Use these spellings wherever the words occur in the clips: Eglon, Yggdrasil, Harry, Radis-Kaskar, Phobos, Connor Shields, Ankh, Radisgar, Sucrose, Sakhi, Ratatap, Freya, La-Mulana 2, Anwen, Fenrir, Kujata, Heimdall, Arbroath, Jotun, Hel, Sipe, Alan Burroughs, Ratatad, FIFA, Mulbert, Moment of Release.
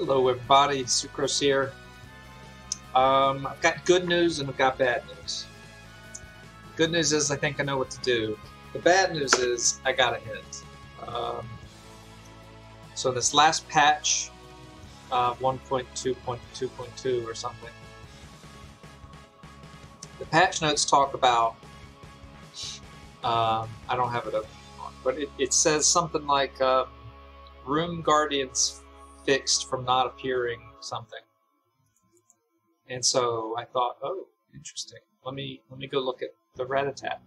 Hello everybody, Sucrose here. I've got good news and I've got bad news. Good news is I think I know what to do. The bad news is I got a hit. So this last patch, 1.2.2.2 or something, the patch notes talk about, I don't have it open anymore, but it says something like room guardians fixed from not appearing something. And so I thought, oh, interesting. Let me go look at the Ratatap.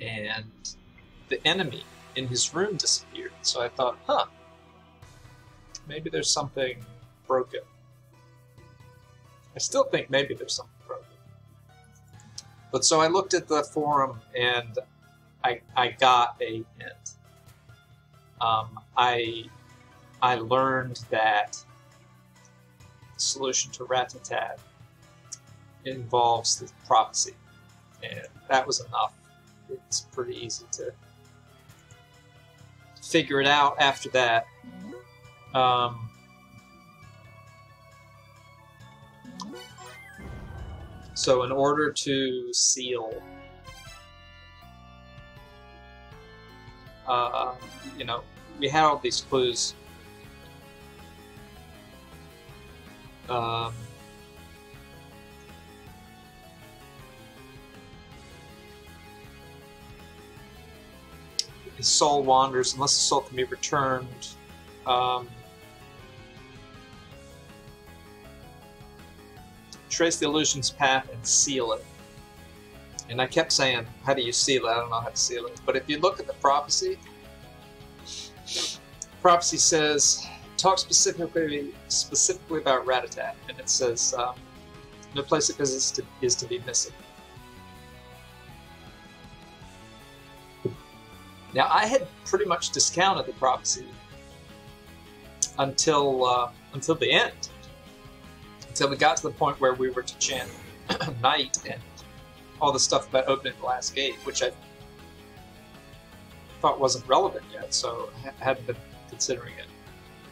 And the enemy in his room disappeared. So I thought, huh, maybe there's something broken. I still think maybe there's something broken. But so I looked at the forum and I got a hint. I learned that the solution to Ratatad involves the prophecy, and that was enough. It's pretty easy to figure it out after that. So in order to seal, you know, we had all these clues. His soul wanders unless the soul can be returned. Trace the illusion's path and seal it. And I kept saying, how do you seal it? I don't know how to seal it. But if you look at the prophecy, prophecy says, talk specifically about Ratatad, and it says no place of business is to be missing. Now I had pretty much discounted the prophecy until the end, until we got to the point where we were to chant night and all the stuff about opening the last gate, which I thought wasn't relevant yet, so I hadn't been considering it.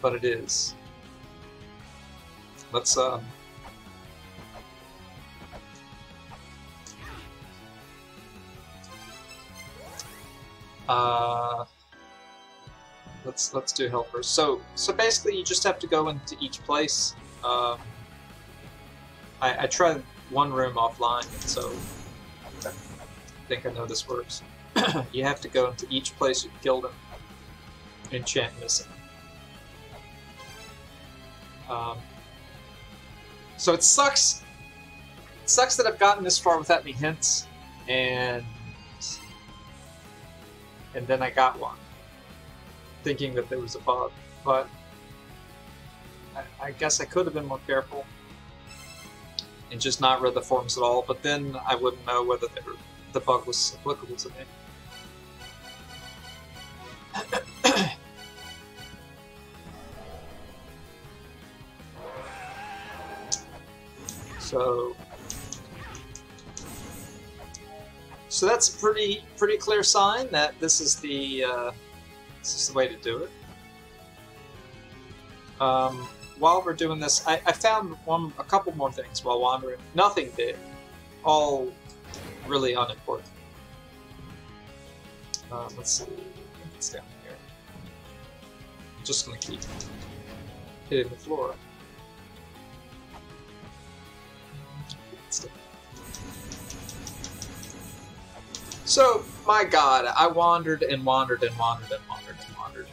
But it is. Let's let's do helpers. So basically, you just have to go into each place. I tried one room offline, and so I think I know this works. You have to go into each place you killed him and chant missing. So it sucks. It sucks that I've gotten this far without any hints, and then I got one, thinking that there was a bug. But I guess I could have been more careful and just not read the forums at all. But then I wouldn't know whether the bug was applicable to me. So that's a pretty clear sign that this is the way to do it. While we're doing this, I found a couple more things while wandering. Nothing big, all really unimportant. Let's see, it's down here. I'm just gonna keep hitting the floor. So, my god, I wandered and wandered and wandered and wandered and wandered.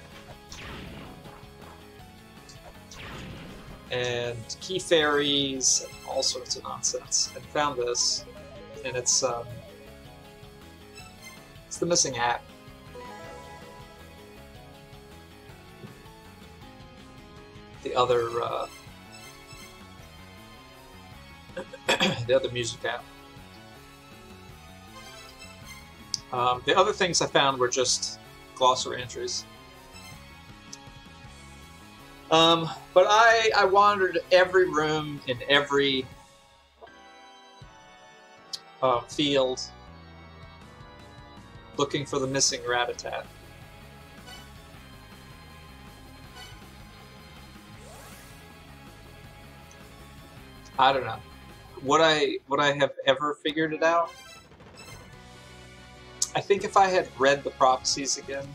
And key fairies and all sorts of nonsense. And found this, and it's the missing app. The other, the other music app. The other things I found were just glossary entries. But I wandered every room in every field looking for the missing Ratatad. I don't know. Would I have ever figured it out? I think if I had read the prophecies again,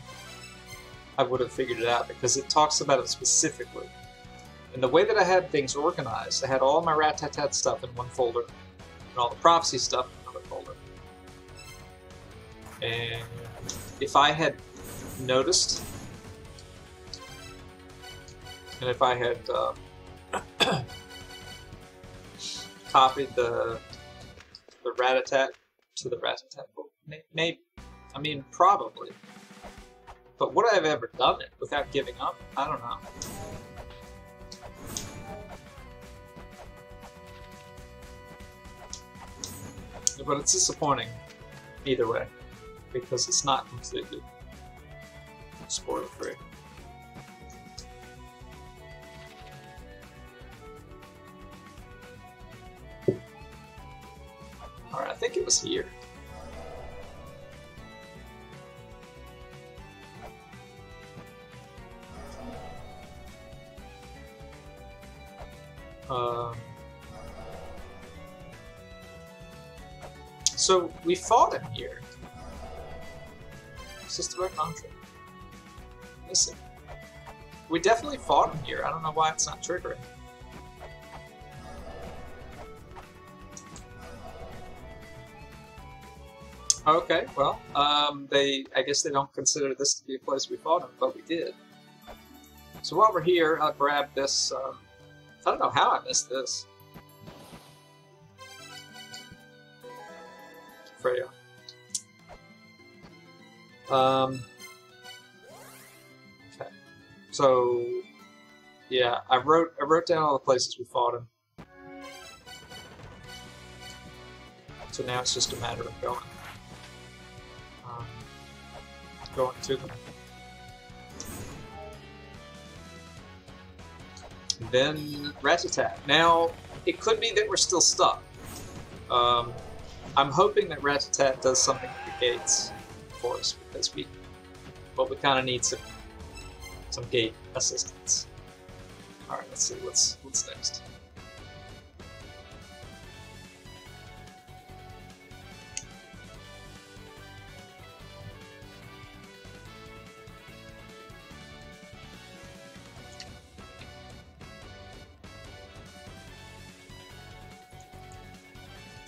I would have figured it out, because it talks about it specifically. And the way that I had things organized, I had all my Ratatad stuff in one folder, and all the prophecy stuff in another folder. And if I had noticed, and if I had copied the Ratatat to the Ratatat book, maybe. I mean, probably. But would I have ever done it without giving up? I don't know. But it's disappointing either way, because it's not completely spoiler-free. Alright, I think it was here. So we fought him here. It's just about contract. Listen. We definitely fought him here. I don't know why it's not triggering. Okay, well, I guess they don't consider this to be a place we fought him, but we did. So while we're here, I'll grab this, I don't know how I missed this. Freya. Okay. So, yeah, I wrote down all the places we fought him. So now it's just a matter of going to them. Then Ratatad. Now, it could be that we're still stuck. I'm hoping that Ratatad does something with the gates for us, because we kind of need some gate assistance. All right, let's see what's next.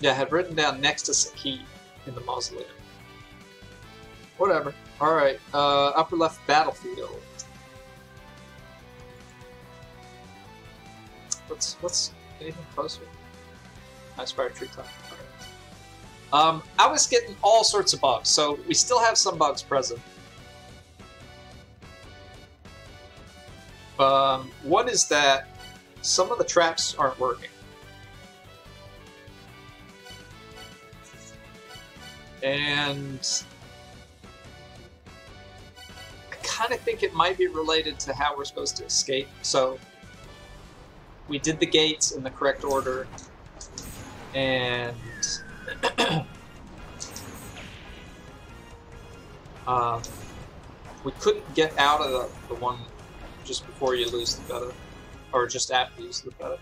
Yeah, I had written down next to Sakhi in the mausoleum. Whatever. Alright, upper left battlefield. What's anything closer? Nice fire treetop. All right. I was getting all sorts of bugs, so we still have some bugs present. One is that some of the traps aren't working. And I kind of think it might be related to how we're supposed to escape. So we did the gates in the correct order, and we couldn't get out of the one just before you lose the feather, or just after you lose the feather.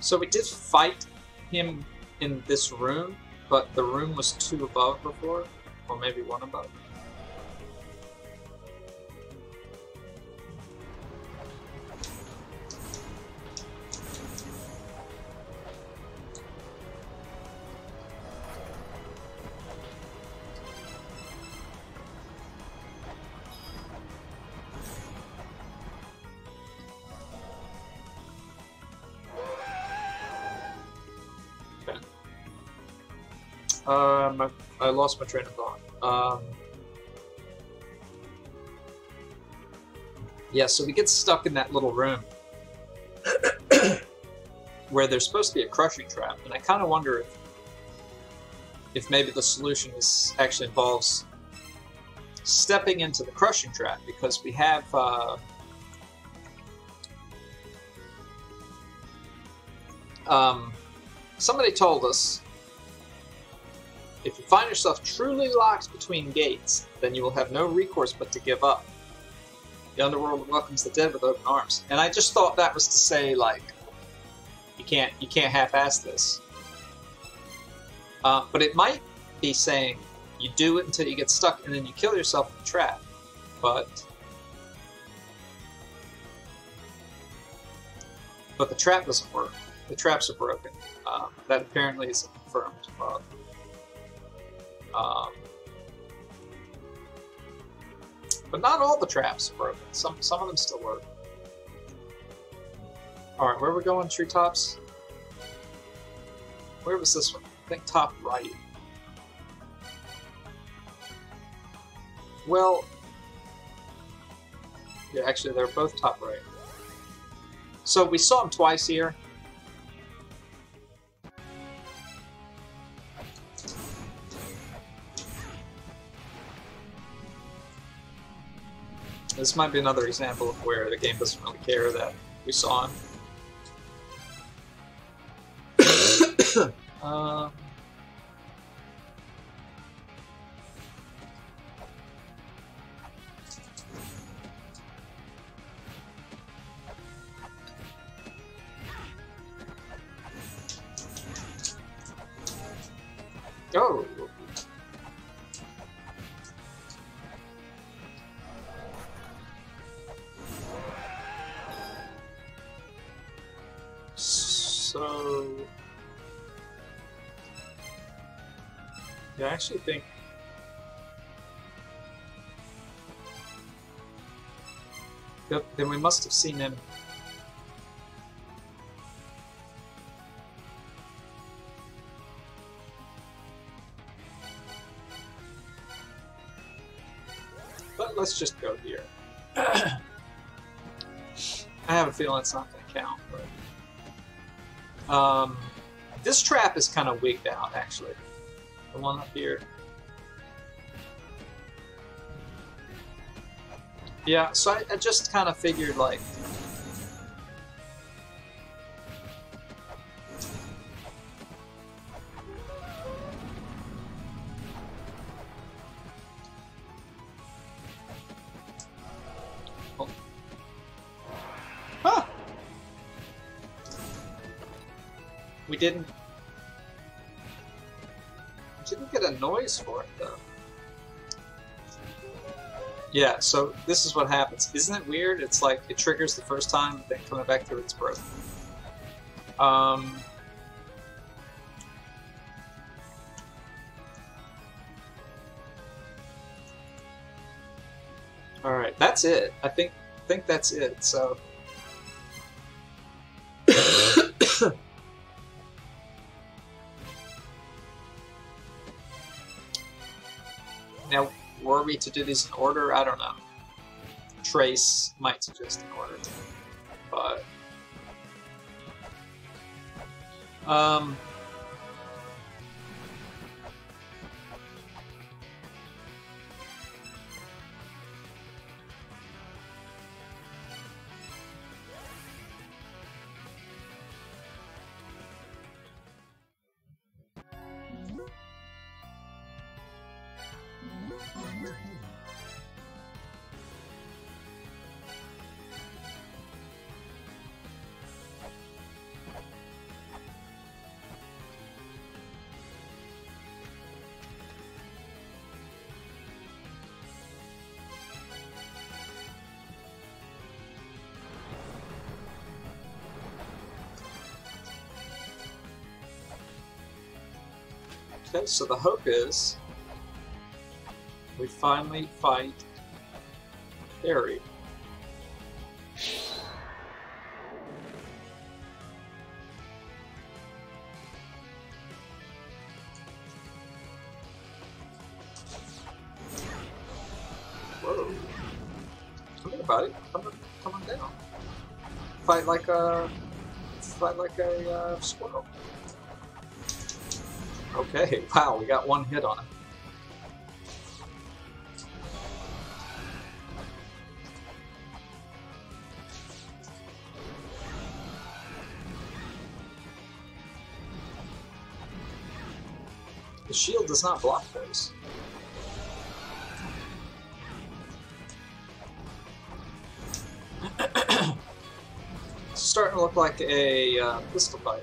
So we did fight him in this room, but the room was two above before, or maybe one above. I lost my train of thought. Yeah, so we get stuck in that little room where there's supposed to be a crushing trap, and I kind of wonder if maybe the solution is actually involves stepping into the crushing trap, because we have somebody told us If you find yourself truly locked between gates, then you will have no recourse but to give up. The underworld welcomes the dead with open arms. And I just thought that was to say, like, you can't half-ass this. But it might be saying you do it until you get stuck and then you kill yourself in the trap. But the trap doesn't work. The traps are broken. That apparently is a confirmed bug. But not all the traps are broken. Some of them still work. Alright, where are we going, treetops? Where was this one? I think top right. Well... yeah, actually they're both top right. So we saw him twice here. This might be another example of where the game doesn't really care that we saw him. Oh! So... yeah, I actually think... yep, then we must have seen him. Let's just go here. I have a feeling it's not going to count. But... this trap is kind of wigged out, actually. The one up here. Yeah, so I just kind of figured, like... Didn't get a noise for it though. Yeah, so this is what happens. Isn't it weird? It's like it triggers the first time, but then coming back through it's broken. All right, that's it. I think that's it. So. Now, were we to do these in order? I don't know. Trace might suggest an order, but... okay, so the hope is we finally fight Harry. Whoa. Come here, buddy. Come on down. Fight like a squirrel. Okay, wow, we got one hit on him. The shield does not block those. Starting to look like a pistol fight.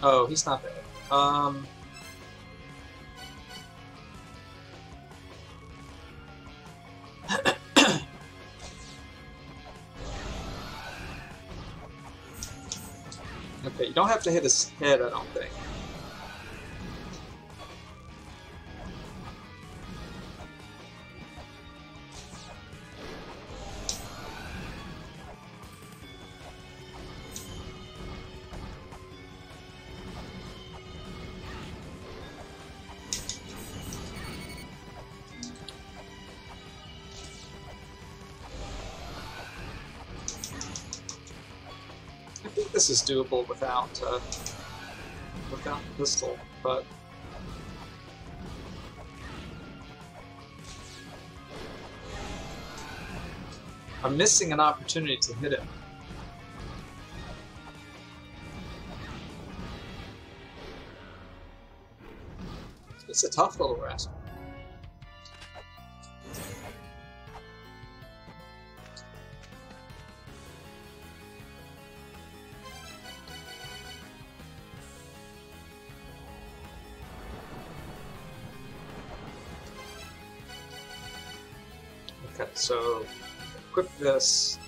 Oh, he's not there. Okay, you don't have to hit his head, I don't think. This is doable without without pistol, but I'm missing an opportunity to hit him. It's a tough little rascal. So, equip this.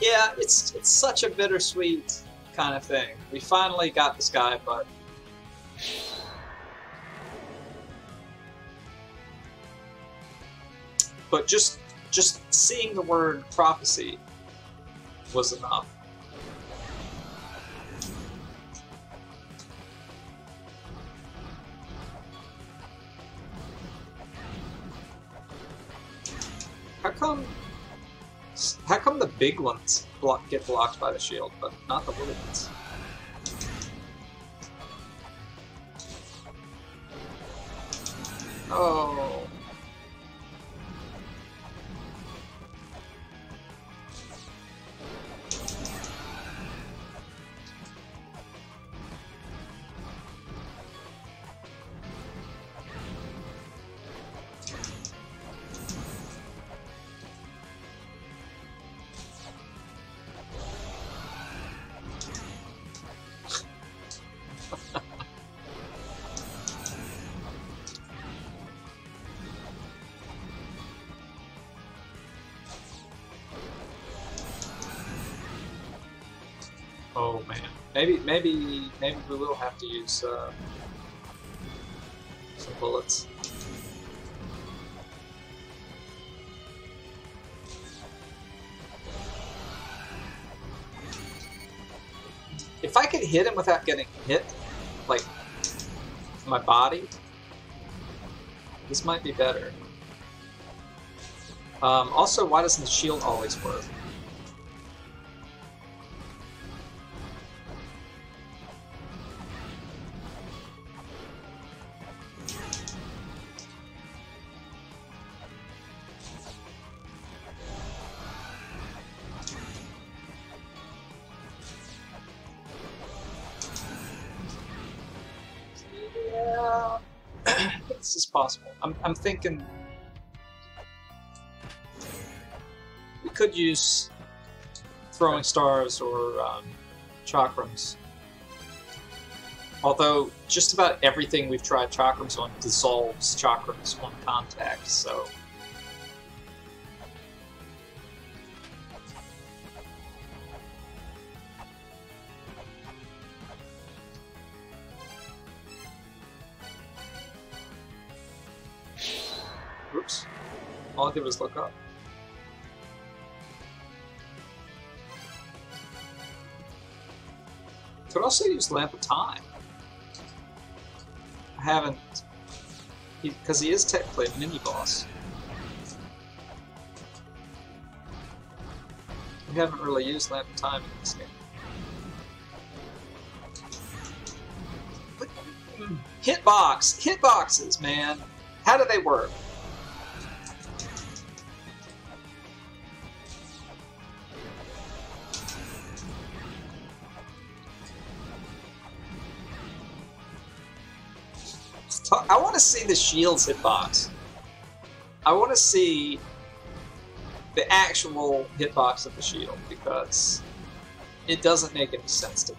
Yeah, it's such a bittersweet kind of thing. We finally got this guy, but just seeing the word prophecy was enough. How come the big ones get blocked by the shield, but not the little ones? Oh. Oh man, maybe we will have to use some bullets. If I could hit him without getting hit, like my body, this might be better. Also, why doesn't the shield always work? Possible. I'm thinking we could use throwing stars or chakrams. Although just about everything we've tried chakrams on dissolves chakrams on contact, so all I did was look up. Could also use Lamp of Time. I haven't, because he is technically a mini boss. We haven't really used Lamp of Time in this game. Hitboxes, man. How do they work? I want to see the shield's hitbox. I want to see the actual hitbox of the shield, because it doesn't make any sense to me.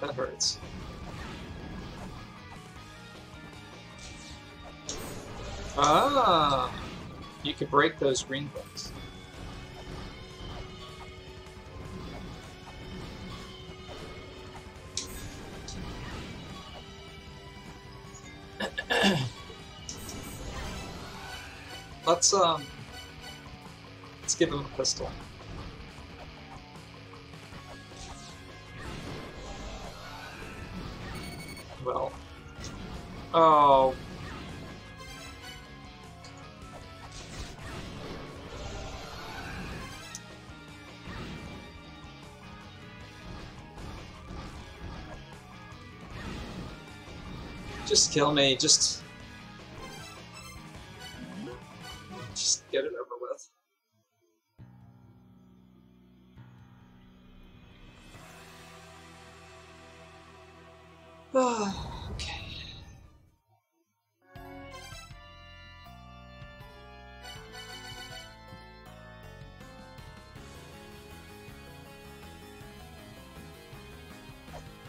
That hurts. Ah, you could break those green blocks. Let's give him a pistol. Well, oh. Just kill me, just get it over with. Oh, okay.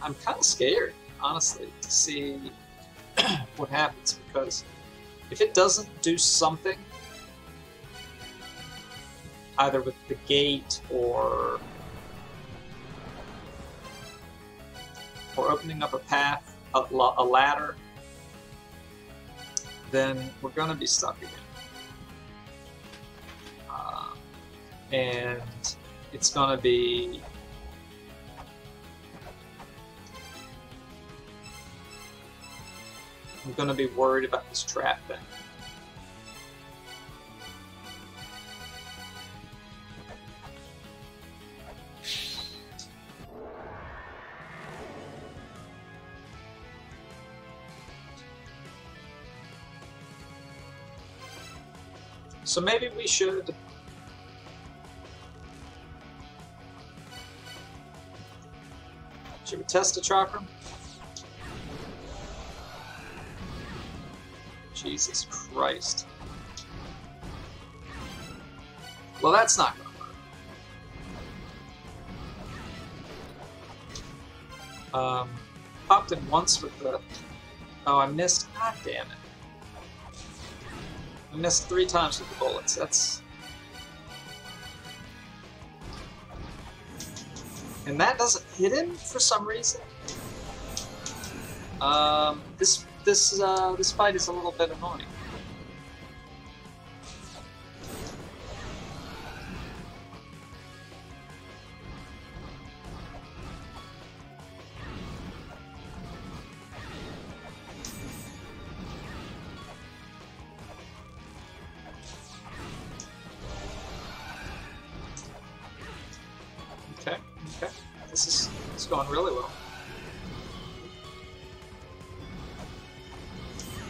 I'm kind of scared, honestly, to see what happens, because if it doesn't do something, either with the gate or opening up a path, a ladder, then we're gonna be stuck again, and it's gonna be. I'm gonna be worried about this trap thing. So maybe we should. Should we test the chakram? Jesus Christ. Well, that's not gonna work. Popped in once with the... Oh, I missed. God damn it. I missed 3 times with the bullets. That's... And that doesn't hit him for some reason. This fight is a little bit annoying. Okay, okay. This is going really well.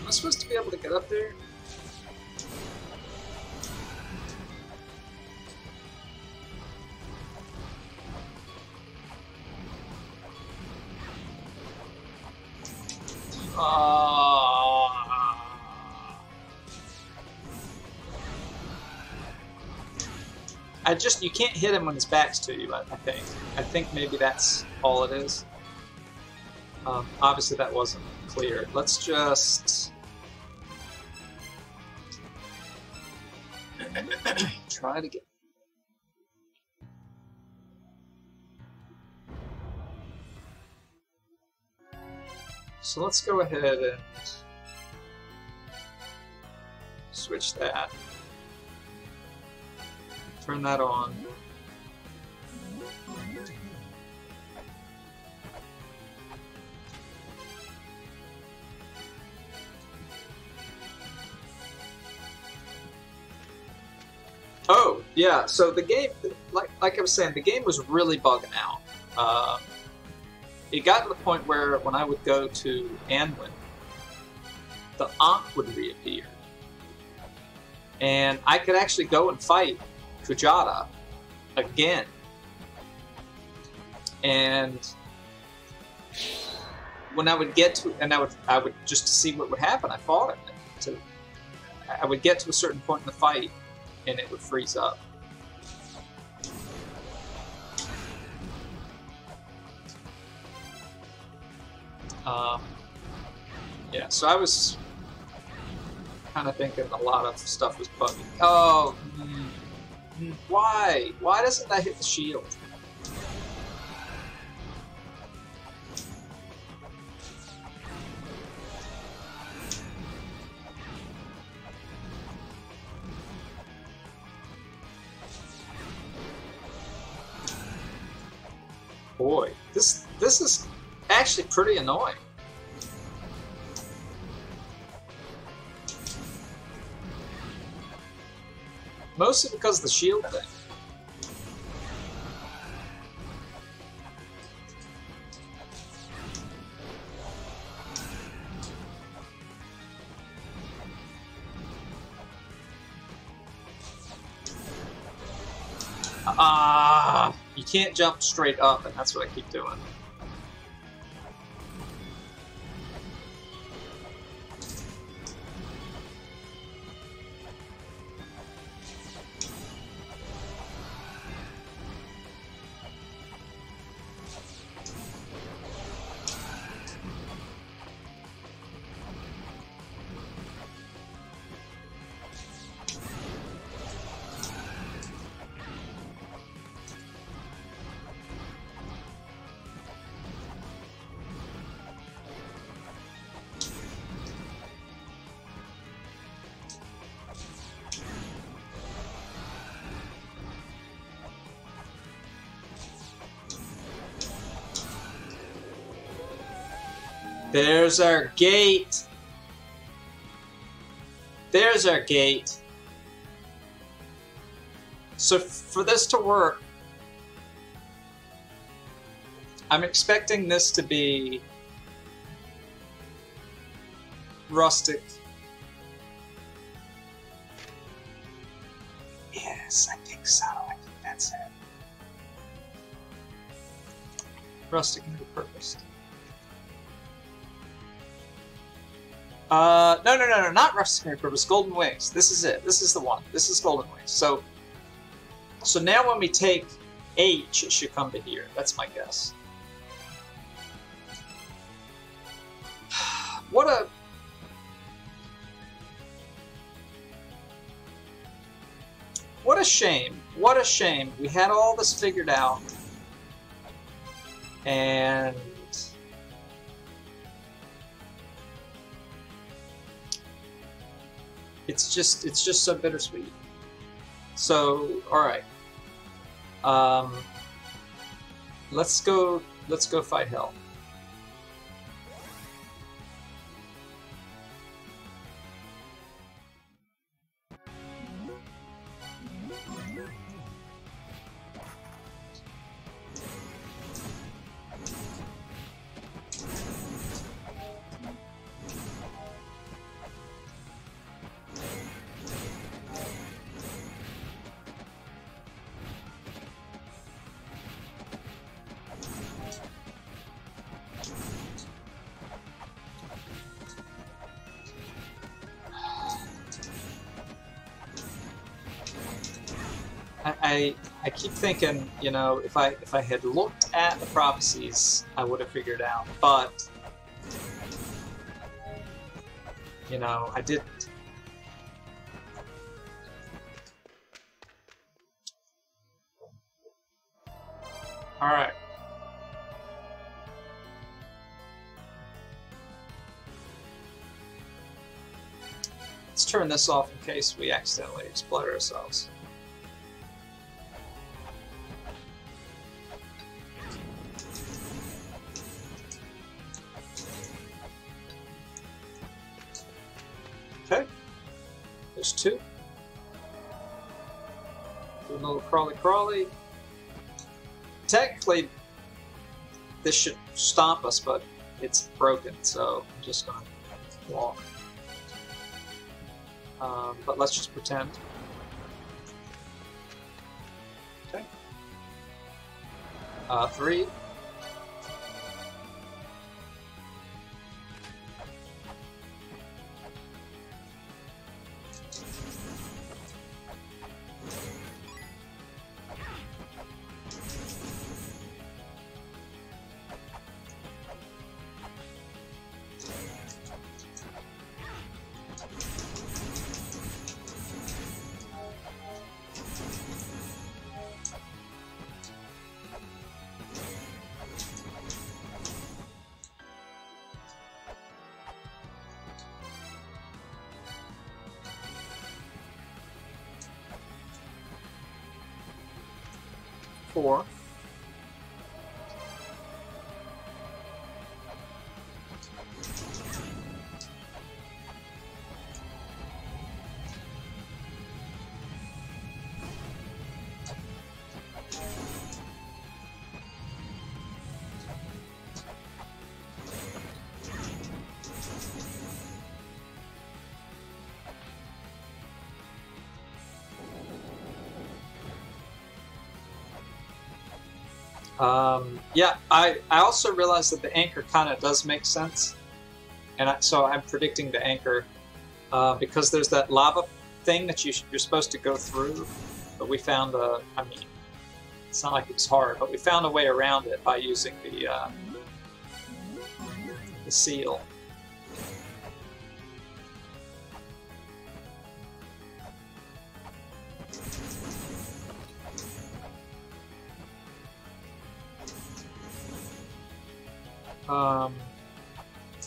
Am I supposed to be able to get up there? You can't hit him when his back's to you, I think. I think maybe that's all it is. Obviously that wasn't clear. Let's just... Try it again. So let's go ahead and switch that. Turn that on. Oh, yeah, so the game, like I was saying, the game was really bugging out. It got to the point where when I would go to Anwen, the Ankh would reappear. And I could actually go and fight Kujata again. And when I would get to, and I would just to see what would happen, I fought it. So I would get to a certain point in the fight, and it would freeze up. Yeah, so I was kind of thinking a lot of stuff was bugging. Oh, why? Why doesn't that hit the shield? Boy, this is actually pretty annoying. Mostly because of the shield thing. Ah, you can't jump straight up, and that's what I keep doing. There's our gate. There's our gate. So for this to work, I'm expecting this to be rustic. Yes, I think so. I think that's it. Rustic and repurposed. No, not Rusty Purpose, Golden Wings. This is it. This is the one. This is Golden Wings. So now when we take H, it should come to here. That's my guess. What a... what a shame. What a shame. We had all this figured out. And... It's just so bittersweet. So, all right. Let's go fight Hel. I keep thinking, you know, if I had looked at the prophecies, I would have figured out. But you know, I didn't. All right. Let's turn this off in case we accidentally explode ourselves. Two. little crawly. Technically, this should stop us, but it's broken, so I'm just gonna walk. But let's just pretend. Okay. 3. Yeah, I also realized that the anchor kind of does make sense, and so I'm predicting the anchor because there's that lava thing that you're supposed to go through, but we found a, I mean, it's not like it's hard, but we found a way around it by using the seal.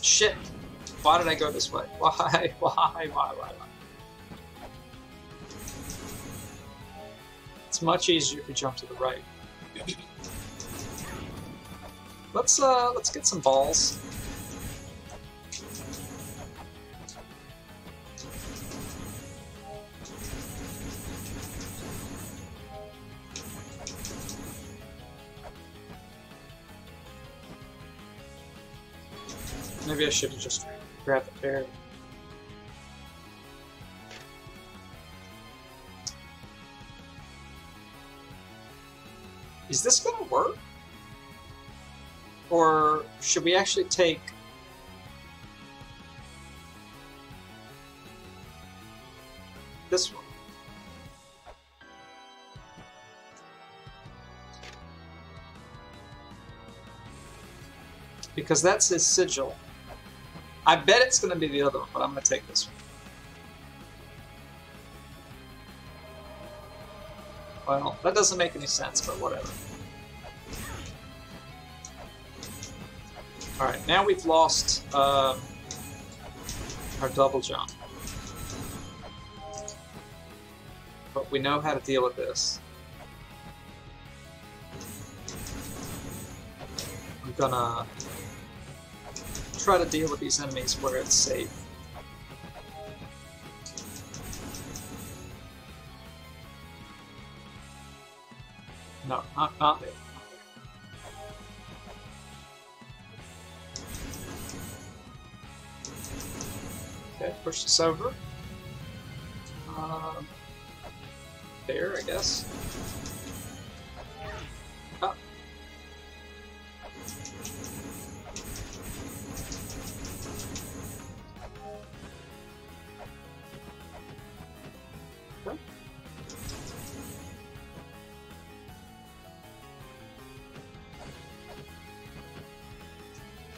Shit. Why did I go this way? Why? It's much easier if you jump to the right. Let's get some balls. Maybe I should have just grabbed the bear. Is this gonna work? Or should we actually take... this one? Because that's his sigil. I bet it's going to be the other one, but I'm going to take this one. Well, that doesn't make any sense, but whatever. Alright, now we've lost our double jump. But we know how to deal with this. I'm going to... try to deal with these enemies where it's safe. No, not there. Okay, push this over. There, I guess.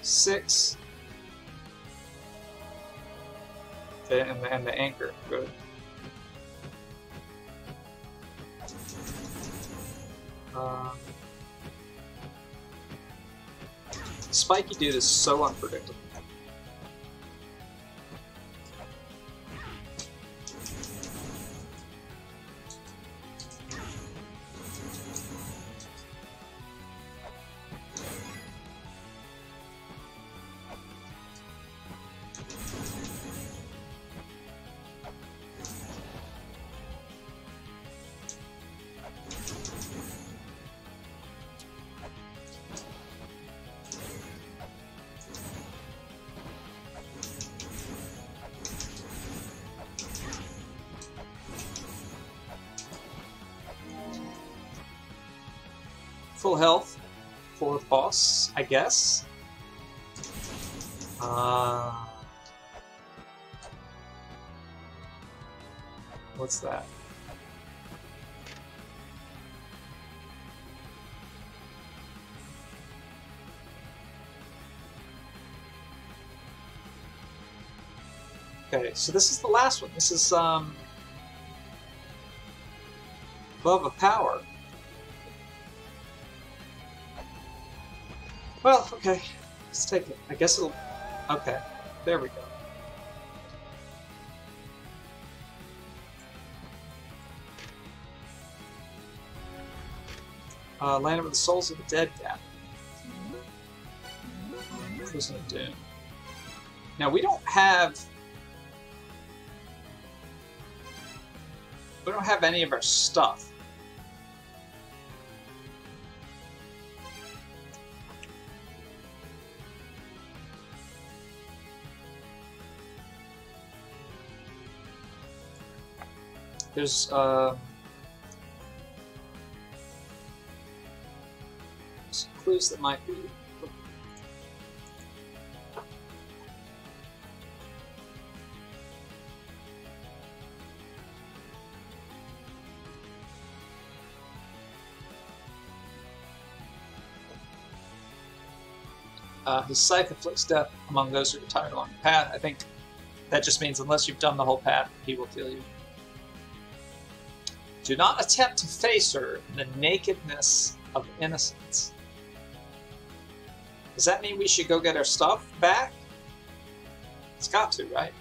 Six. And the anchor. Good. Spiky dude is so unpredictable. full health for the boss, I guess. What's that? Okay, so this is the last one. This is above a power. Well, okay, let's take it. I guess it'll. Okay, there we go. Land of the Souls of the Dead Gap. Prison of Doom. Now we don't have. We don't have any of our stuff. There's some clues that might be. His scythe inflicts death among those who retire along the path. I think that just means unless you've done the whole path, he will kill you. Do not attempt to face her in the nakedness of innocence. Does that mean we should go get our stuff back? It's got to, right?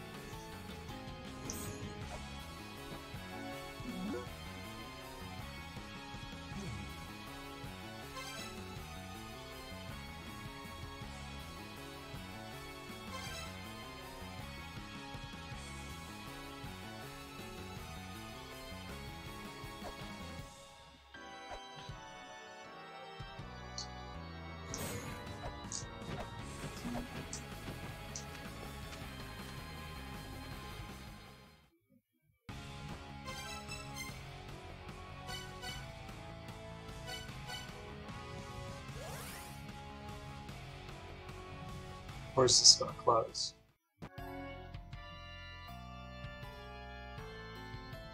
Or is this going to close?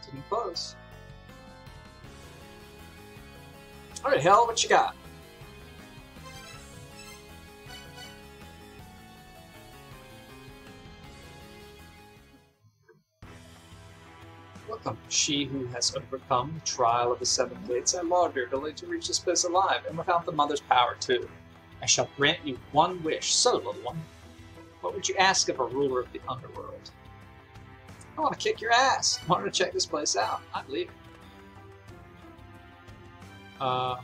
Didn't close. Alright, Hel, what you got? Welcome, she who has overcome the trial of the 7 gates. I laud your ability to reach this place alive, and without the mother's power, too. I shall grant you one wish. So, little one, what would you ask of a ruler of the underworld? I want to kick your ass. I wanted to check this place out. I believe it. Oh,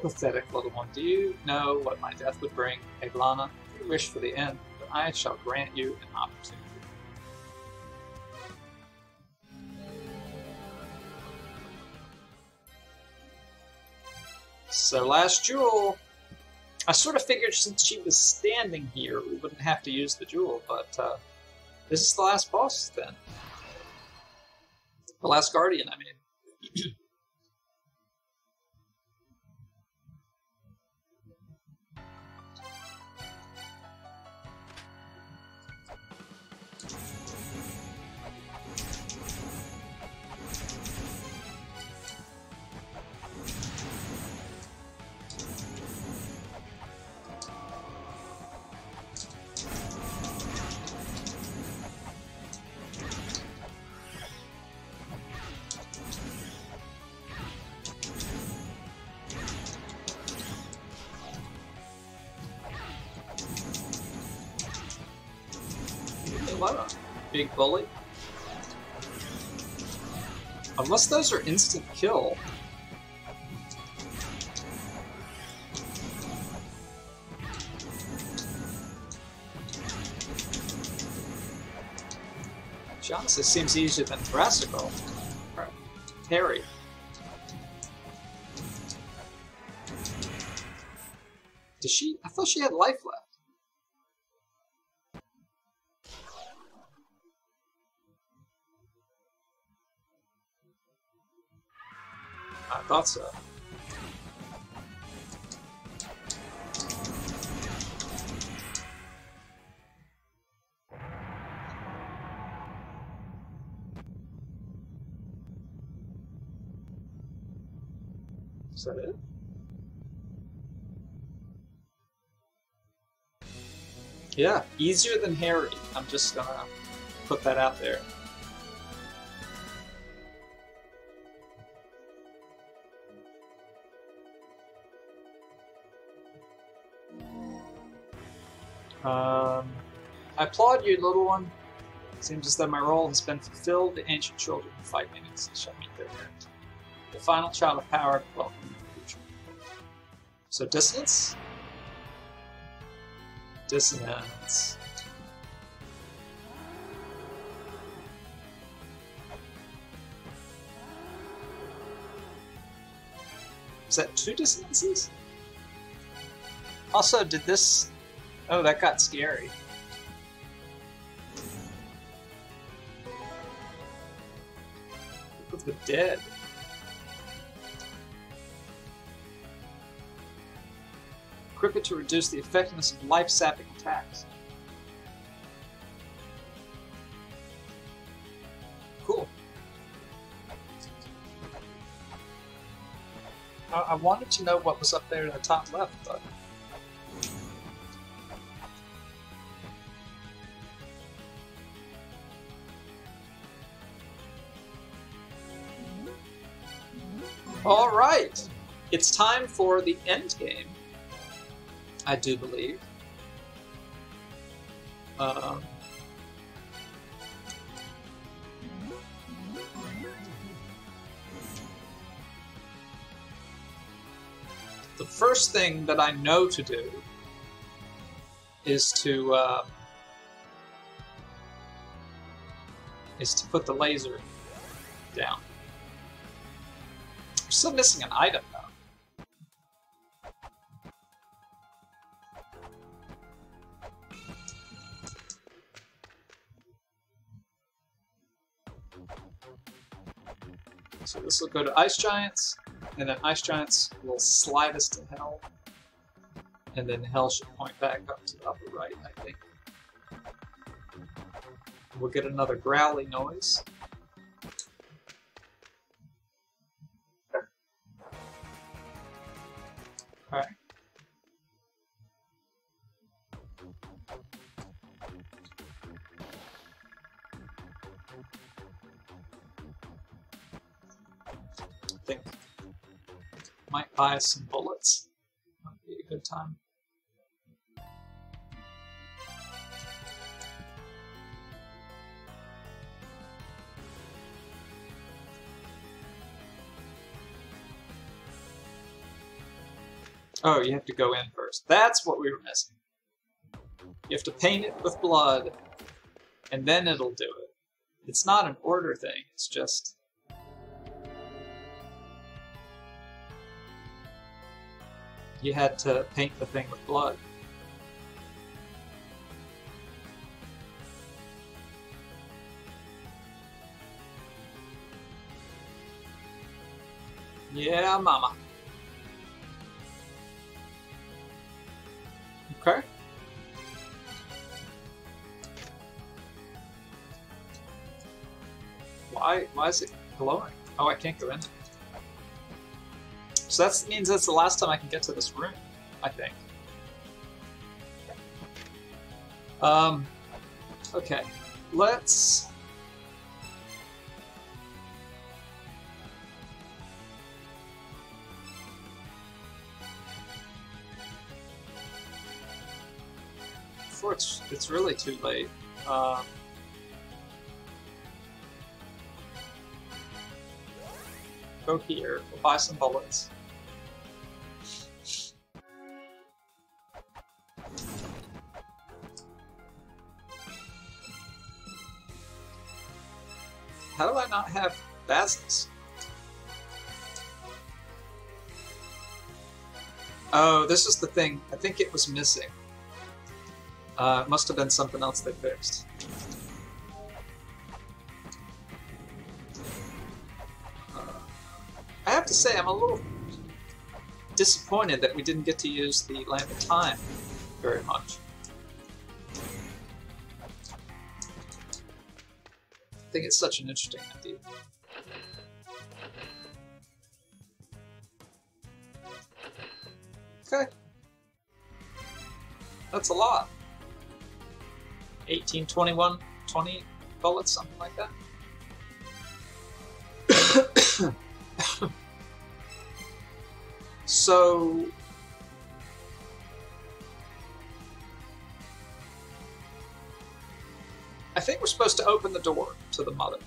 pathetic little one, do you know what my death would bring? Eglon, you wish for the end, but I shall grant you an opportunity. So last jewel, I sort of figured since she was standing here, we wouldn't have to use the jewel, but this is the last boss then. The last guardian, I mean. Big bully. Unless those are instant kill. Which honestly seems easier than Radisgar. Right. Harry. Does she? I thought she had life left. thought so. Is that it? Yeah, easier than Harry. I'm just gonna put that out there. I applaud you, little one. Seems as though my role has been fulfilled. The ancient children who fight minions shall meet their end. The final child of power, welcome in the future. So dissonance? Dissonance. Is that two dissonances? Also, did this... Oh, that got scary. Look at the dead. Equip it to reduce the effectiveness of life-sapping attacks. Cool. I wanted to know what was up there in the top left, but... Alright! It's time for the end game, I do believe. The first thing that I know to do is to put the laser down. We're still missing an item, though. So this will go to Ice Giants, and then Ice Giants will slide us to Hel, and then Hel should point back up to the upper right, I think. We'll get another growly noise. Alright. Think might buy us some bullets. Might be a good time. Oh, you have to go in first. That's what we were missing. You have to paint it with blood, and then it'll do it. It's not an order thing, it's just... You had to paint the thing with blood. Yeah, mama. Okay. Why is it glowing? Oh, I can't go in. So that means that's the last time I can get to this room, I think. Okay, let's... Before it's really too late, go here, we'll buy some bullets. How do I not have Basils? Oh, this is the thing. I think it was missing. It must have been something else they fixed. I have to to say, I'm a little disappointed that we didn't get to use the Lamp of Time very much. I think it's such an interesting idea. Okay. That's a lot. 18, 21, 20 bullets, something like that. So, I think we're supposed to open the door to the mother.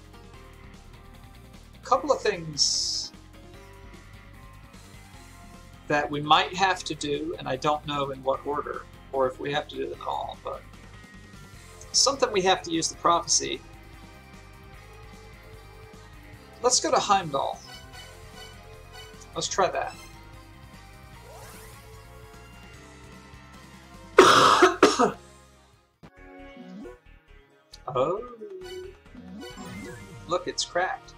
A couple of things that we might have to do, and I don't know in what order, or if we have to do them at all, but something we have to use the prophecy. Let's go to Heimdall. Let's try that. Oh, look, it's cracked.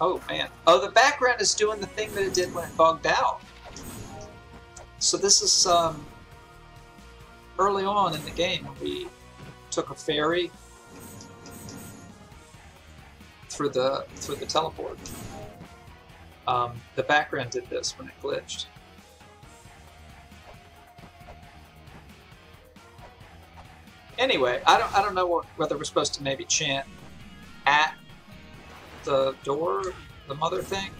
Oh, man. Oh, the background is doing the thing that it did when it bugged out. So this is early on in the game. We took a ferry through the teleport. The background did this when it glitched. Anyway, I don't know whether we're supposed to maybe chant at the door, the mother thing,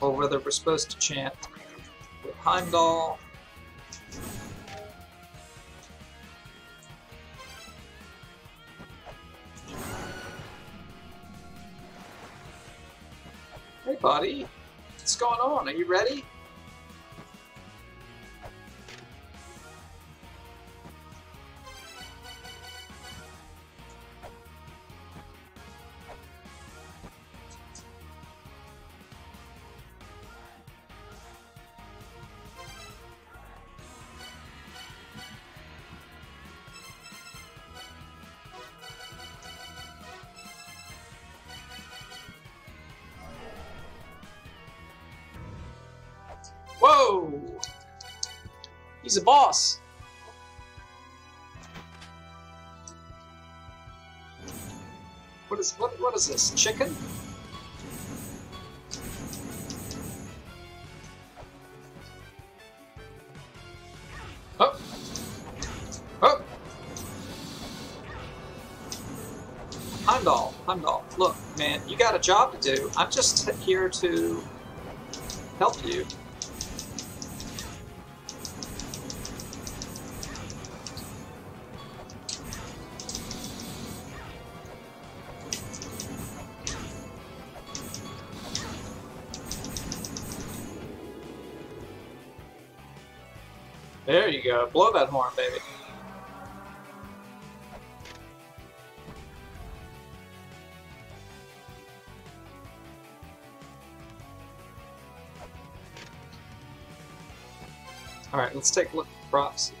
or whether we're supposed to chant with Heimdall. Hey, buddy, what's going on? Are you ready? He's a boss. What is this? Chicken? Oh. Oh. Heimdall. Look, man, you got a job to do. I'm just here to help you. There you go. Blow that horn, baby. Alright, let's take a look at the props.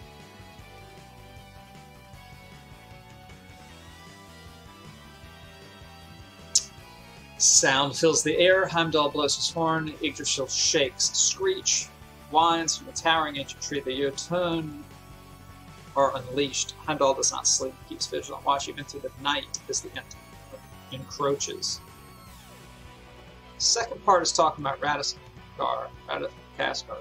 Sound fills the air. Heimdall blows his horn. Yggdrasil shakes. Screech whines from the towering ancient tree. The Jotun are unleashed. Heimdall does not sleep, keeps vigilant watch even through the night as the end encroaches. Second part is talking about Radisgar, Radis-Kaskar.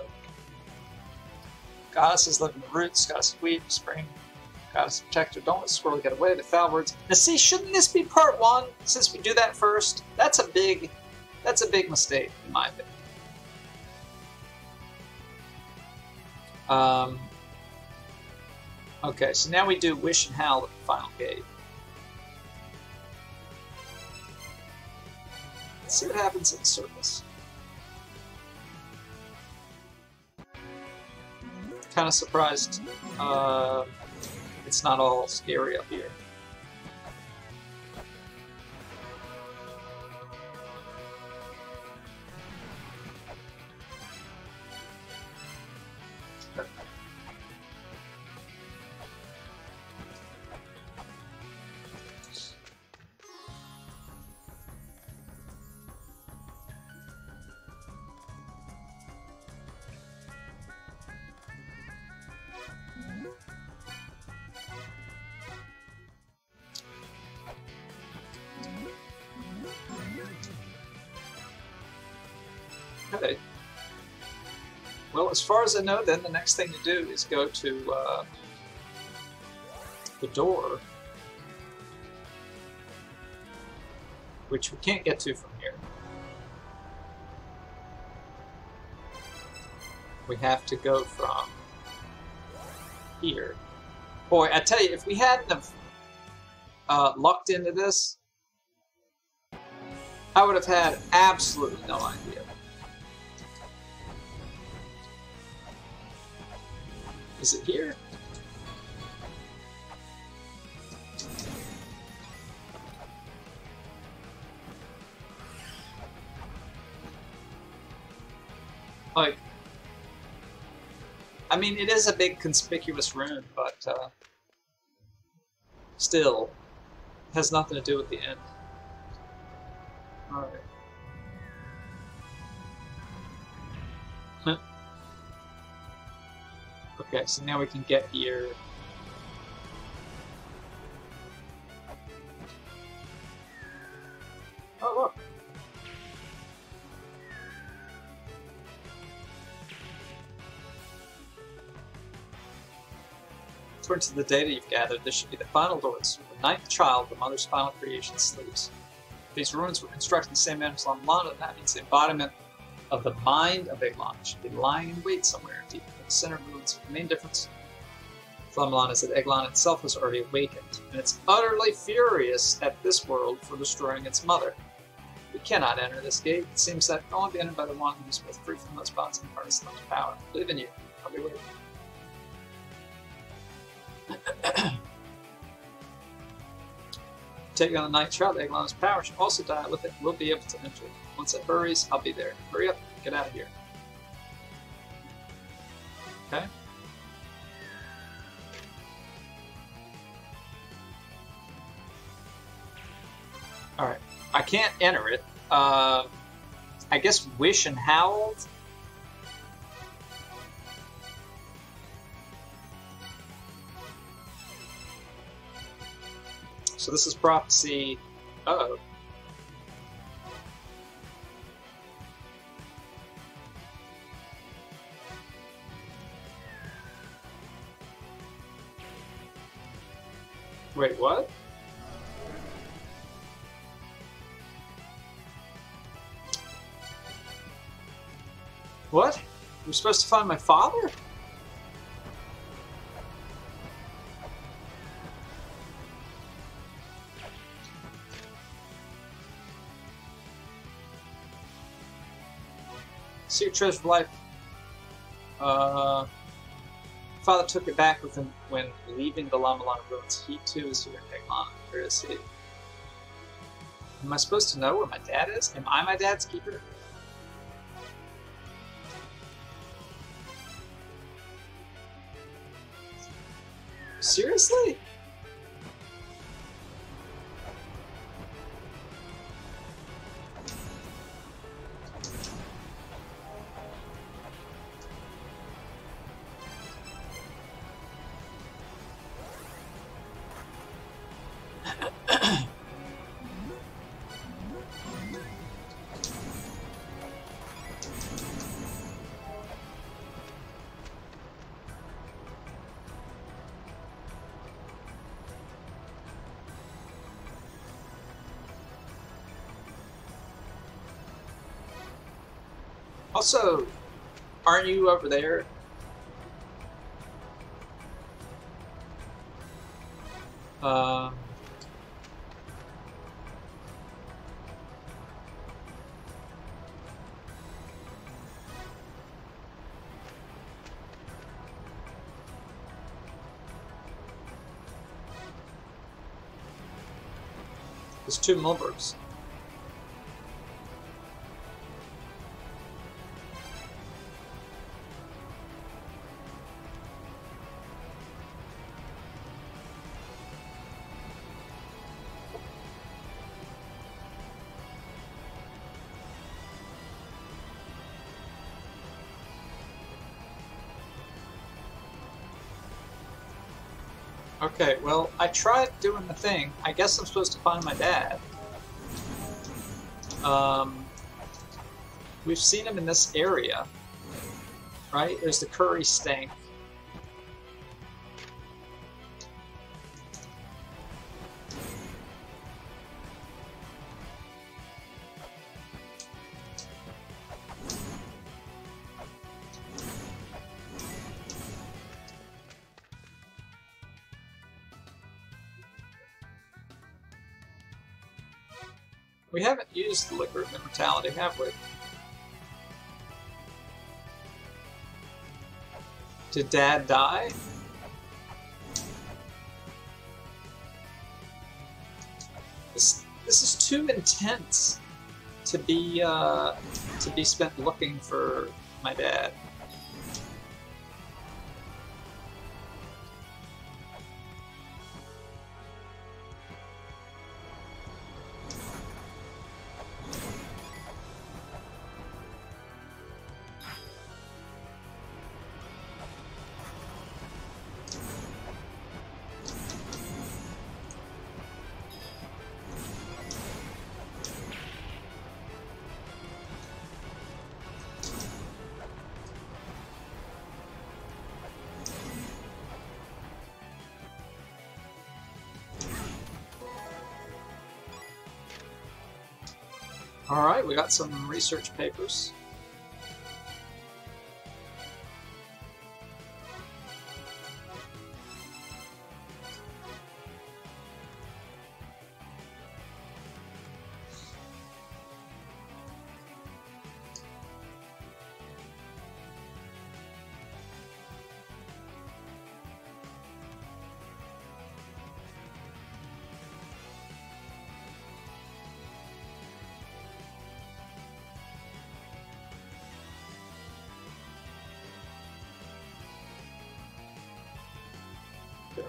Goddesses live in the roots, goddess weep, spring, goddess protector. Don't let the squirrel get away. The foul words. Now see, shouldn't this be part one? Since we do that first, that's a big mistake in my opinion. Okay, so now we do Wish and Howl at the final gate. Let's see what happens in the circus. Kind of surprised it's not all scary up here. Friday. Well, as far as I know, then the next thing to do is go to the door, which we can't get to from here. We have to go from here. Boy, I tell you, if we hadn't have lucked into this, I would have had absolutely no idea. Is it here? Like, I mean, it is a big conspicuous room, but still, it has nothing to do with the end. All right. Huh. Okay, so now we can get here. Oh, look. According to the data you've gathered, this should be the final door. This is the ninth child, the mother's final creation, sleeps. These ruins were constructed in the same manner as La-Mulana, and that means the embodiment of the mind of Eglon should be lying in wait somewhere deep in the center of the ruins. The main difference with La-Mulana is that Eglon itself has already awakened, and it's utterly furious at this world for destroying its mother. We cannot enter this gate. It seems that it can only be entered by the one who is both free from those bonds and part of so much power. I believe in you. I'll be with you. Take on the night child, Eglon's power should also die with it. We'll be able to enter. Once it hurries, I'll be there. Hurry up, get out of here. Okay. Alright. I can't enter it. I guess wish and howl. So this is prophecy. Uh-oh. Wait, what? What? We're supposed to find my father? Your treasure of life. Father took it back with him when leaving the La-Mulana ruins. He too is here in Eglon. Where is he? Am I supposed to know where my dad is? Am I my dad's keeper? Seriously? Also, aren't you over there? There's two Mulberts. Okay, well, I tried doing the thing. I guess I'm supposed to find my dad. We've seen him in this area, right? There's the curry stank. We haven't used the liquor of immortality, have we? Did Dad die? This is too intense to be spent looking for my dad. Alright, we got some research papers.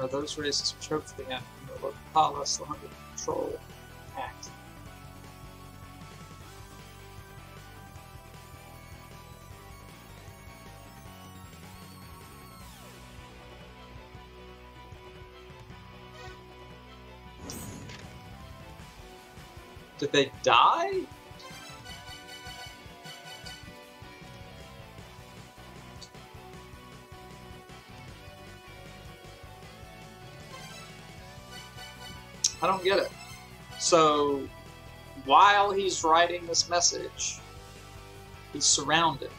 Are those races which hopefully have the local palace under control act. Did they die? I don't get it. So, while he's writing this message, he's surrounded.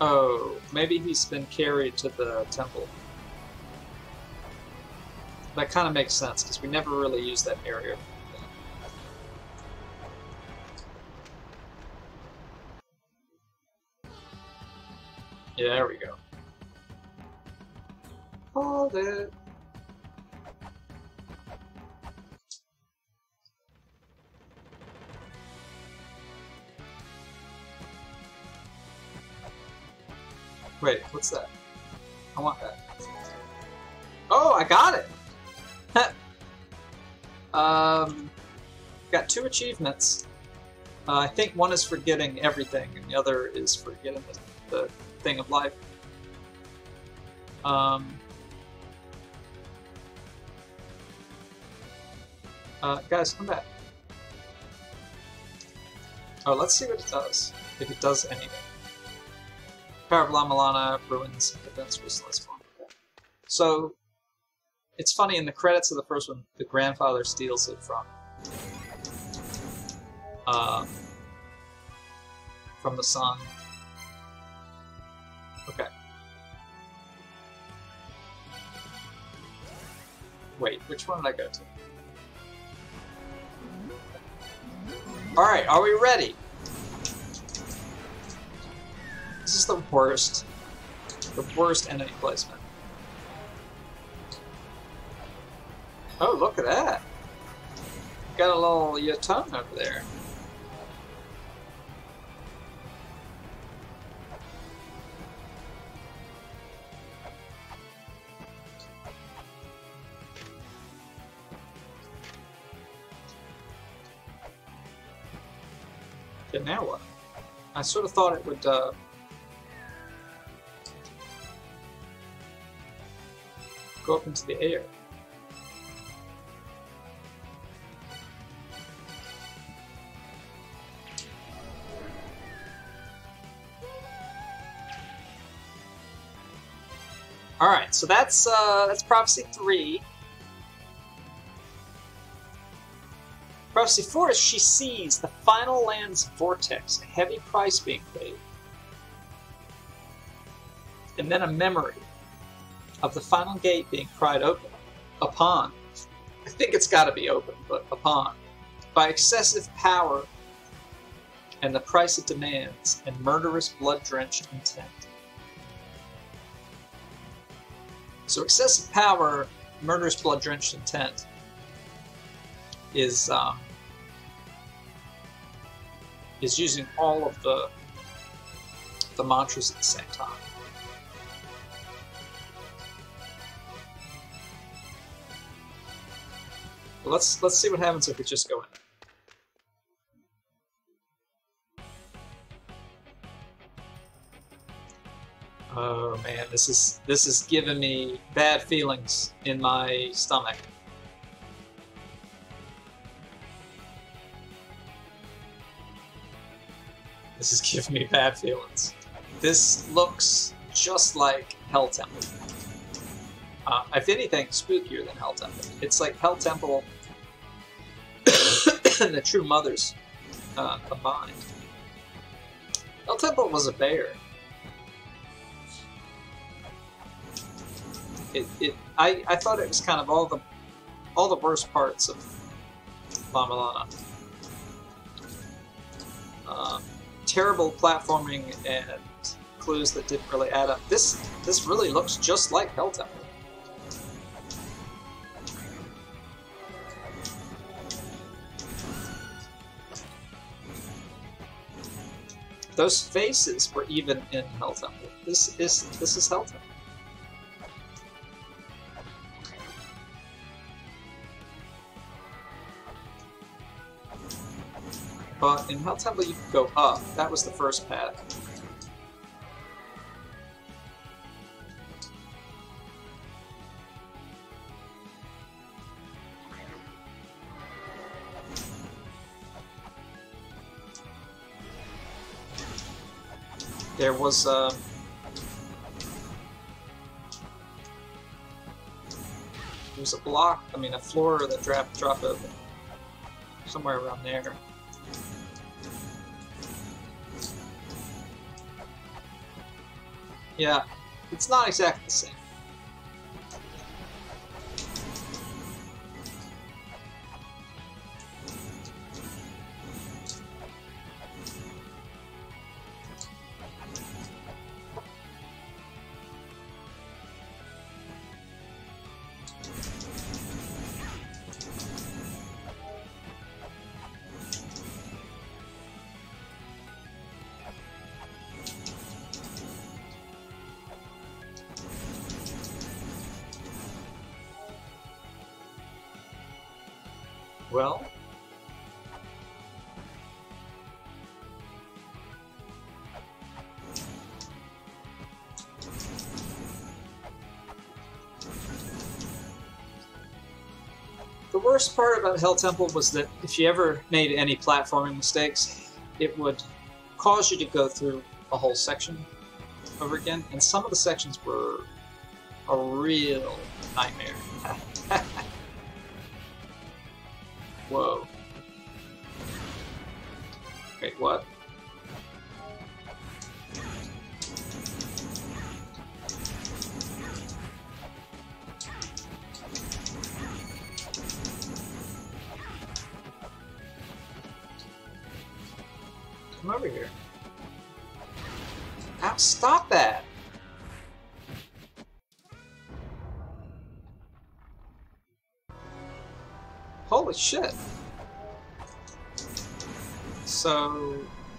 Oh, maybe he's been carried to the temple. That kind of makes sense, because we never really used that area. Yeah, there we go. Hold it. Wait, what's that? I want that. Oh, I got it! Got 2 achievements. I think one is for getting everything, and the other is for getting the thing of life. Guys, come back. Oh, let's see what it does. If it does anything. Power of La-Mulana ruins events with less form. So, it's funny, in the credits of the first one, the grandfather steals it from the son. Okay. Wait, which one did I go to? Alright, are we ready? This is the worst. The worst enemy placement. Oh, look at that! Got a little Jotun over there. But now what? I sort of thought it would, go up into the air. All right, so that's Prophecy 3. Prophecy 4 is she sees the final land's vortex, a heavy price being paid, and then a memory of the final gate being pried open, upon, I think it's got to be open, but upon, by excessive power and the price it demands, and murderous blood-drenched intent. So excessive power, murderous blood-drenched intent is using all of the mantras at the same time. Well, let's see what happens if we just go in. Oh man, this is giving me bad feelings in my stomach. This is giving me bad feelings. This looks just like Hel Temple. If anything, spookier than Hel Temple. It's like Hel Temple and the True Mothers combined. Hel Temple was a bear. I thought it was kind of all the worst parts of La-Mulana. Terrible platforming and clues that didn't really add up. This really looks just like Hel Temple. Those faces were even in Hel Temple. This is Hel Temple. But in Hel Temple you can go up. That was the first path. There was a block, I mean a floor that dropped open. Somewhere around there. Yeah, it's not exactly the same. Well, the worst part about Hel Temple was that if you ever made any platforming mistakes, it would cause you to go through a whole section over again, and some of the sections were a real nightmare. Whoa. Wait, what? Come over here. Ow, stop that! Holy shit. So,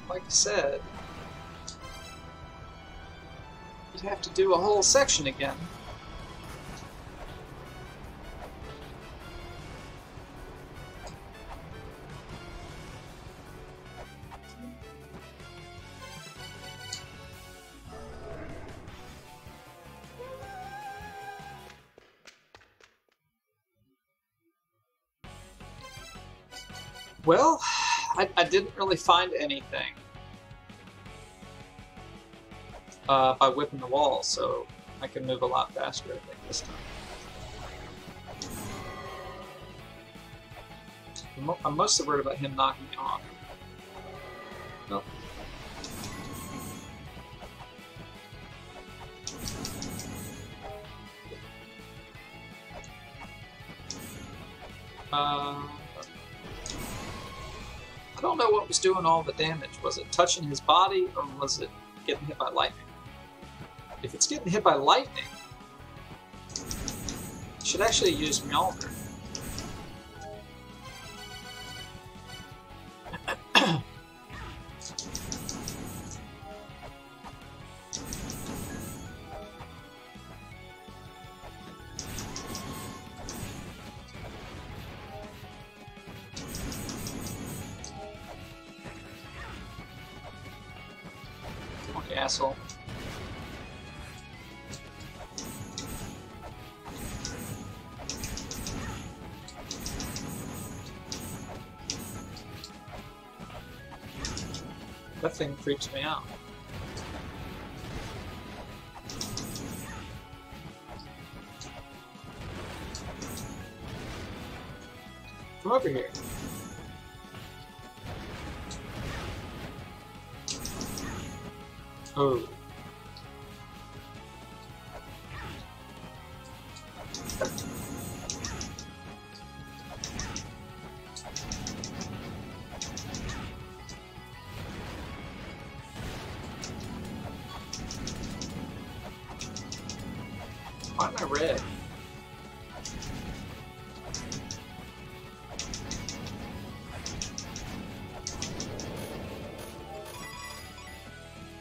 like I said, you'd have to do a whole section again. Well, I didn't really find anything by whipping the wall, so I can move a lot faster, I think, this time. I'm mostly worried about him knocking me off. Nope. I don't know what was doing all the damage. Was it touching his body, or was it getting hit by lightning? If it's getting hit by lightning, I should actually use Mulbert. Asshole. That thing freaks me out. Come over here. Oh. Why am I red?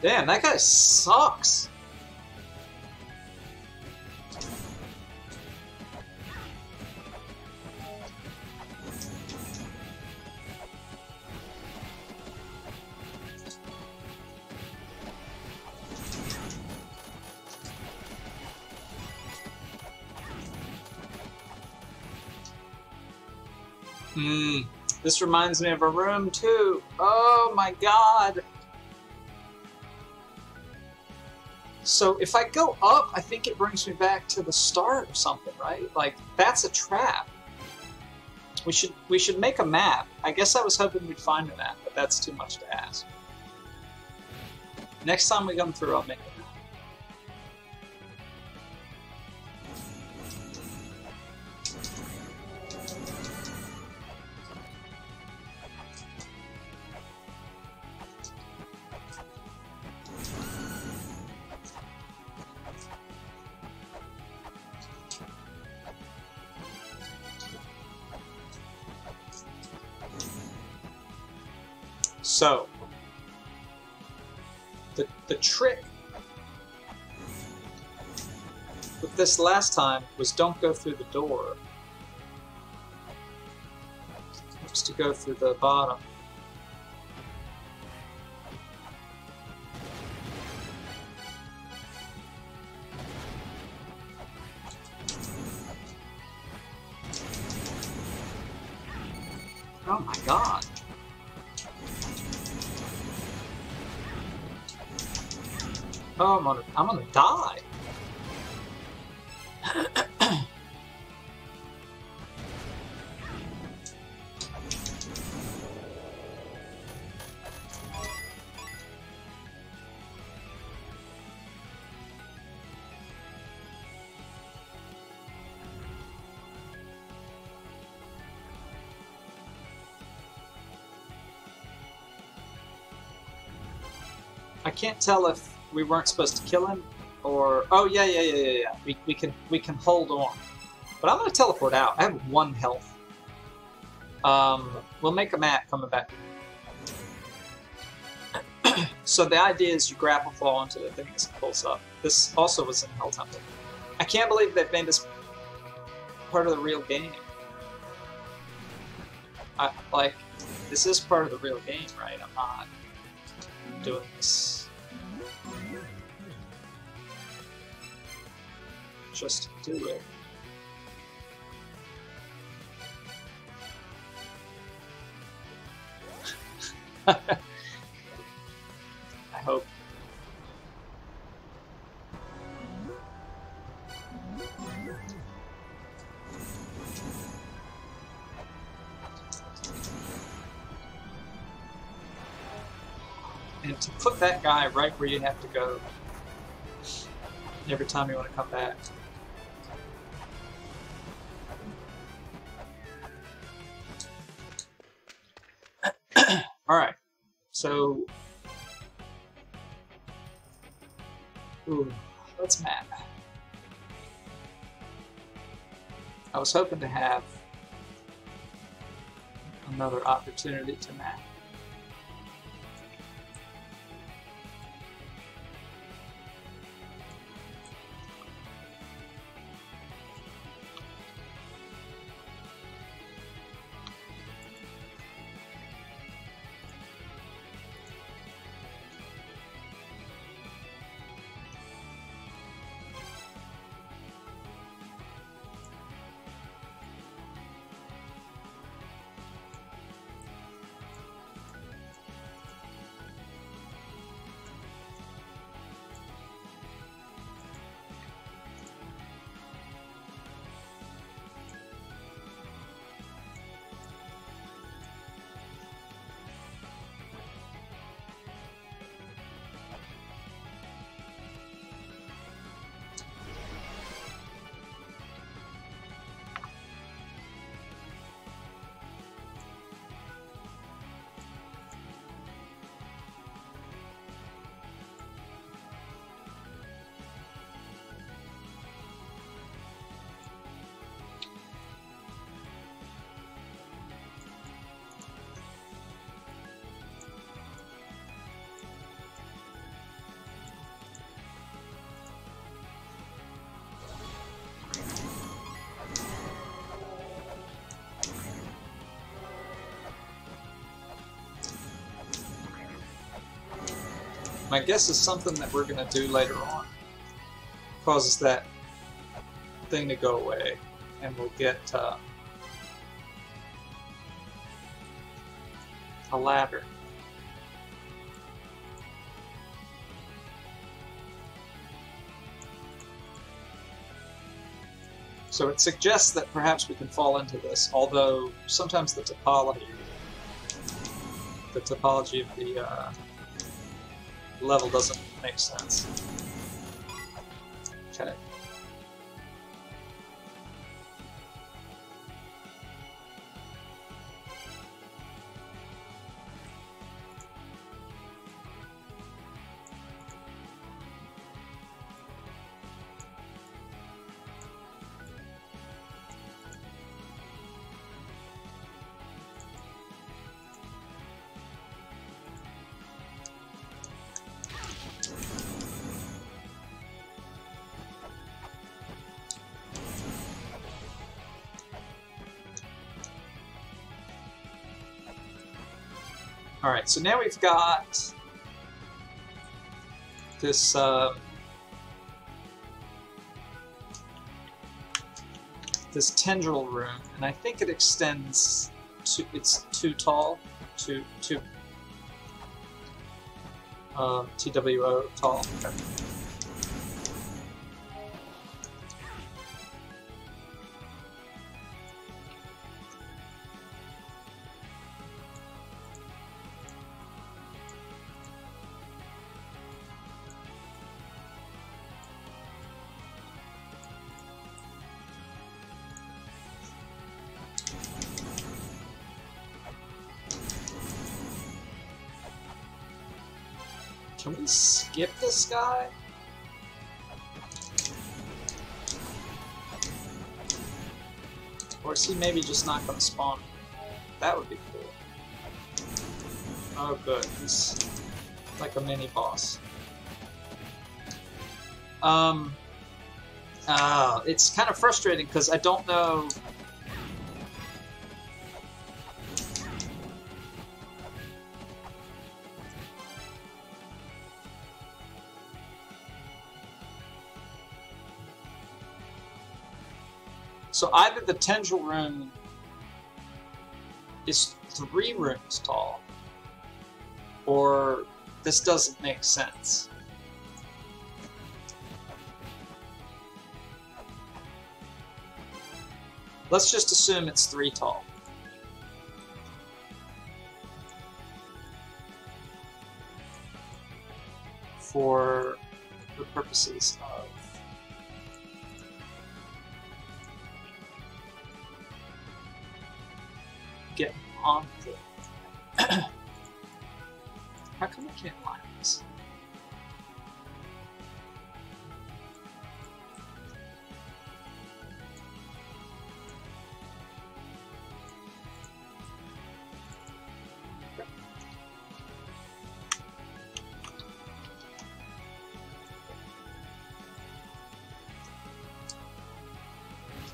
Damn, that guy sucks. This reminds me of a room too. Oh my god. So if I go up, I think it brings me back to the start or something, right? Like, that's a trap. We should make a map. I guess I was hoping we'd find a map, but that's too much to ask. Next time we come through, I'll make a map. So, the trick with this last time was don't go through the door. It was to go through the bottom. Oh my god. Oh, I'm gonna die. I can't tell if we weren't supposed to kill him, or oh yeah. We can hold on, but I'm gonna teleport out. I have 1 health. We'll make a map coming back. So the idea is you grapple fall onto the thing that pulls up. This also was in Hell Temple. I can't believe they've made this part of the real game. This is part of the real game, right? I'm not doing this just to do it. I hope. and to put that guy right where you have to go every time you want to come back. All right, so ooh, let's map. I was hoping to have another opportunity to map. My guess is something that we're going to do later on causes that thing to go away, and we'll get a ladder. So it suggests that perhaps we can fall into this, although sometimes the topology of the level doesn't make sense. Okay. Alright, so now we've got this this tendril room, and I think it extends to, it's too tall, TWO tall. Okay. Can we skip this guy? Or is he maybe just not going to spawn? That would be cool. Oh good, he's like a mini boss. It's kind of frustrating because I don't know... So either the tendril room is 3 rooms tall, or this doesn't make sense. Let's just assume it's 3 tall. for the purposes of getting on the... How come I can't line this?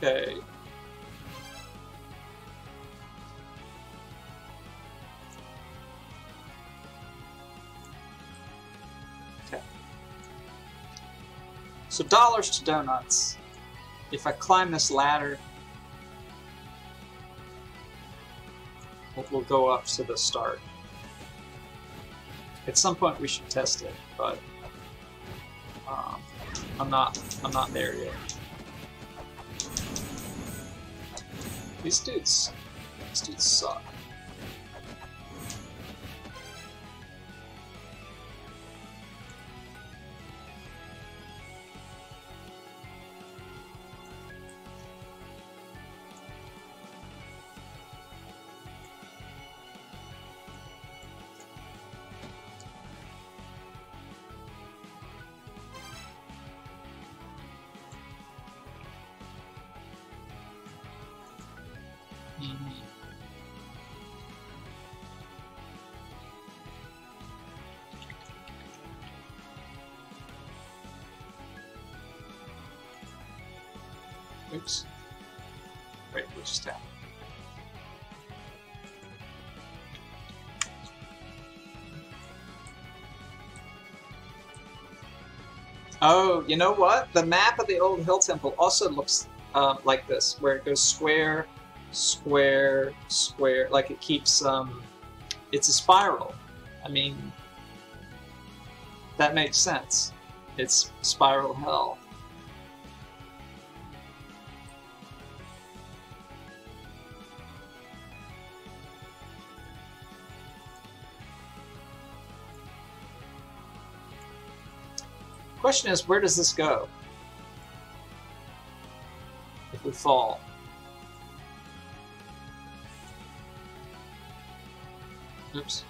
Okay. Okay. So dollars to donuts. If I climb this ladder, it will go up to the start. At some point we should test it, but I'm not there yet. These dudes suck. Oops. Right, we'll just tap. Oh, you know what? The map of the old Hel temple also looks like this, where it goes square, square, square, like it keeps, it's a spiral. I mean, that makes sense. It's spiral Hel. Question is, where does this go? If we fall. Oops.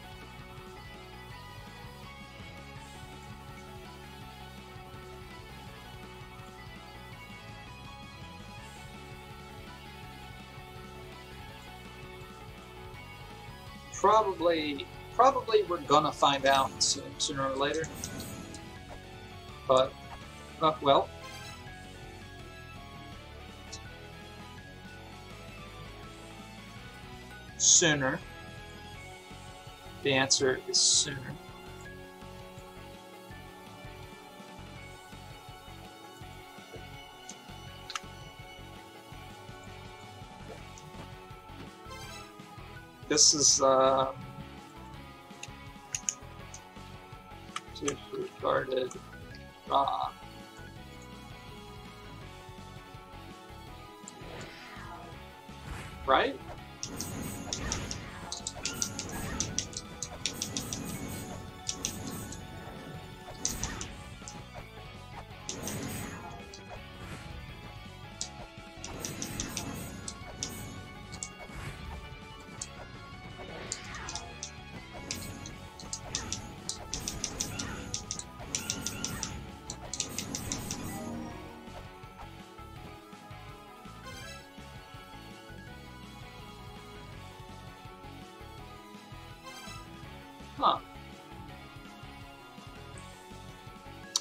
Probably we're gonna find out sooner or later. But, well. Sooner. The answer is sooner. This is, disregarded. Right?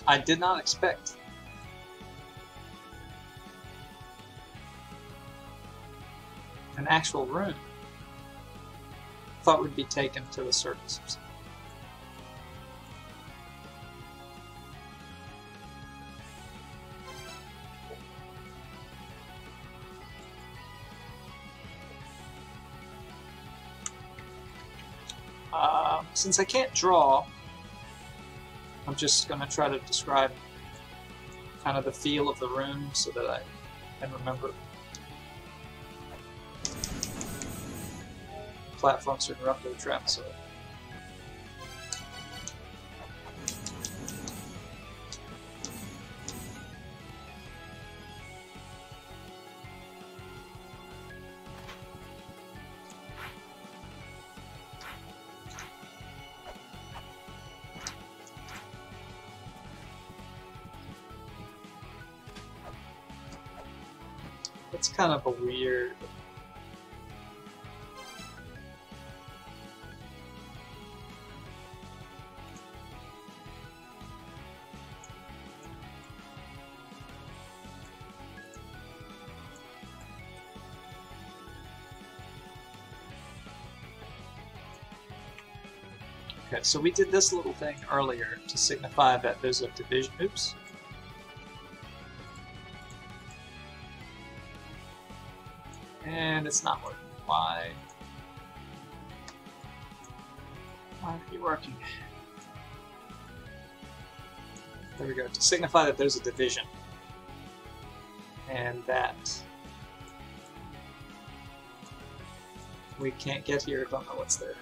I did not expect. An actual room. Thought we'd be taken to the surface or something. Since I can't draw, I'm just going to try to describe kind of the feel of the room so that I can remember. Platforms are interrupted with traps. It's kind of a weird... Okay, so we did this little thing earlier to signify that there's a division. Oops. And it's not working. Why? Why aren't you working? There we go. To signify that there's a division. And that we can't get here, don't know what's there.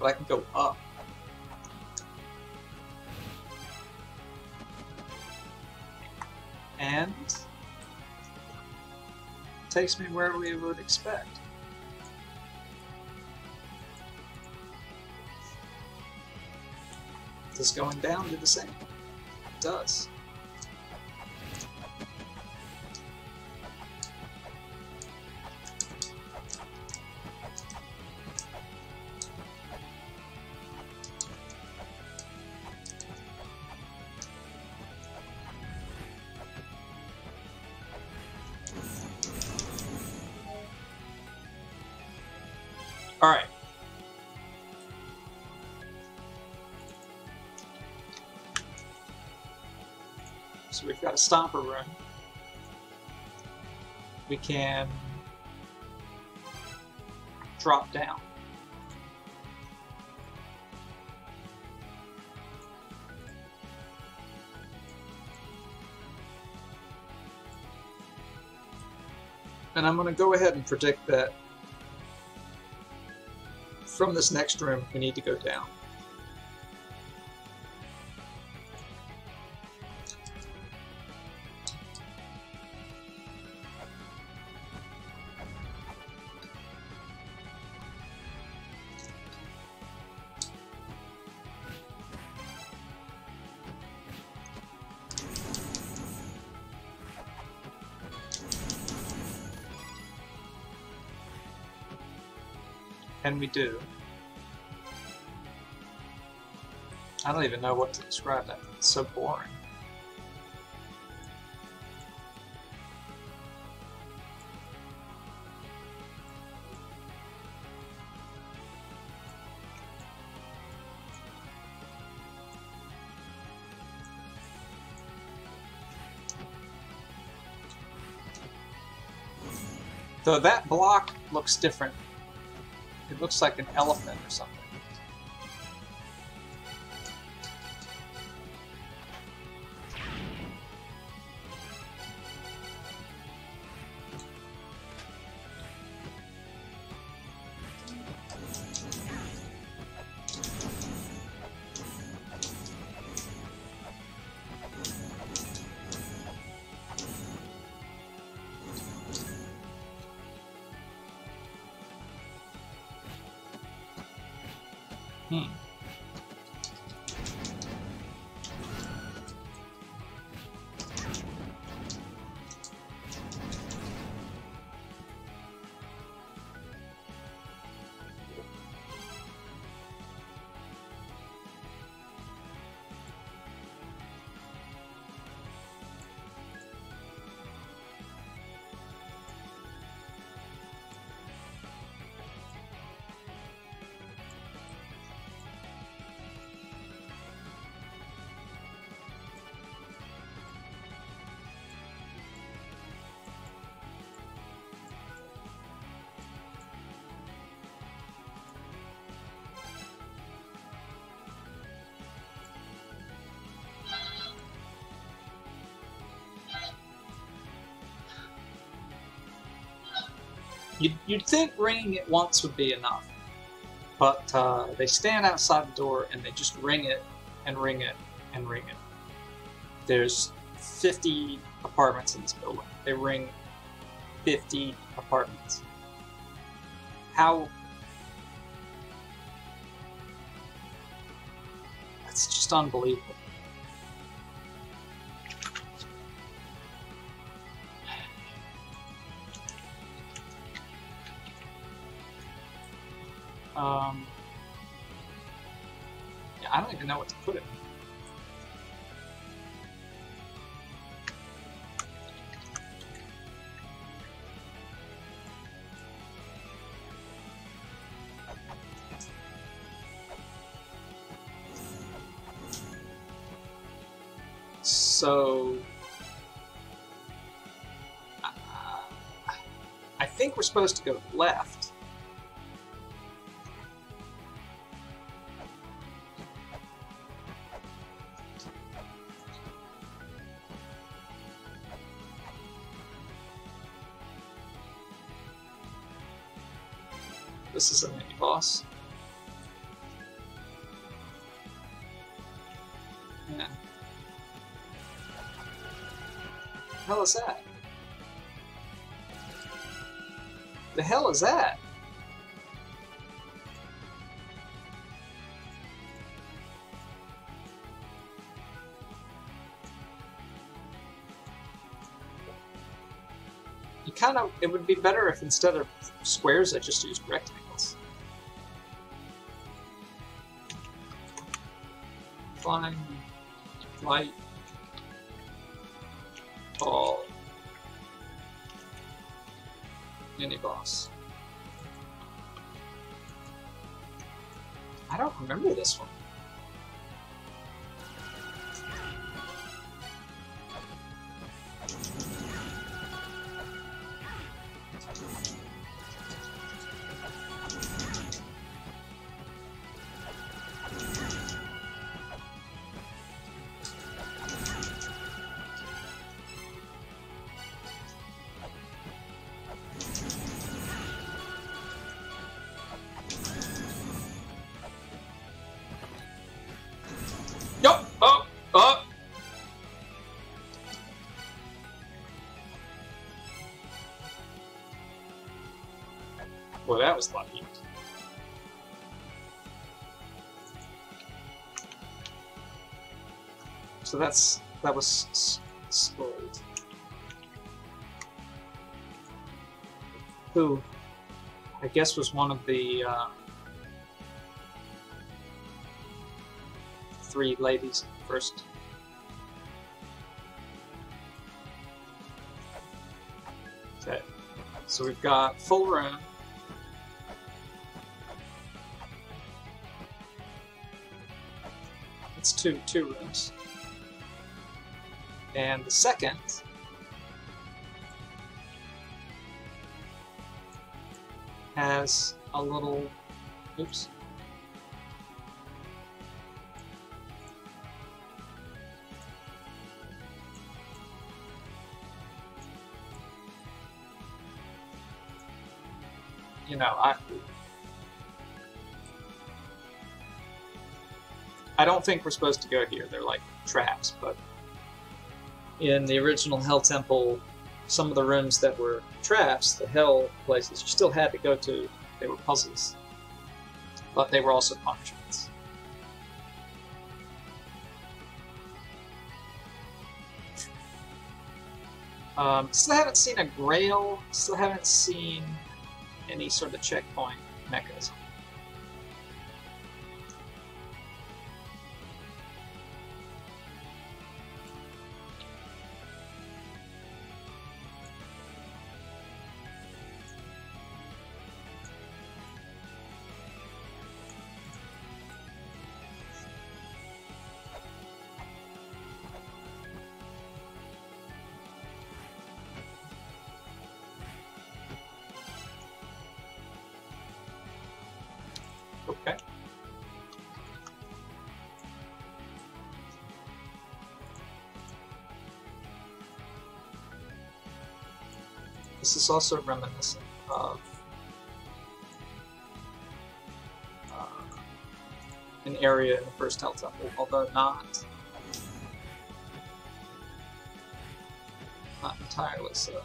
But I can go up. And takes me where we would expect. Does going down do the same? It does. Alright. So we've got a stomper room. We can drop down. And I'm going to go ahead and predict that from this next room, we need to go down. And we do. I don't even know what to describe that. It's so boring. Though that block looks different. It looks like an elephant or something. You'd think ringing it once would be enough, but they stand outside the door and they just ring it and ring it and ring it. There's 50 apartments in this building. They ring 50 apartments. How? That's just unbelievable. Yeah, I don't even know what to put it. So, I think we're supposed to go left. This is a mini boss. Yeah. The hell is that? The hell is that? You kind of, it would be better if instead of squares I just used rectangles. Flying, flight. Ball. Mini boss. I don't remember this one. Well, that was lucky. So that was spoiled. Who, I guess, was one of the three ladies first. Okay, so we've got full room. Two rooms, and the second has a little, oops, you know, I don't think we're supposed to go here. They're like traps, but in the original Hel Temple, some of the rooms that were traps, the Hel places you still had to go to, they were puzzles, but they were also punishments. Still haven't seen a grail, still haven't seen any sort of checkpoint mechanism. Okay. This is also reminiscent of an area in the first Hel Temple, although not entirely so.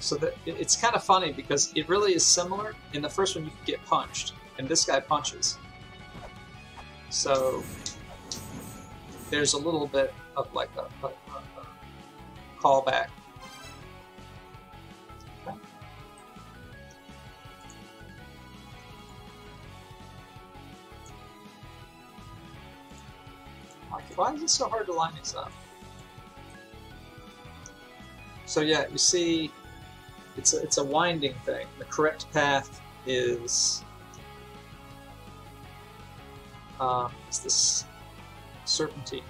So that it's kind of funny because it really is similar. In the first one you can get punched, and this guy punches. So there's a little bit of like a callback. Okay. Why is it so hard to line this up? So yeah, you see, it's a winding thing. The correct path is it's this serpentine.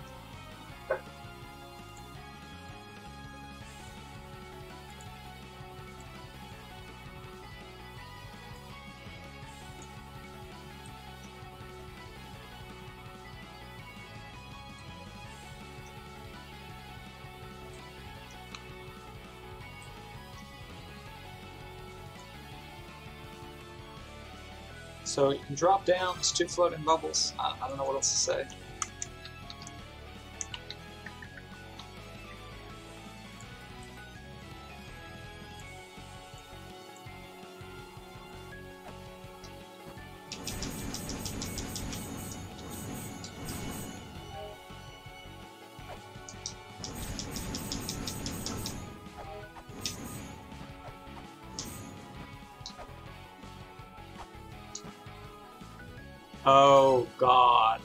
So you can drop down, there's two floating bubbles. I don't know what else to say. Oh, God.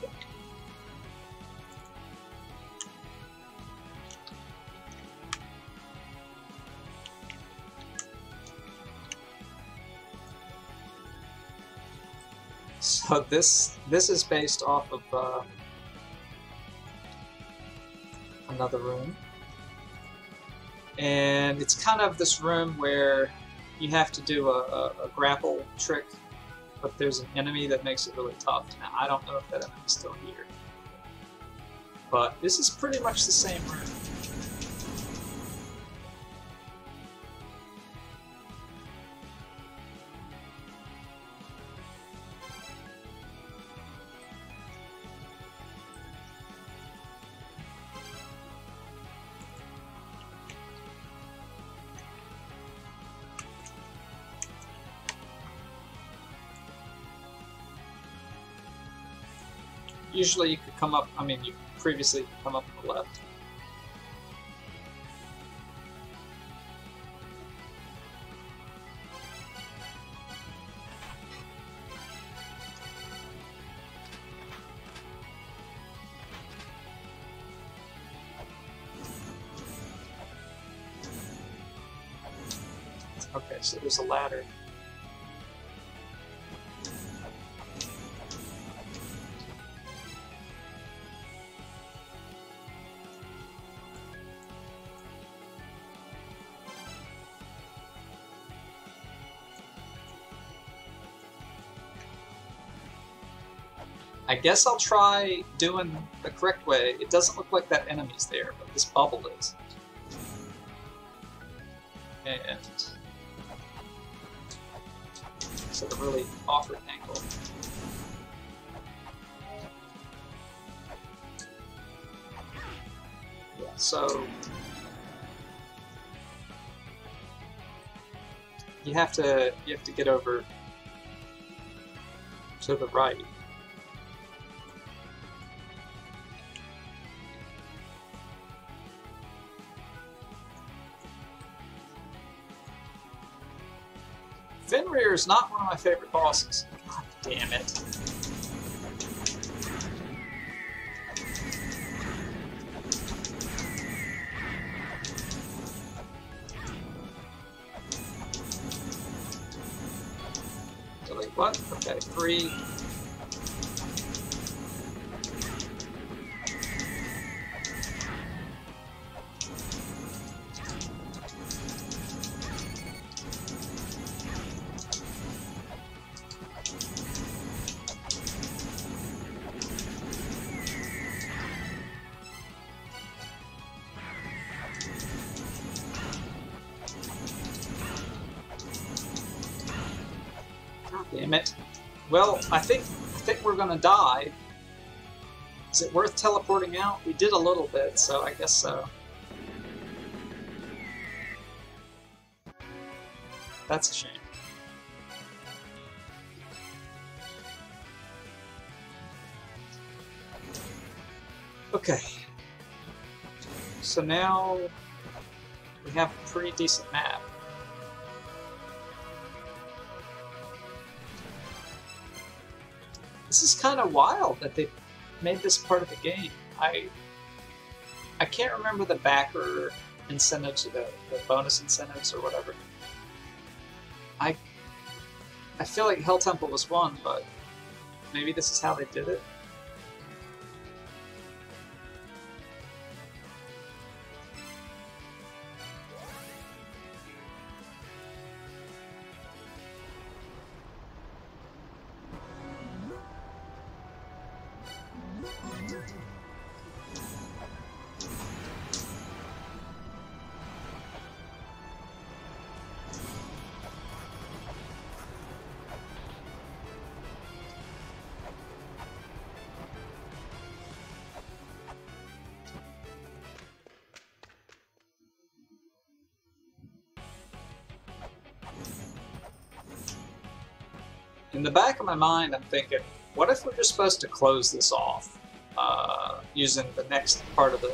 So this is based off of another room. And it's kind of this room where you have to do a grapple trick. But there's an enemy that makes it really tough. Now, I don't know if that enemy's still here. But this is pretty much the same room. Usually you could come up, I mean, you previously could come up on the left. Okay, so there's a ladder. I guess I'll try doing the correct way. It doesn't look like that enemy's there, but this bubble is. And it's at a really awkward angle. Yeah, so you have to get over to the right. Fenrir is not one of my favorite bosses. God damn it. Delete what? Okay, three. Damn it. Well, I think we're gonna die. Is it worth teleporting out? We did a little bit, so I guess so. That's a shame. Okay. So now we have a pretty decent map. This is kind of wild that they made this part of the game. I can't remember the backer incentives or the bonus incentives or whatever. I feel like Hell Temple was one, but maybe this is how they did it. In the back of my mind, I'm thinking, what if we're just supposed to close this off using the next part of the...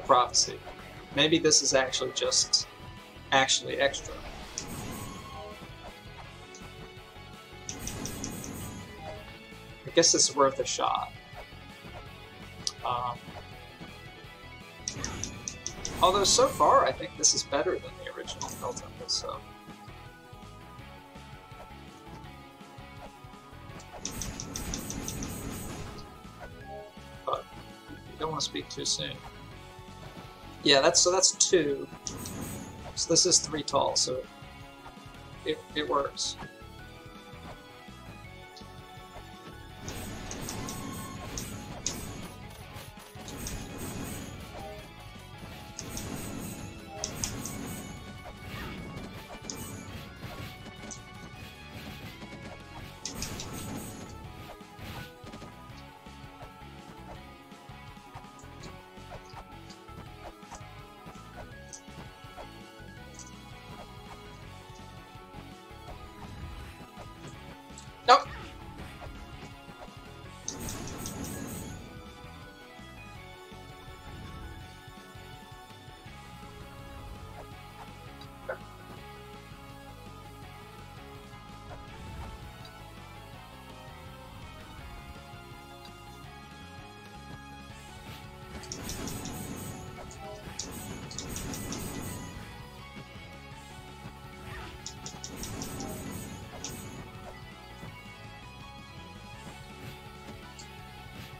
prophecy. Maybe this is actually just... extra. I guess it's worth a shot. Although so far, I think this is better than the original Hell Temple, so... But, you don't want to speak too soon. Yeah, that's two. So this is three tall, so... It works.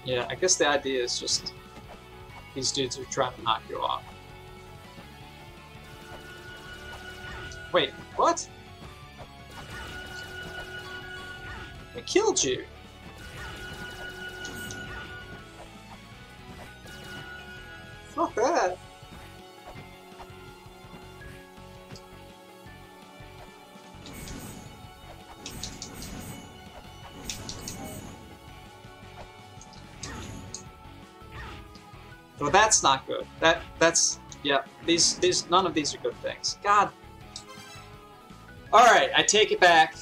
Yeah, I guess the idea is just these dudes are trying to knock you off. Wait, what? We killed you! Fuck that! Well, that's not good. That's yeah. These none of these are good things. God. All right, I take it back.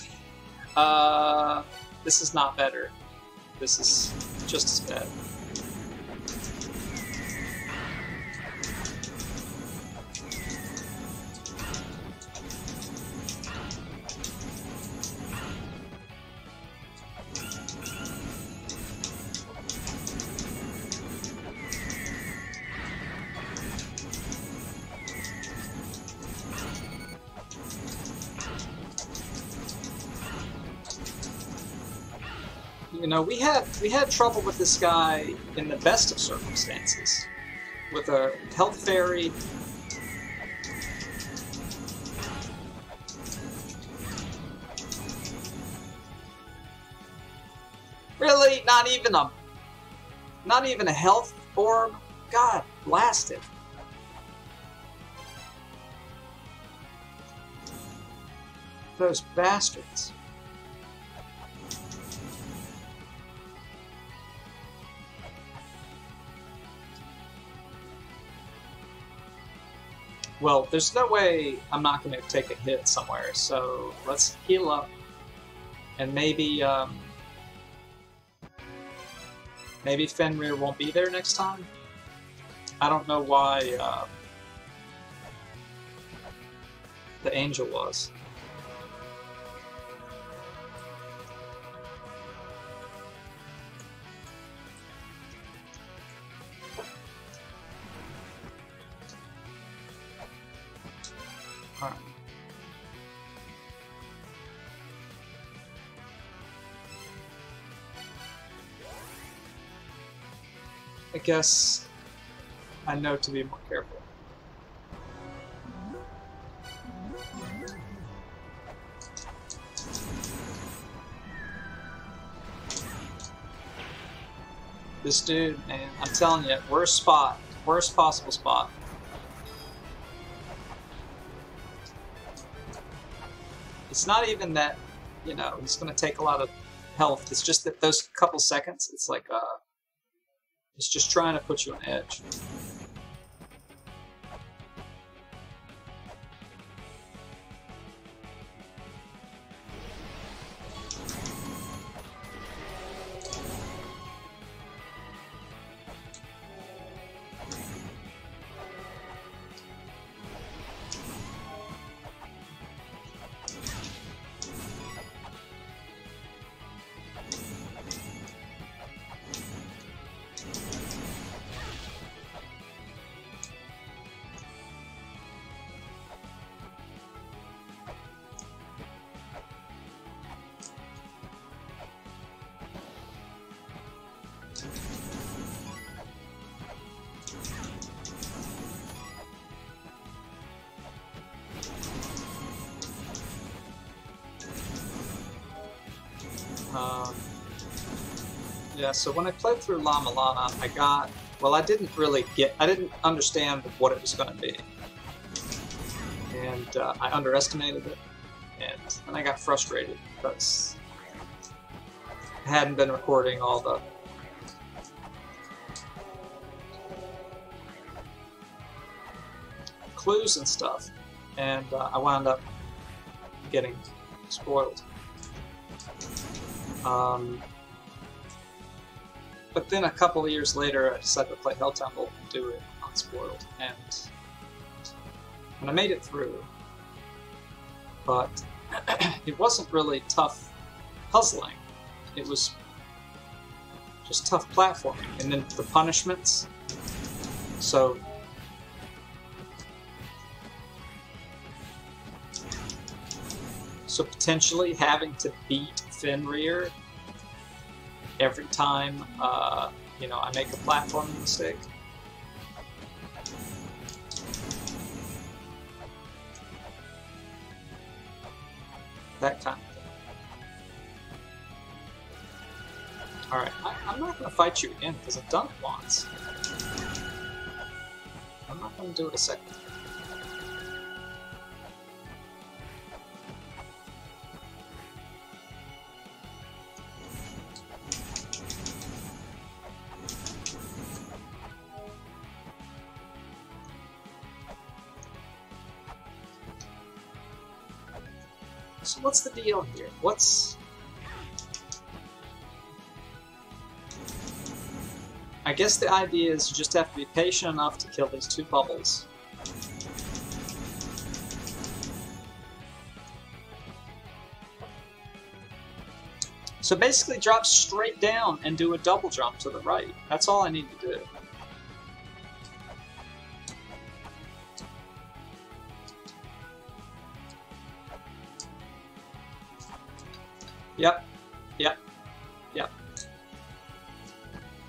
This is not better. This is just as bad. You know, we had trouble with this guy in the best of circumstances, with a health fairy. Really, not even a health orb. God, blast it. Those bastards. Well, there's no way I'm not going to take a hit somewhere, so let's heal up and maybe maybe Fenrir won't be there next time. I don't know why the angel was. Fuck. I guess I know to be more careful. This dude, man, I'm telling you, worst spot, worst possible spot. It's not even that, you know, it's going to take a lot of health. It's just that those couple seconds, it's like, it's just trying to put you on edge. Yeah, so when I played through La-Mulana, I got, well, I didn't understand what it was going to be. And I underestimated it, and I got frustrated because I hadn't been recording all the clues and stuff, and I wound up getting spoiled. But then a couple of years later, I decided to play Hell Temple and do it unspoiled, and I made it through. But it wasn't really tough puzzling; it was just tough platforming, and then the punishments. So potentially having to beat Fenrir every time, you know, I make a platforming mistake. That kind of thing. Alright, I'm not going to fight you again because I've done it once. I'm not going to do it a second time. So what's the deal here? I guess the idea is you just have to be patient enough to kill these two bubbles. So basically drop straight down and do a double jump to the right. That's all I need to do. Yep.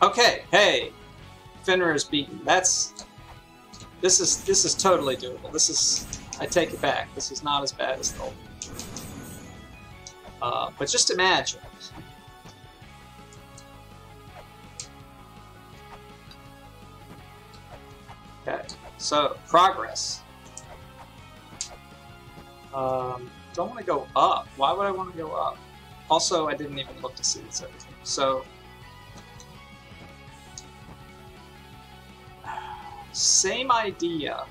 Okay, hey, Fenrir is beaten. This is totally doable. I take it back. This is not as bad as the old. But just imagine. Okay, so progress. Don't want to go up. Why would I want to go up? Also, I didn't even look to see this everything. So, same idea.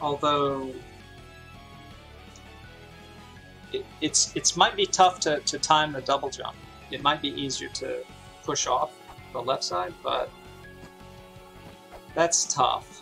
Although, it's might be tough to time the double jump. It might be easier to push off the left side, but that's tough.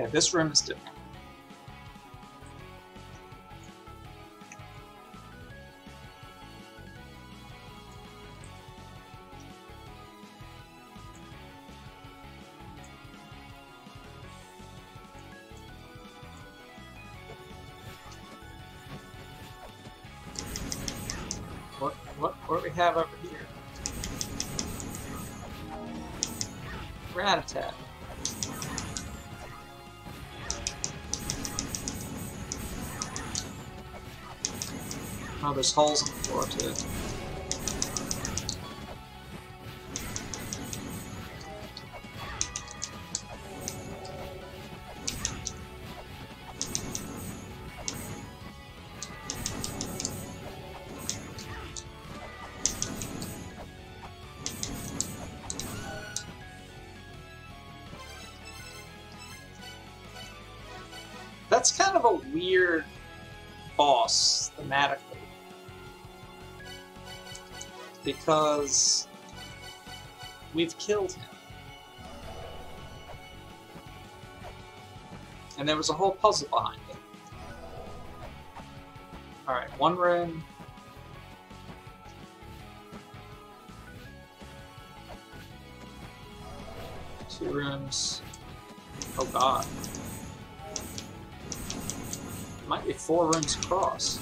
Okay, this room is different. What we have over here? Ratatad. Oh, there's holes in the floor too. That's kind of a weird boss thematically, because we've killed him. And there was a whole puzzle behind it. Alright, one room. Two rooms. Oh god. Might be four rooms across.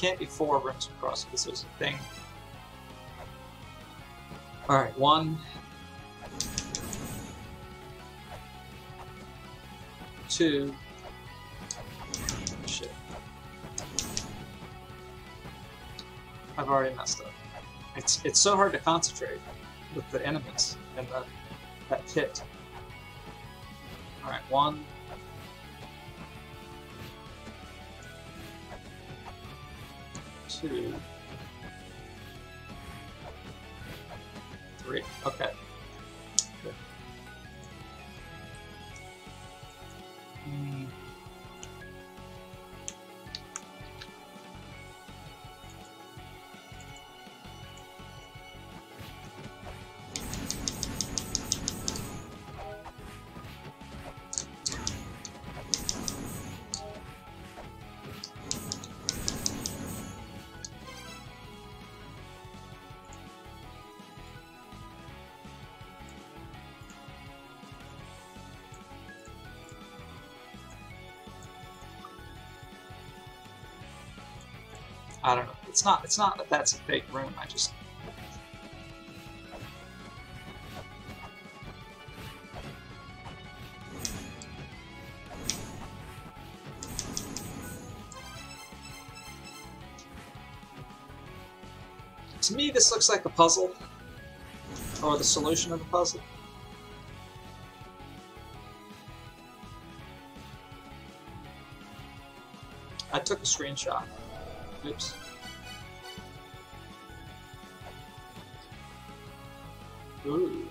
Can't be four rooms across because there's a thing. Alright, one. Two. Shit. I've already messed up. It's so hard to concentrate with the enemies and that pit. Alright, one. Two, three. Okay. Good. I don't know. It's not that that's a big room. I just. To me, this looks like a puzzle, or the solution of a puzzle. I took a screenshot. Oops. Ooh.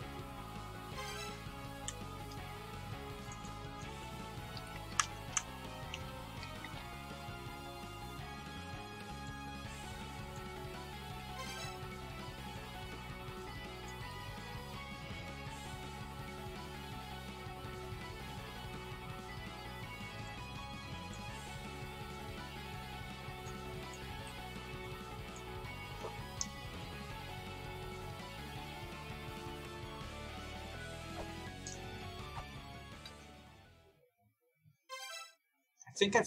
I think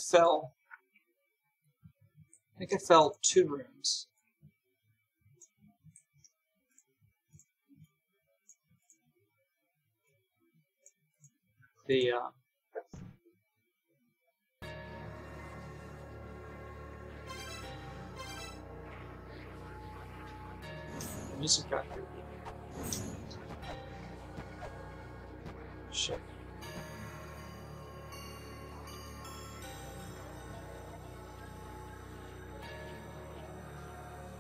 I fell two rooms. music on here. Shit.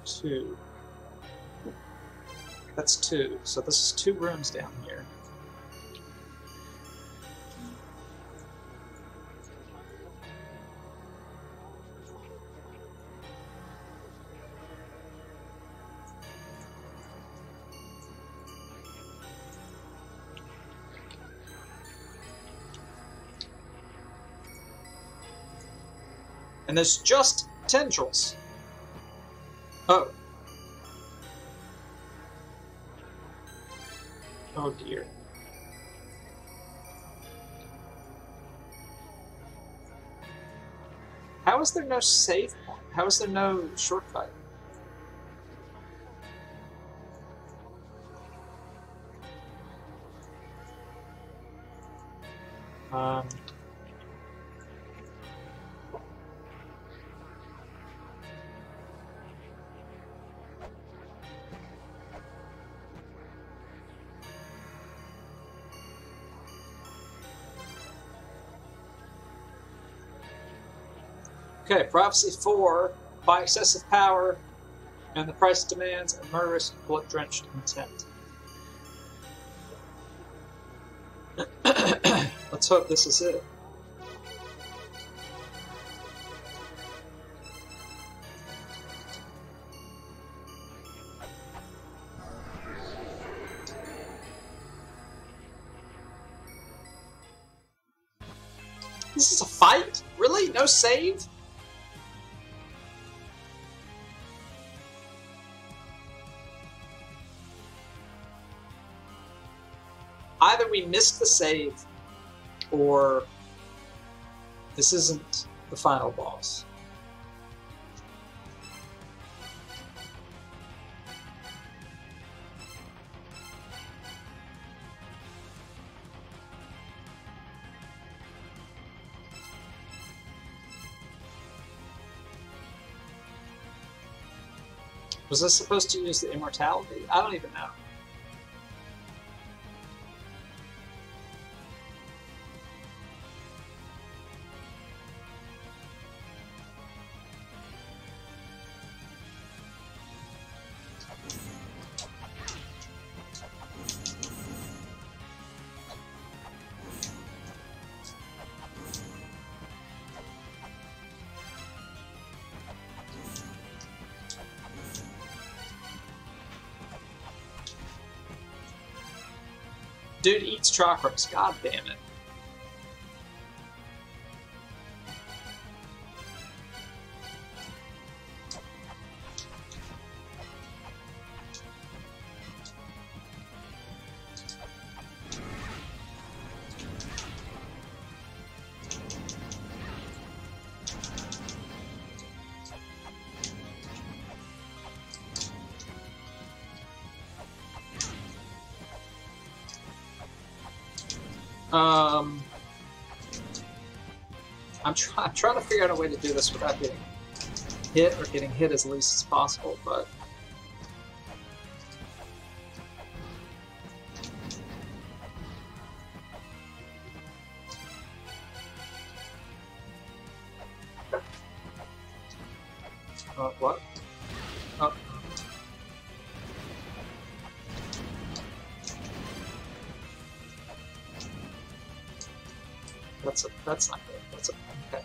Two. That's two. So this is two rooms down here. And there's just tendrils. Oh. Oh dear. How is there no save point? How is there no shortcut? Okay, Prophecy 4, by excessive power, and the price of demands, and murderous, blood-drenched intent. Let's hope this is it. This is a fight? Really? No save? We missed the save, or this isn't the final boss. Was this supposed to use the immortality? I don't even know. Dude eats chakras, god damn it. I'm trying to figure out a way to do this without getting hit, or getting hit as least as possible, but... what? Oh. That's not good. That's a... Okay.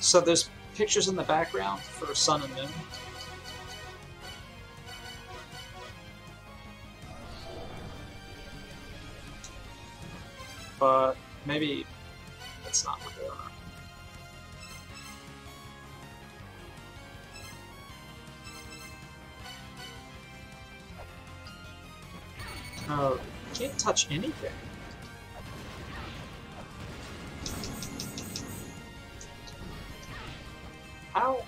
So there's pictures in the background for sun and moon. But maybe that's not what they are. Oh, you can't touch anything. How?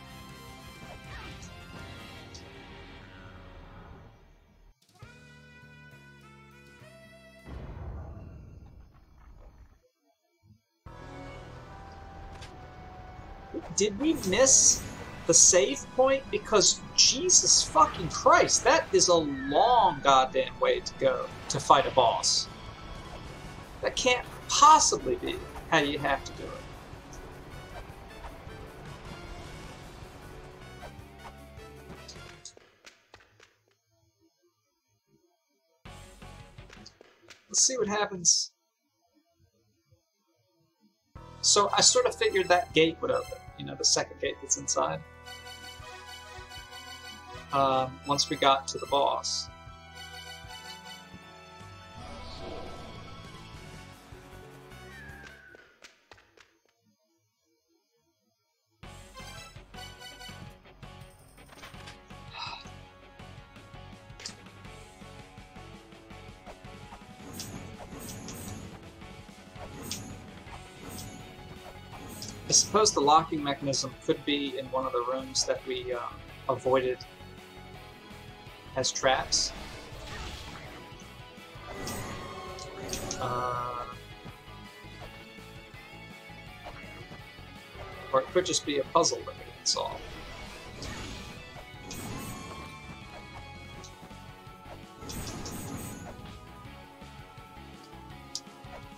Did we miss the save point? Because Jesus fucking Christ, that is a long goddamn way to go to fight a boss. That can't possibly be how you have to do it. Let's see what happens. So I sort of figured that gate would open, you know, the second gate that's inside. Once we got to the boss. I suppose the locking mechanism could be in one of the rooms that we avoided as traps. Or it could just be a puzzle that we can solve.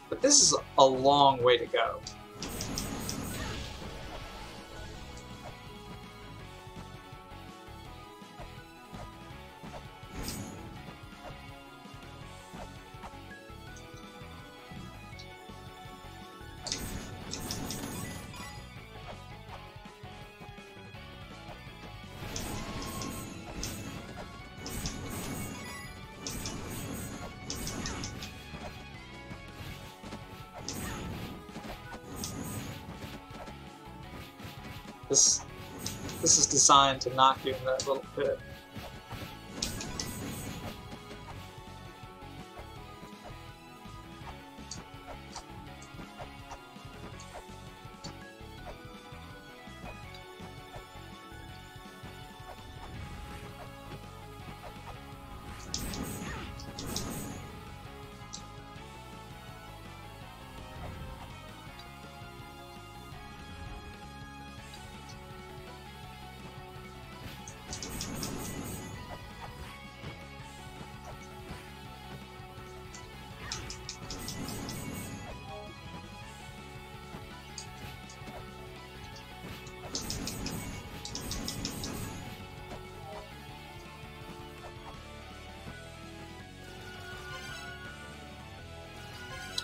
But this is a long way to go. This is designed to knock you in that little pit.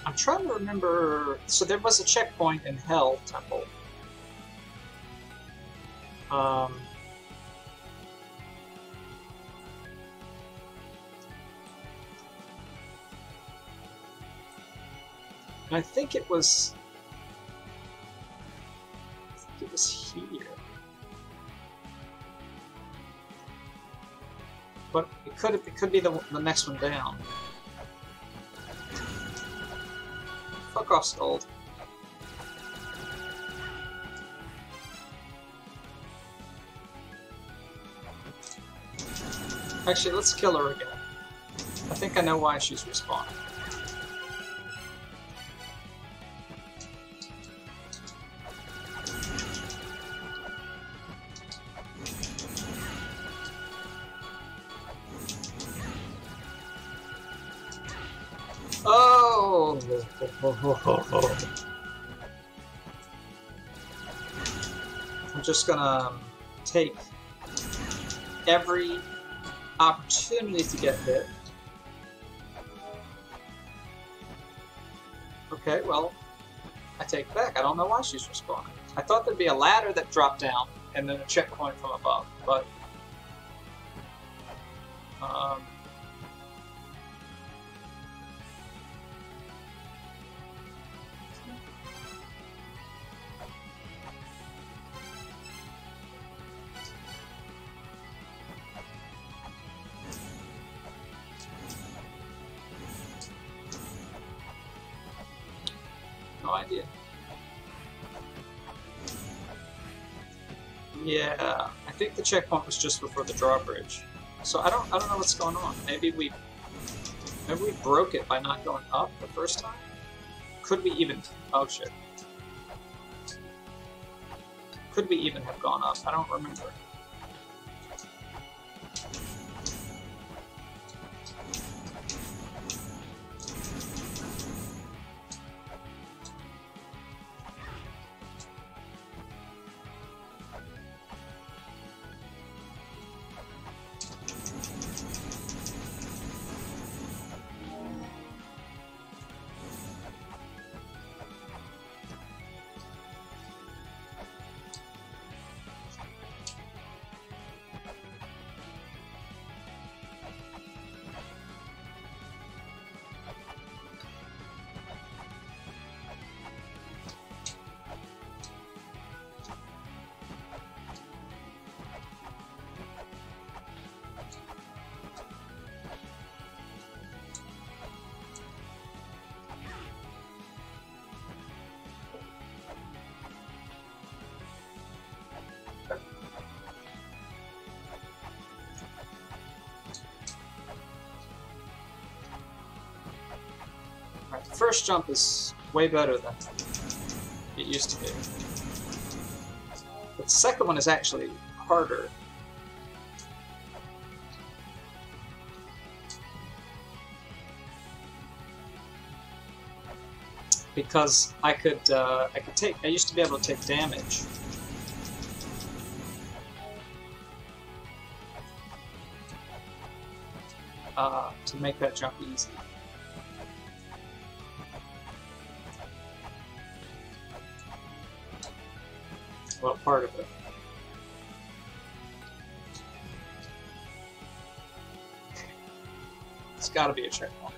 I'm trying to remember, so there was a checkpoint in Hel Temple. And I think it was here. But it could be the next one down. Fuck off, Scold. Actually, let's kill her again. I think I know why she's respawning. I'm just gonna take every opportunity to get hit. Okay, well, I take back. I don't know why she's respawning. I thought there'd be a ladder that dropped down and then a checkpoint from above, but no idea. Yeah, I think the checkpoint was just before the drawbridge. So I don't know what's going on. Maybe we broke it by not going up the first time? Could we even? Oh shit. Could we even have gone up? I don't remember. The first jump is way better than it used to be. But the second one is actually harder. Because I used to be able to take damage. To make that jump easy. Well, part of it. It's got to be a checkpoint.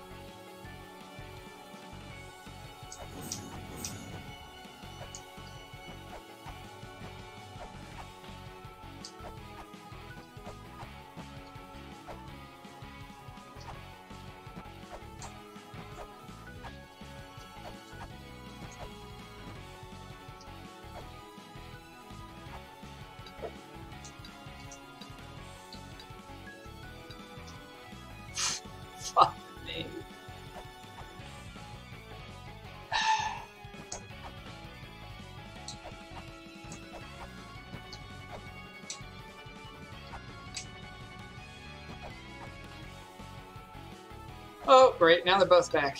Oh, great, now they're both back.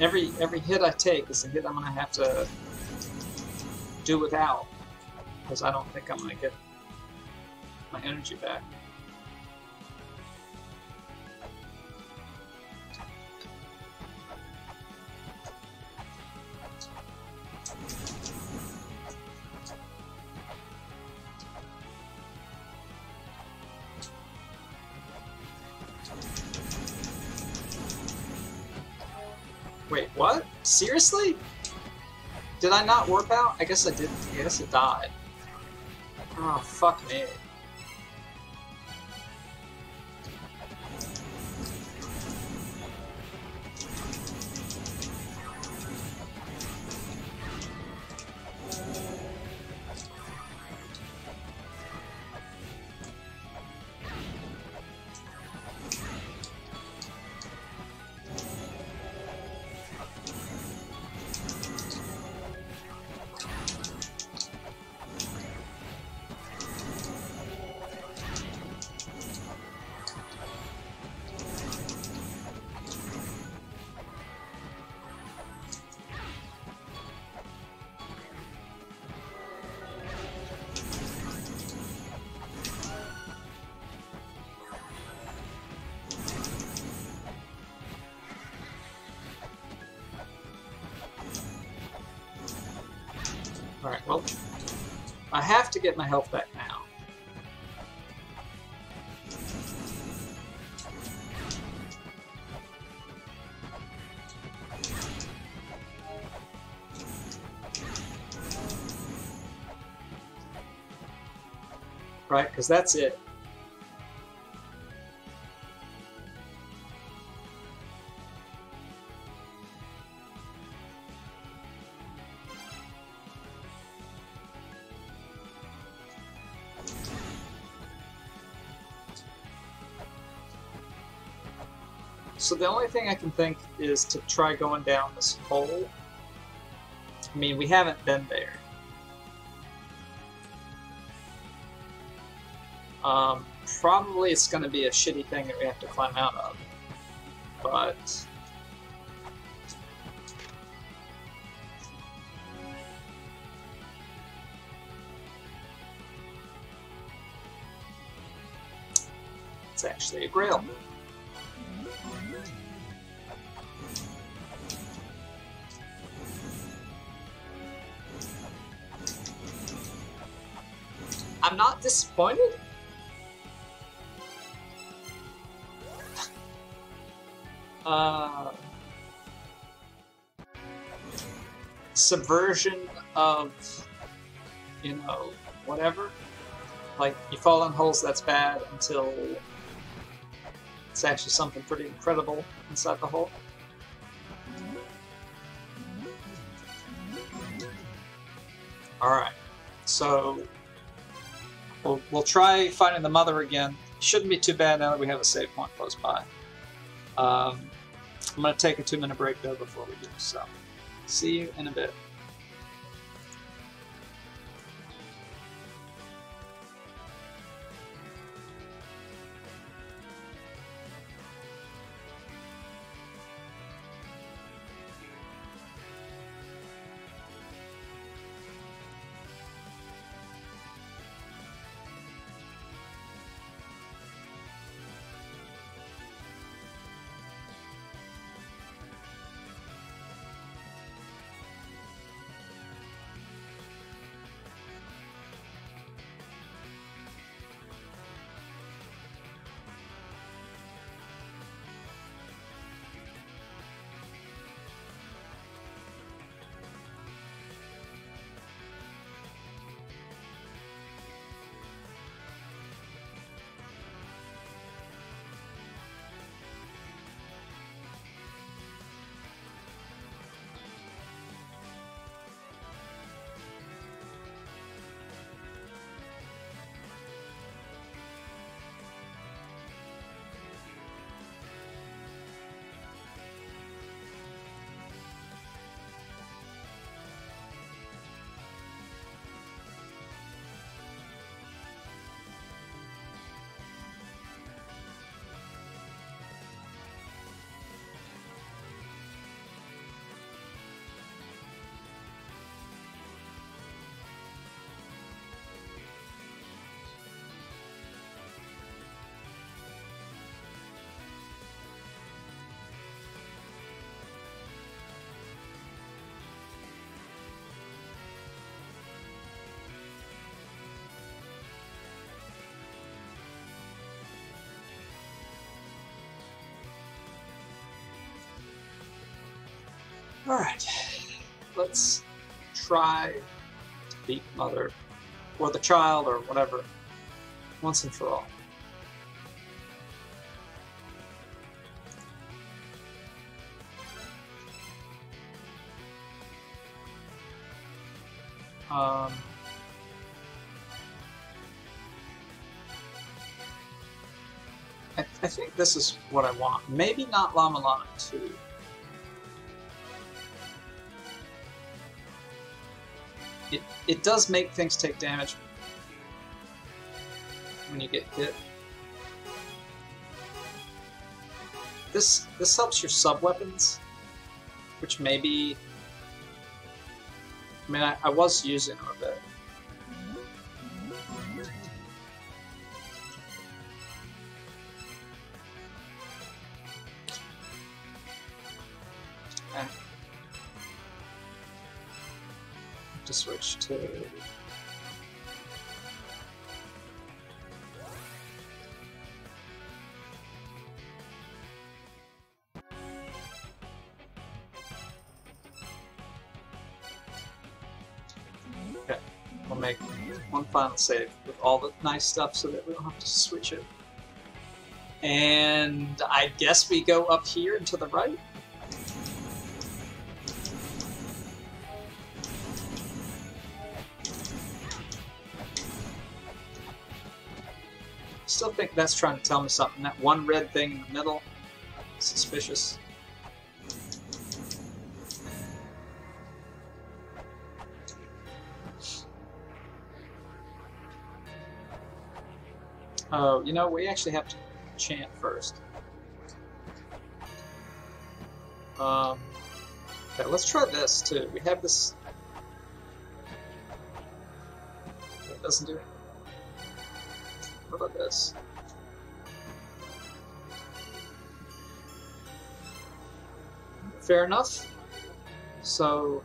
Every hit I take is a hit I'm gonna have to do without, because I don't think I'm gonna get my energy back. Wait, what? Seriously? Did I not warp out? I guess I didn't. I guess it died. Oh, fuck me. Alright, well, I have to get my health back now. Right, because that's it. So the only thing I can think is to try going down this hole I mean, we haven't been there. Probably it's going to be a shitty thing that we have to climb out of, but... it's actually a grail. I'm not disappointed. Subversion of, you know, whatever. Like, you fall in holes, that's bad, until it's actually something pretty incredible inside the hole. Alright, so we'll try finding the mother again. Shouldn't be too bad now that we have a save point close by. I'm going to take a 2-minute break though before we do, so see you in a bit. Alright, let's try to beat Mother, or the child, or whatever, once and for all. I think this is what I want. Maybe not La-Mulana 2. It does make things take damage when you get hit. This helps your sub-weapons, which maybe... I mean, I was using them a bit. To switch to okay, we'll make one final save with all the nice stuff so that we don't have to switch it. And I guess we go up here and to the right. I still think that's trying to tell me something. That one red thing in the middle, suspicious. You know, we actually have to chant first. Okay, let's try this too. We have this. It doesn't do anything. What about this? Fair enough. So.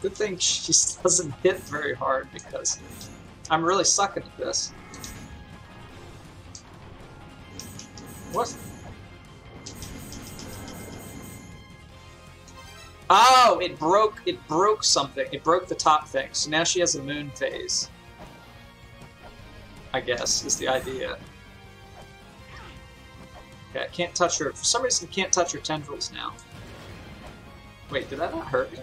Good thing she doesn't hit very hard because I'm really sucking at this. What? Oh, it broke something. It broke the top thing. So now she has a moon phase, I guess, is the idea. Okay, I can't touch her. For some reason I can't touch her tendrils now. Wait, did that not hurt me?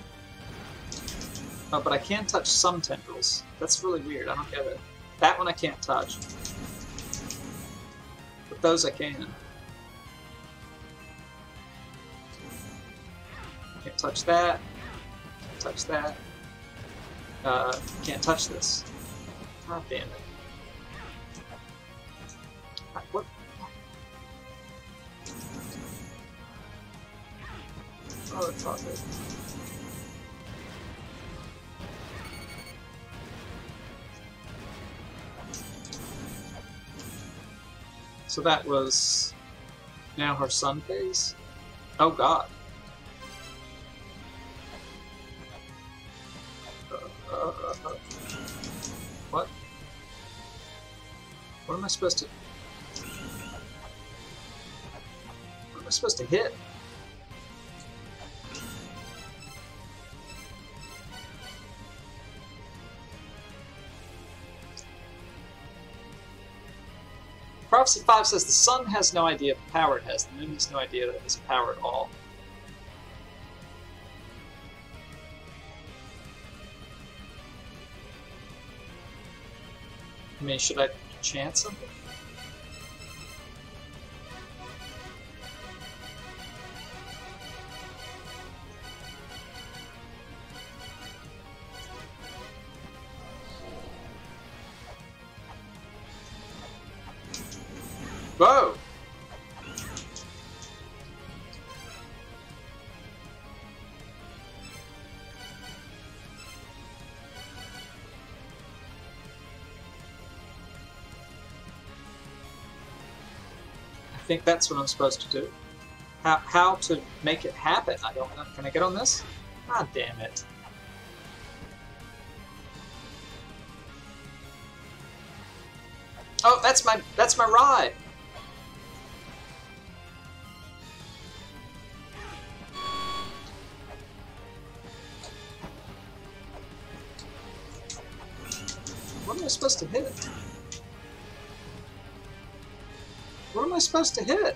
Oh, but I can touch some tendrils. That's really weird. I don't get it. That one I can't touch. But those I can. Can't touch that. Can't touch that. Can't touch this. God damn it. What? Oh, it's all good. So that was now her sun phase. Oh god. What? What am I supposed to? What am I supposed to hit? Prophecy 5 says the sun has no idea of the power it has. The moon has no idea that it has power at all. I mean, should I chant something? Whoa! I think that's what I'm supposed to do. How to make it happen? I don't know. Can I get on this? Ah, damn it. Oh, that's my ride. Supposed to hit? What am I supposed to hit?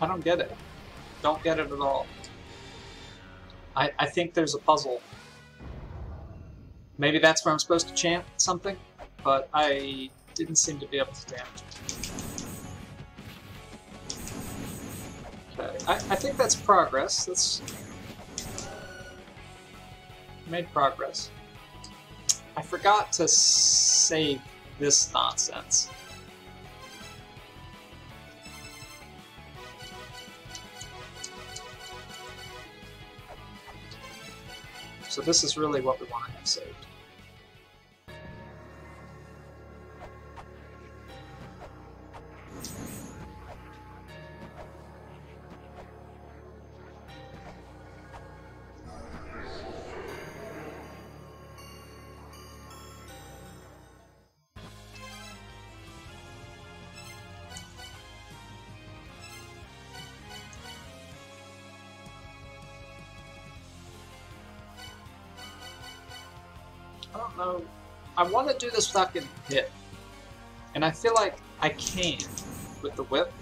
I don't get it. Don't get it at all. I think there's a puzzle. Maybe that's where I'm supposed to chant something, but I didn't seem to be able to damage it. Okay, I think that's progress. That's made progress. I forgot to save this nonsense. So this is really what we want to have saved. don't know. I want to do this without getting hit. And I feel like I can with the whip.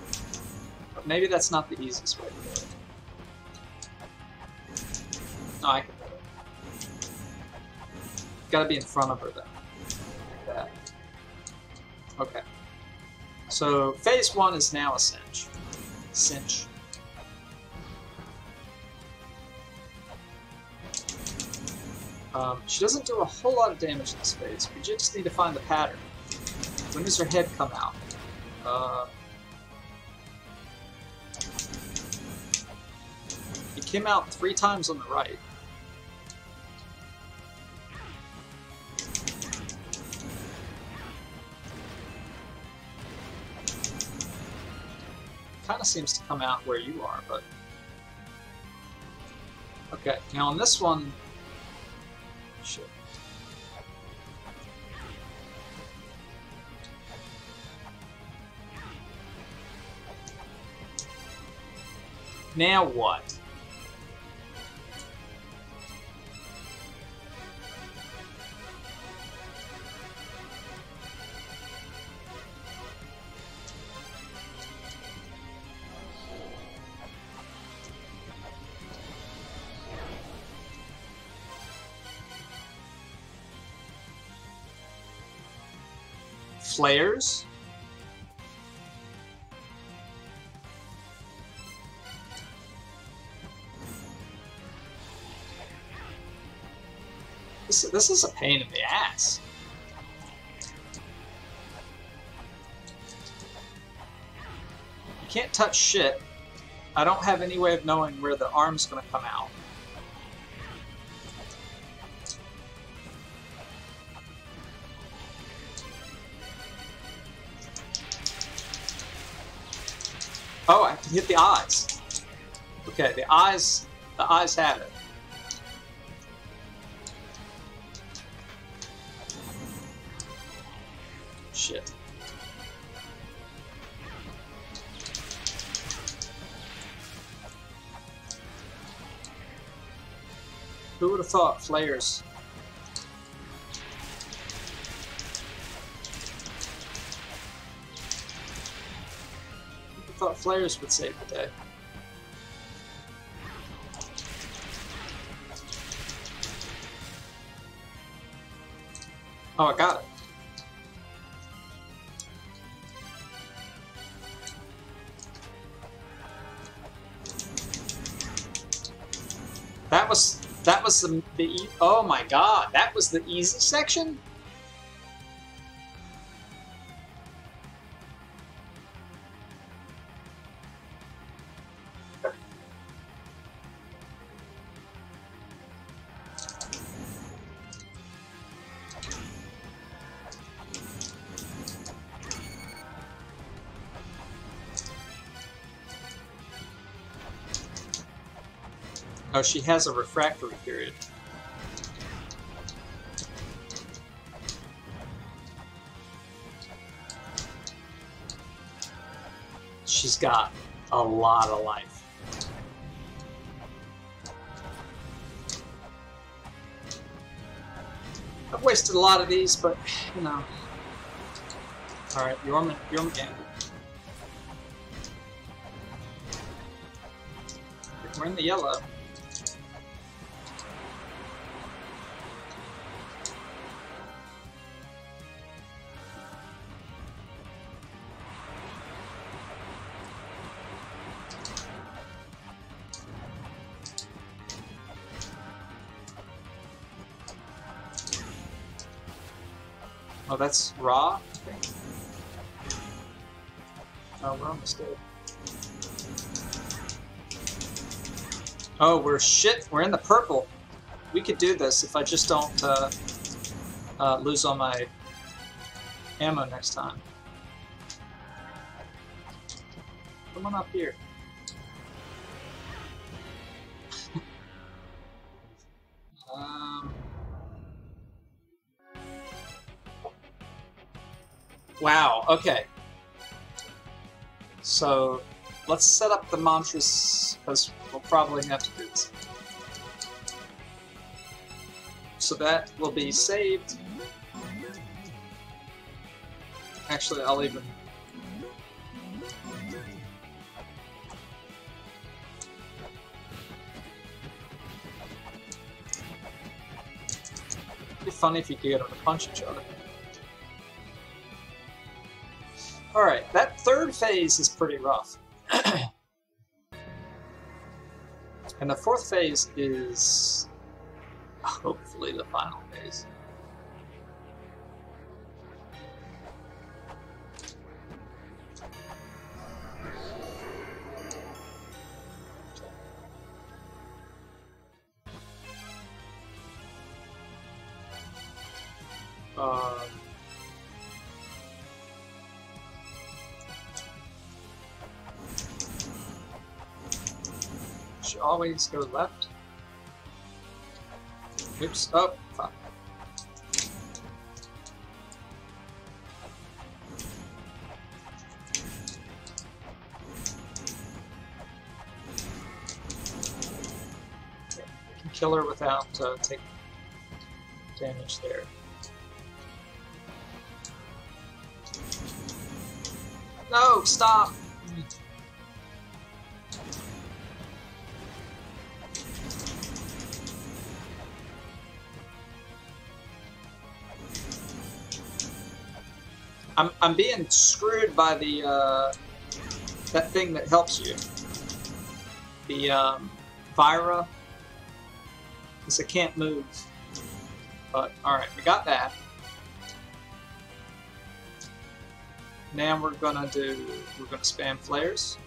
But maybe that's not the easiest way to do it. No, I can do it. Gotta be in front of her, though. Like that. Okay. So, phase one is now a cinch. She doesn't do a whole lot of damage in this phase. We just need to find the pattern. When does her head come out? It came out 3 times on the right. Kind of seems to come out where you are, but... Okay, now on this one... Shit. Now what? Flares. This is a pain in the ass. You can't touch shit. I don't have any way of knowing where the arm's gonna come out. Oh, I can hit the eyes. Okay, the eyes have it. Shit. Who would have thought flares? I thought flares would save the day. Oh, I got it. That was the oh my god, that was the easy section? Oh, she has a refractory period. She's got a lot of life. I've wasted a lot of these, but, you know. Alright, you're on game. We're in the yellow. Oh, that's raw? Oh, we're almost dead. Oh, we're shit. We're in the purple. We could do this if I just don't lose all my ammo next time. Come on up here. Wow, okay. So, let's set up the mantras, because we'll probably have to do this. So that will be saved. Actually, I'll even... It'd be funny if you could get them to punch each other. Alright, that third phase is pretty rough. And the fourth phase is... hopefully the final phase. Should always go left. Oops, up, oh, fuck. Okay. We can kill her without taking damage there. No, stop! I'm being screwed by the that thing that helps you. The Vira. Because I can't move. But alright, we got that. Now we're gonna spam flares.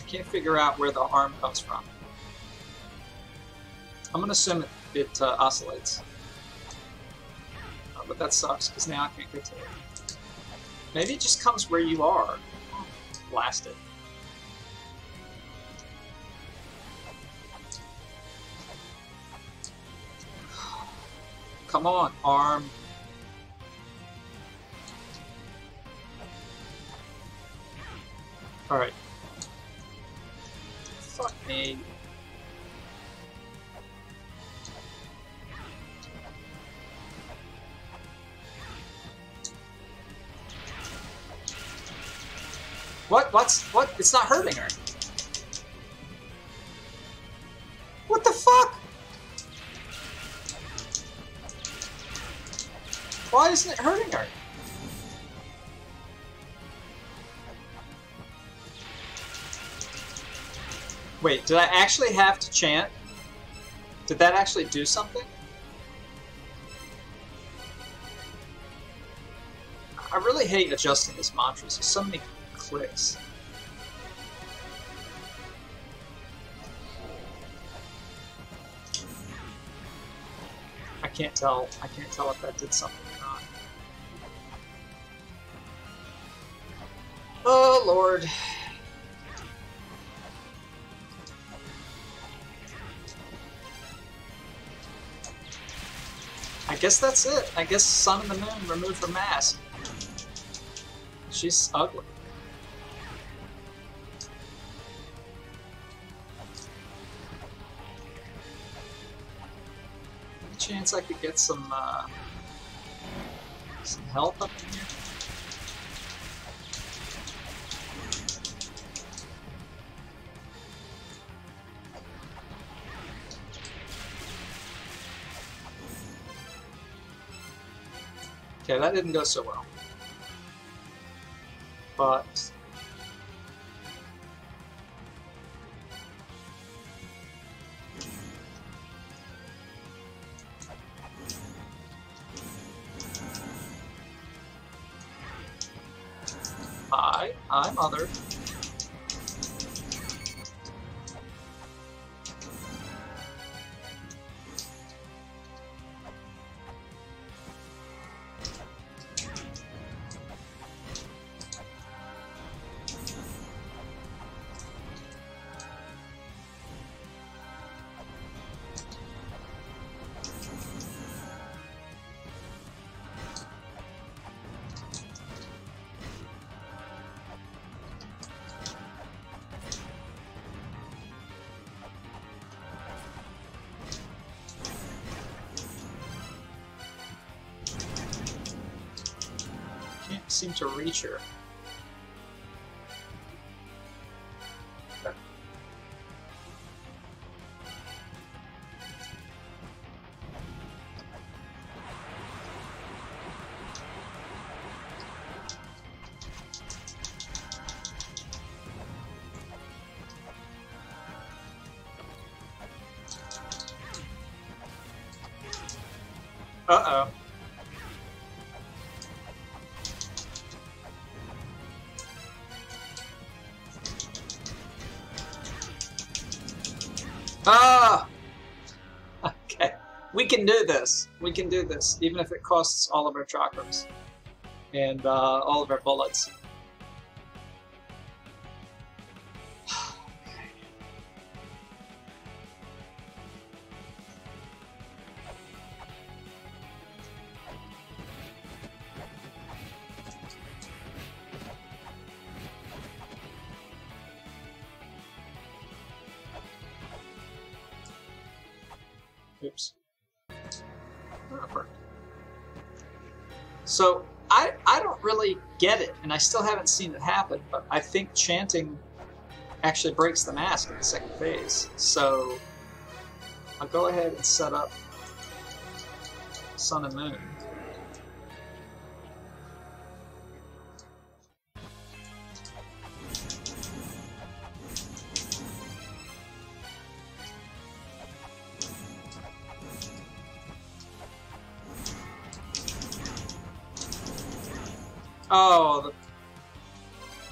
I can't figure out where the arm comes from. I'm gonna assume it oscillates. But that sucks because now I can't get to it. Maybe it just comes where you are. Blast it. Come on, arm. Alright. Fuck me. What? What? It's not hurting her. What the fuck? Why isn't it hurting her? Wait, did I actually have to chant? Did that actually do something? I really hate adjusting these mantras. There's so many clicks. I can't tell. I can't tell if that did something. Oh, Lord. I guess that's it. I guess Sun and the Moon removed her mask. She's ugly. Any chance I could get some help up in here? Okay, that didn't go so well. But... Hi, Mother. seem to reach her. Uh-oh. Ah! Okay. We can do this. We can do this, even if it costs all of our chakras. And all of our bullets. Oops. So I don't really get it, and I still haven't seen it happen, but I think chanting actually breaks the mask in the second phase. So I'll go ahead and set up Sun and Moon. Oh,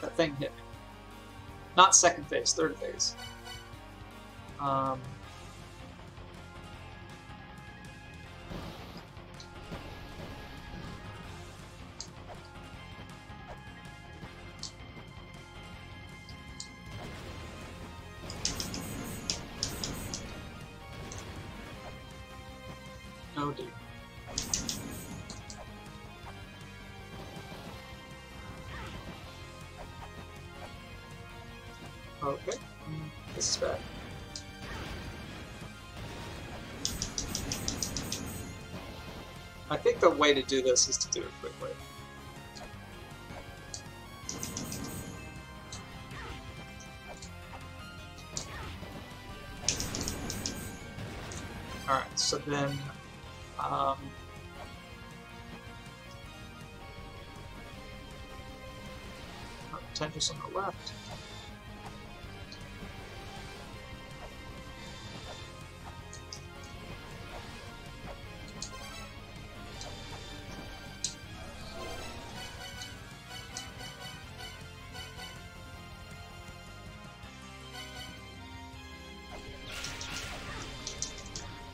that thing hit me. Not second phase, third phase. Oh dear. Okay, this is bad. I think the way to do this is to do it quickly. Alright, so then... Tendrils on the left.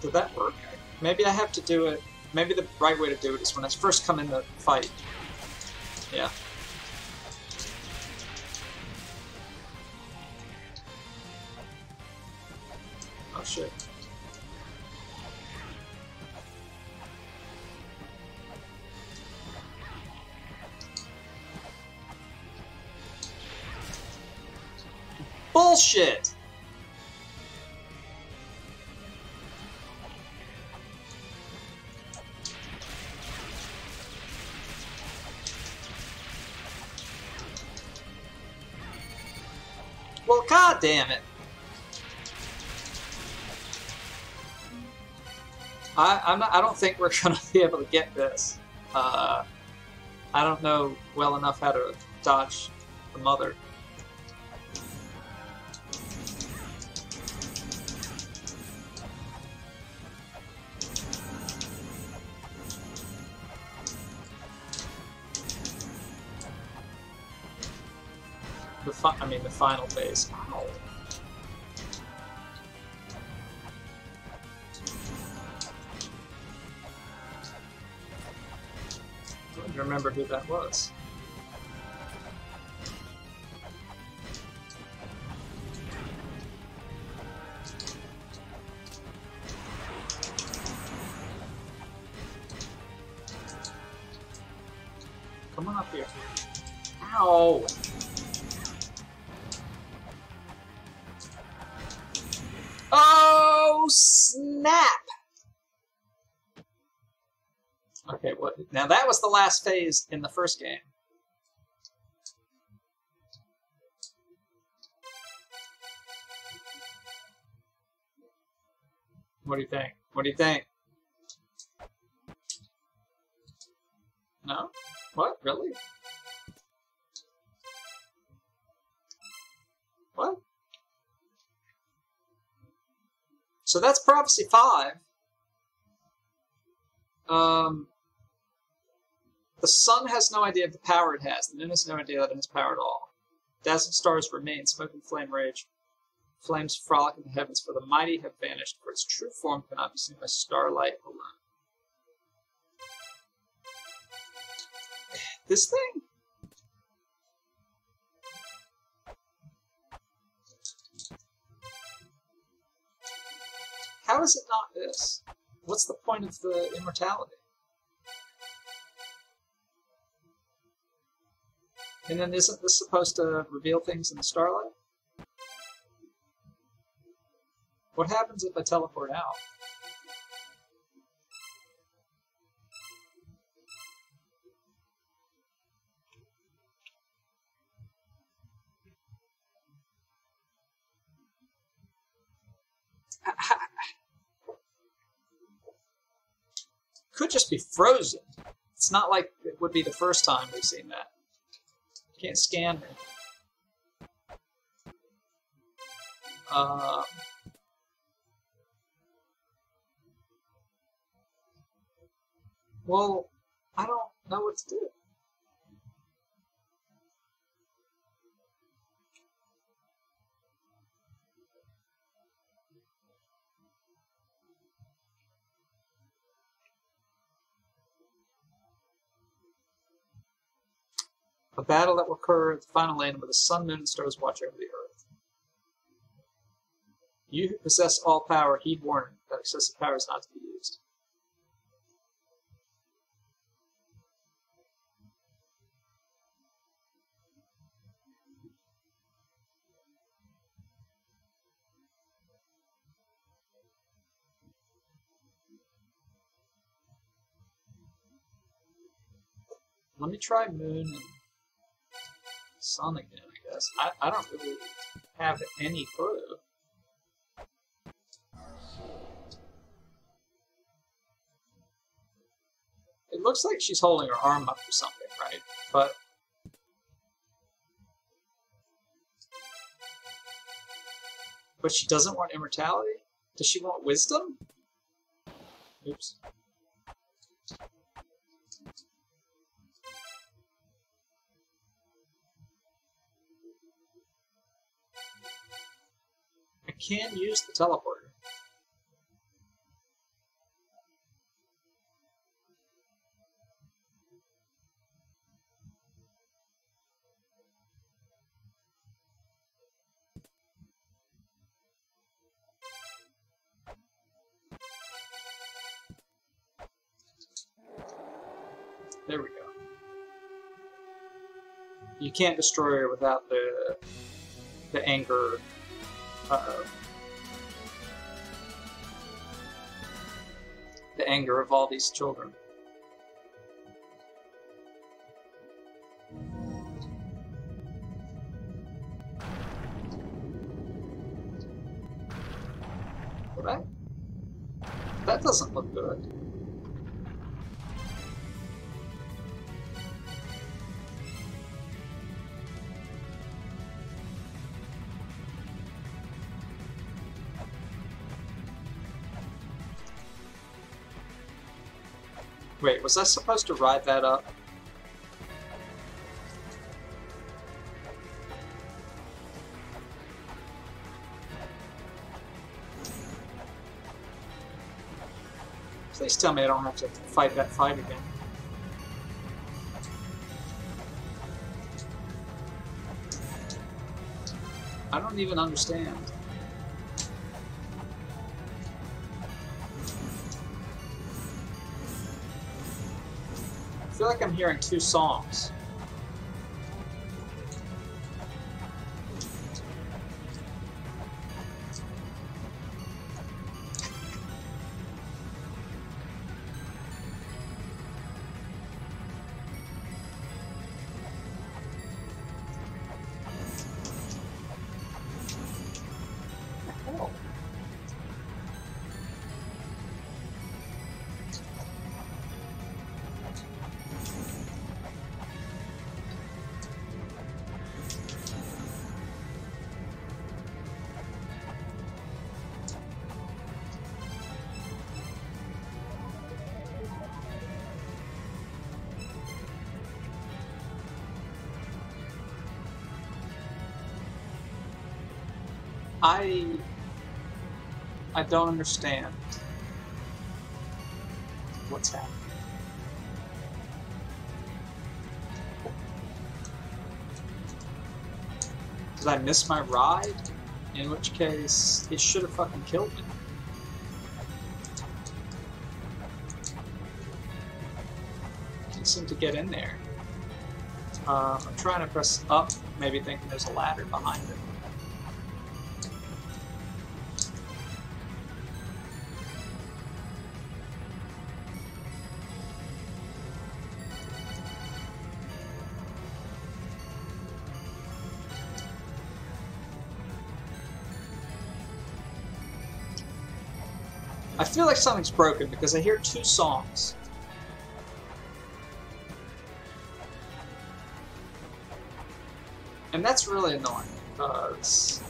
Did that work? Maybe I have to do it. Maybe the right way to do it is when I first come in the fight. Yeah. Oh shit. Bullshit! Well, god damn it. I don't think we're gonna be able to get this. I don't know well enough how to dodge the mother. The final phase. Ow. I don't remember who that was. Come on up here. Ow! Snap! Okay, what? Now that was the last phase in the first game. What do you think? What do you think? No? What? Really? What? So that's Prophecy 5. The sun has no idea of the power it has. The moon has no idea that it has power at all. Dazzling stars remain, smoke and flame rage. Flames frolic in the heavens, for the mighty have vanished, for its true form cannot be seen by starlight alone. This thing? How is it not this? What's the point of the immortality? And then isn't this supposed to reveal things in the starlight? What happens if I teleport out? Could just be frozen. It's not like it would be the first time we've seen that. You can't scan her. Well, I don't know what to do. A battle that will occur at the final end, where the sun, moon, and stars watch over the earth. You who possess all power, heed warning that excessive power is not to be used. Let me try moon and sun again, I guess. I don't really have any clue. It looks like she's holding her arm up for something, right? But she doesn't want immortality? Does she want wisdom? Oops. Can use the teleporter. There we go. You can't destroy her without the anger. Uh-oh. The anger of all these children. What? That doesn't look good. Wait, was I supposed to ride that up? Please tell me I don't have to fight that fight again. I don't even understand. I feel like I'm hearing two songs. I don't understand what's happening. Did I miss my ride? In which case, it should have fucking killed me. Can't seem to get in there. I'm trying to press up, maybe thinking there's a ladder behind it. I feel like something's broken because I hear two songs. And that's really annoying because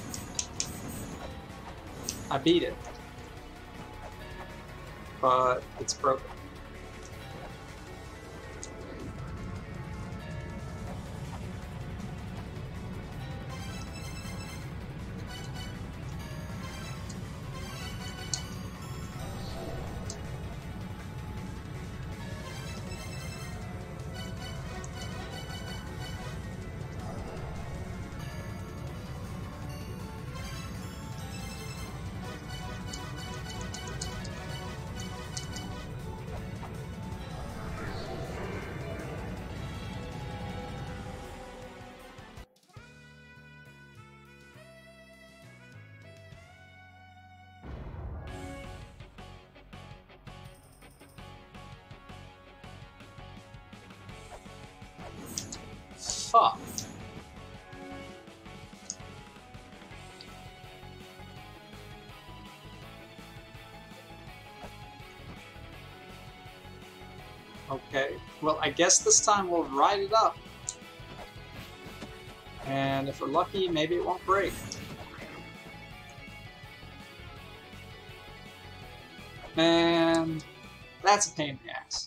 I beat it, but it's broken. Fuck. Okay, well I guess this time we'll ride it up. And if we're lucky, maybe it won't break. And that's a pain in the ass.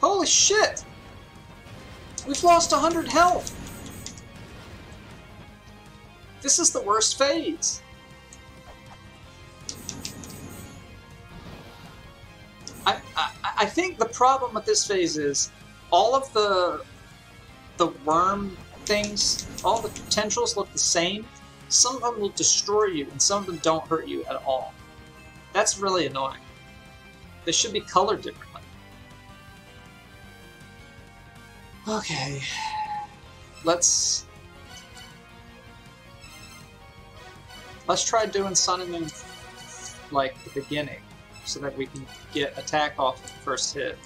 Holy shit! We've lost 100 health! This is the worst phase! I think the problem with this phase is all of the worm things, all the tendrils look the same. Some of them will destroy you and some of them don't hurt you at all. That's really annoying. They should be colored differently. Okay, let's try doing Sun and Moon like the beginning, so that we can get attack off the first hit.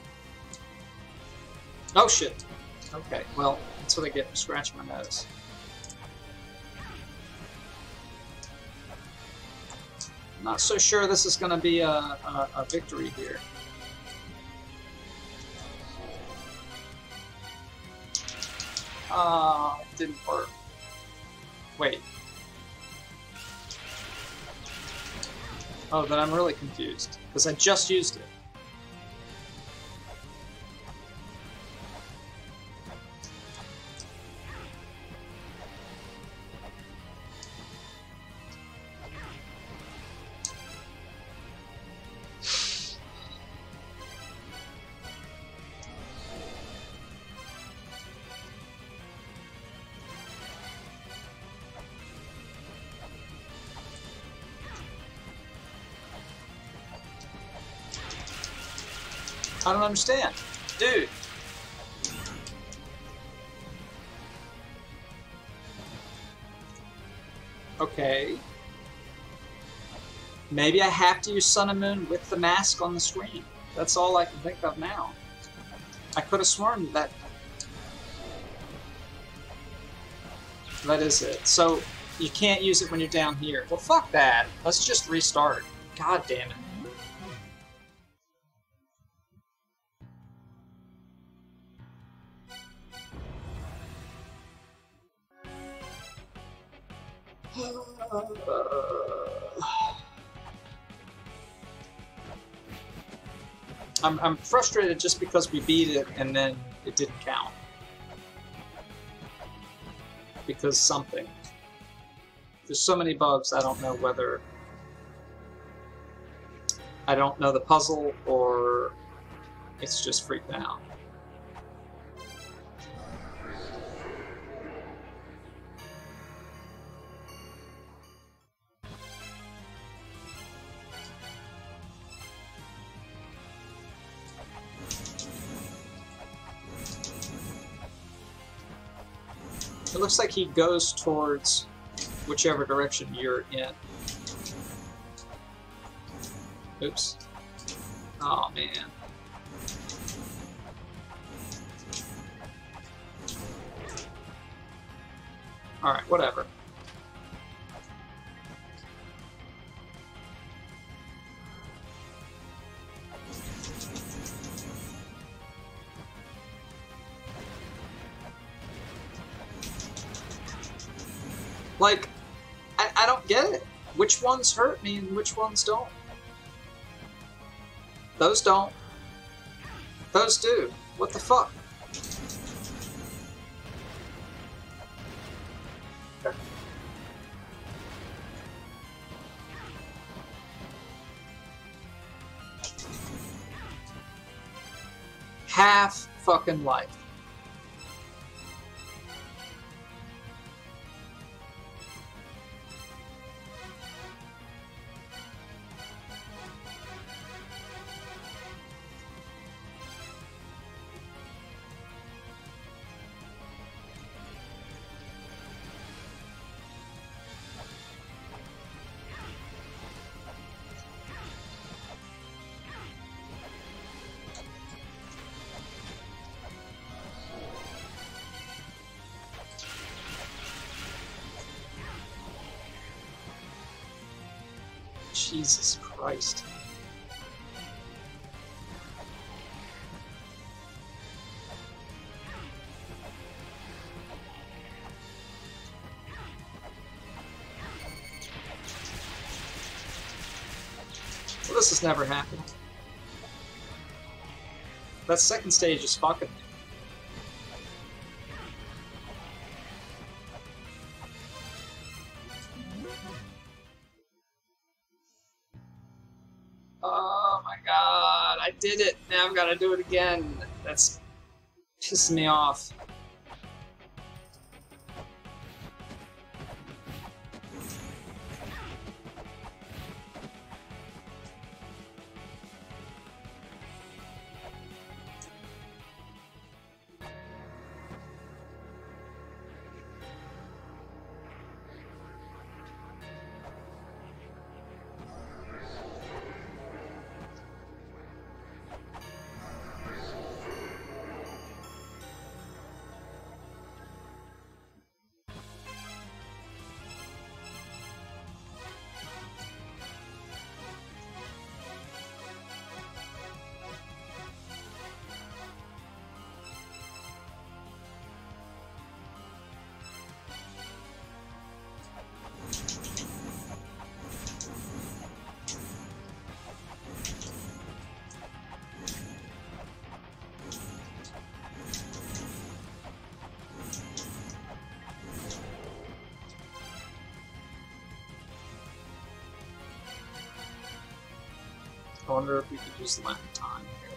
Oh shit! Okay, well that's what I get for scratching my nose. Not so sure this is going to be a victory here. It didn't work. Wait. Oh, then I'm really confused, because I just used it. I don't understand. Dude. Okay. Maybe I have to use Sun and Moon with the mask on the screen. That's all I can think of now. I could have sworn that... that is it. So, you can't use it when you're down here. Well, fuck that. Let's just restart. God damn it. I'm frustrated just because we beat it and then it didn't count. Because something. There's so many bugs, I don't know whether... I don't know the puzzle or it's just freaked out. It looks like he goes towards whichever direction you're in. Oops. Oh man. Alright, whatever. Like, I don't get it. Which ones hurt me and which ones don't? Those don't. Those do. What the fuck? Okay. Half fucking life. Jesus Christ. Well, this has never happened. That second stage is fucking... gotta do it again. That's pissing me off. I wonder if we could use lap time here.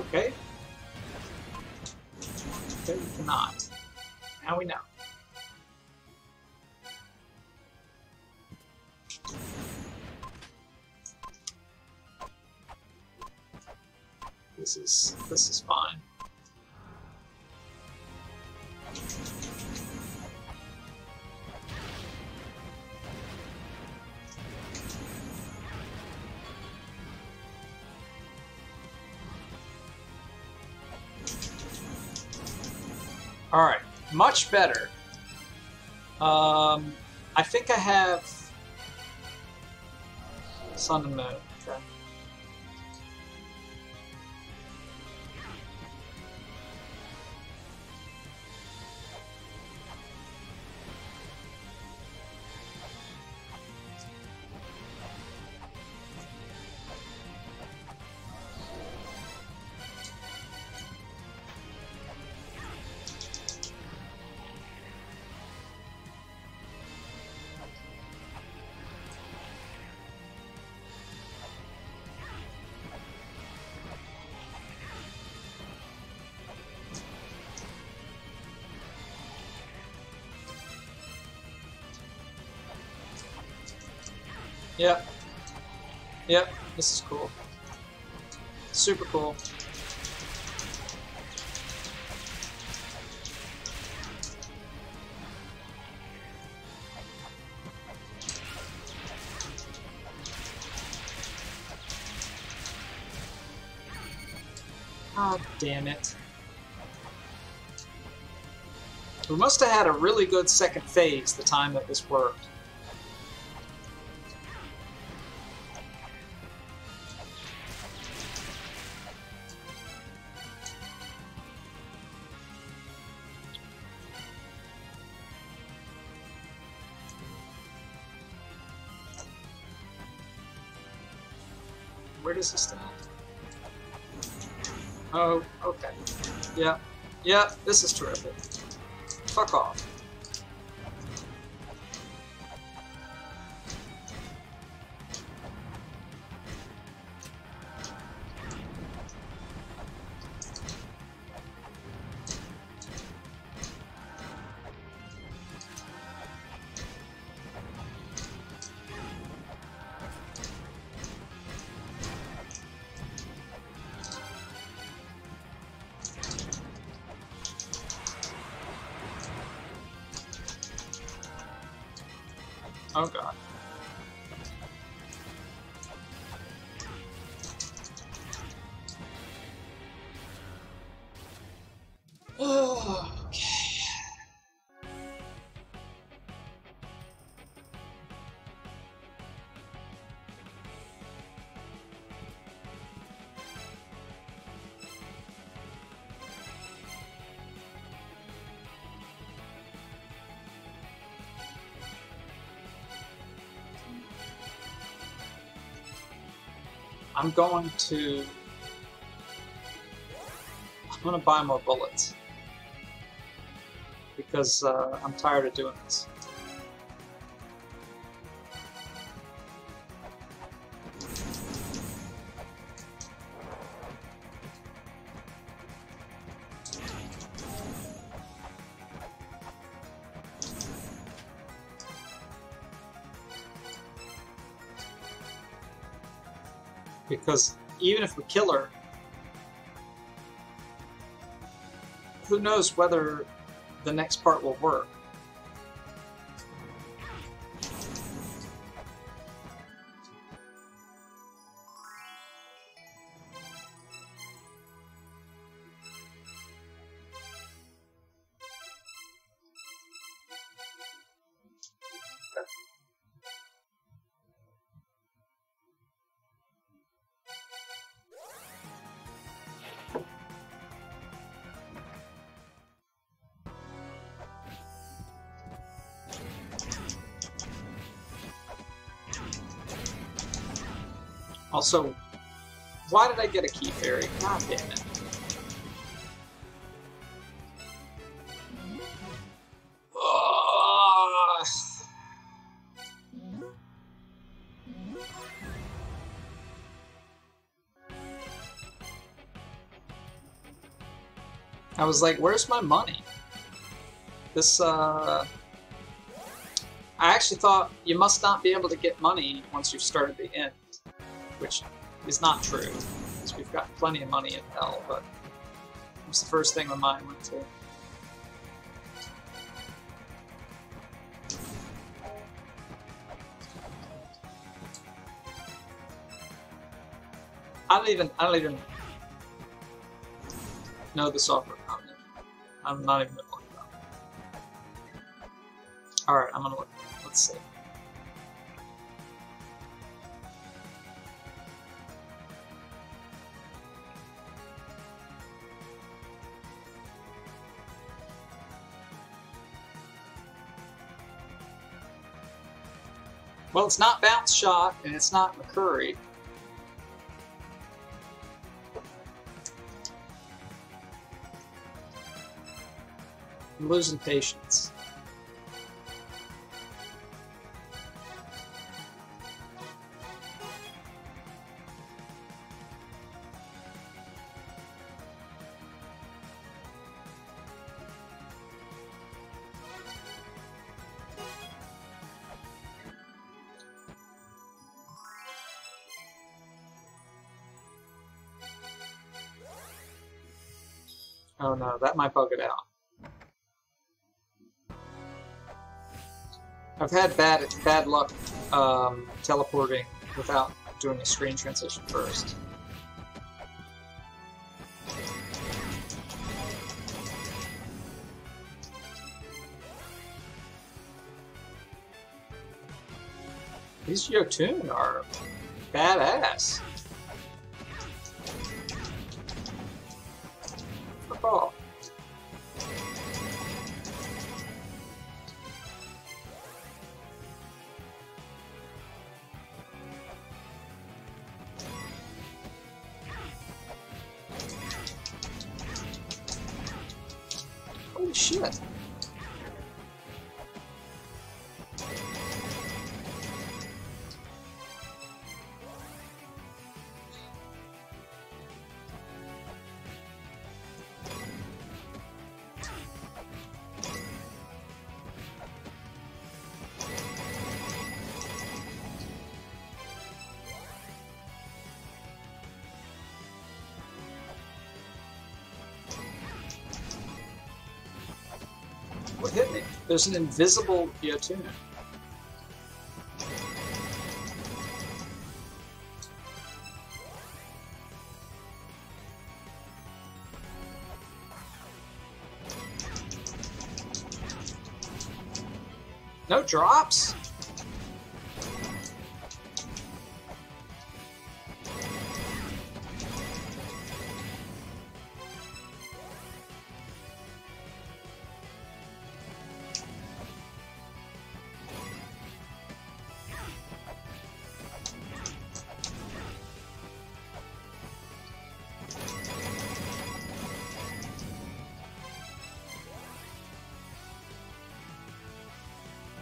Okay. Okay, we cannot. Now we know. this is fine. All right, much better. I think I have Sun and Moon. Okay. Yep. Yep, this is cool. Super cool. Ah, damn it. We must have had a really good second phase the time that this worked. Does this stand? Oh, okay. Yeah. Yeah, this is terrific. Fuck off. Oh god. Oh, okay. I'm going to... I'm going to buy more bullets. Because I'm tired of doing this. Because even if we kill her, who knows whether the next part will work. Also, why did I get a key fairy? God damn it. Ugh. I was like, where's my money? This, I actually thought you must not be able to get money once you've started the end. Which is not true, because we've got plenty of money in Hel, but it was the first thing my mind went to. I don't even know the software comment. I'm not even gonna look it up. Alright, I'm gonna look. Let's see. Well, it's not Bounce Shot, and it's not McCurry. I'm losing patience. Oh no, that might bug it out. I've had bad luck teleporting without doing a screen transition first. These Jotun are badass. Oh. Shit. What hit me? There's an invisible Jotun. No drops?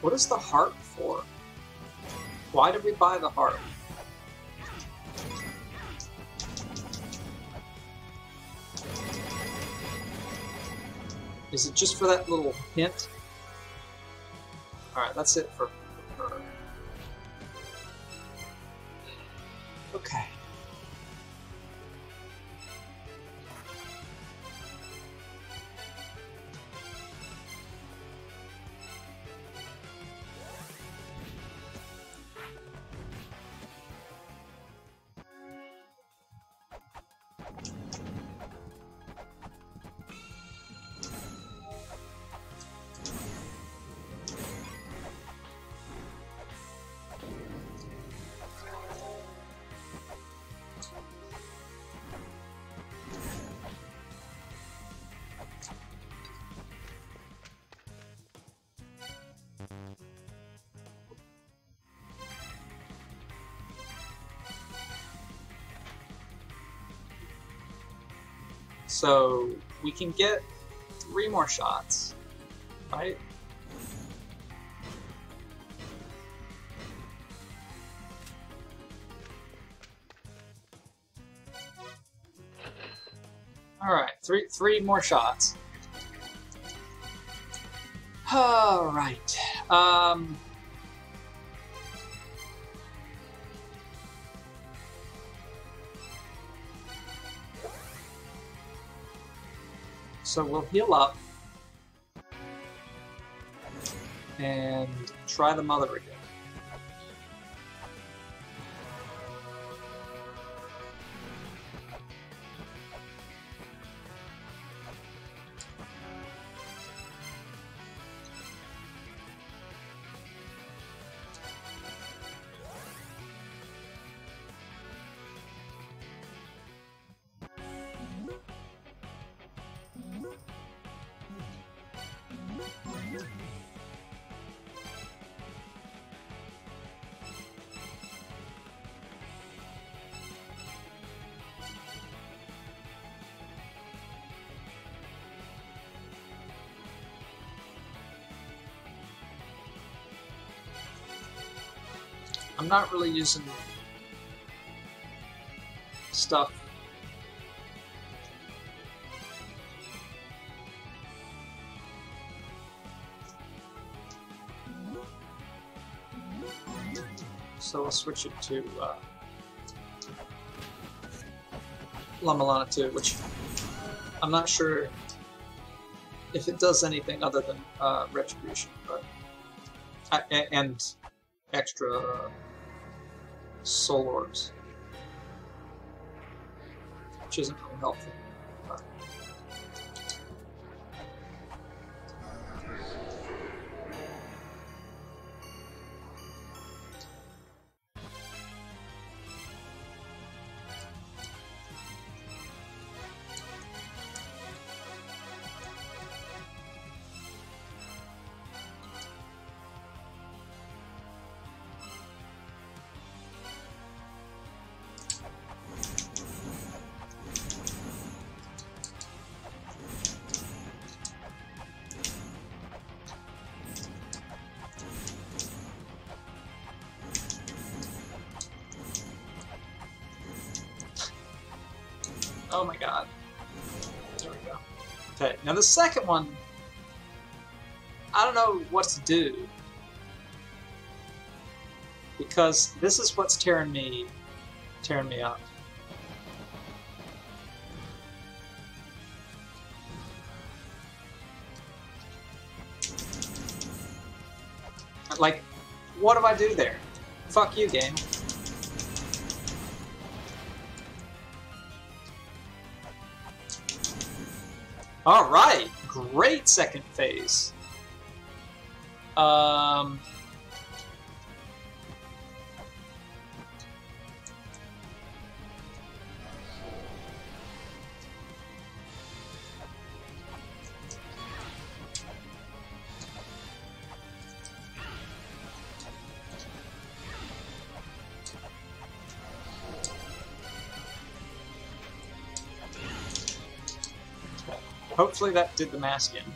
What is the harp for? Why did we buy the harp? Is it just for that little hint? Alright, that's it for her. Okay. So we can get 3 more shots, right? All right, three more shots. All right. So we'll heal up and try the mother again. I'm not really using stuff. So I'll switch it to La-Mulana 2, which I'm not sure if it does anything other than retribution, but and extra soul orbs, which isn't really helpful. Oh my god. There we go. Okay, now the second one, I don't know what to do, because this is what's tearing me up. Like, what do I do there? Fuck you, game. Alright, great second phase. Hopefully that did the mask in.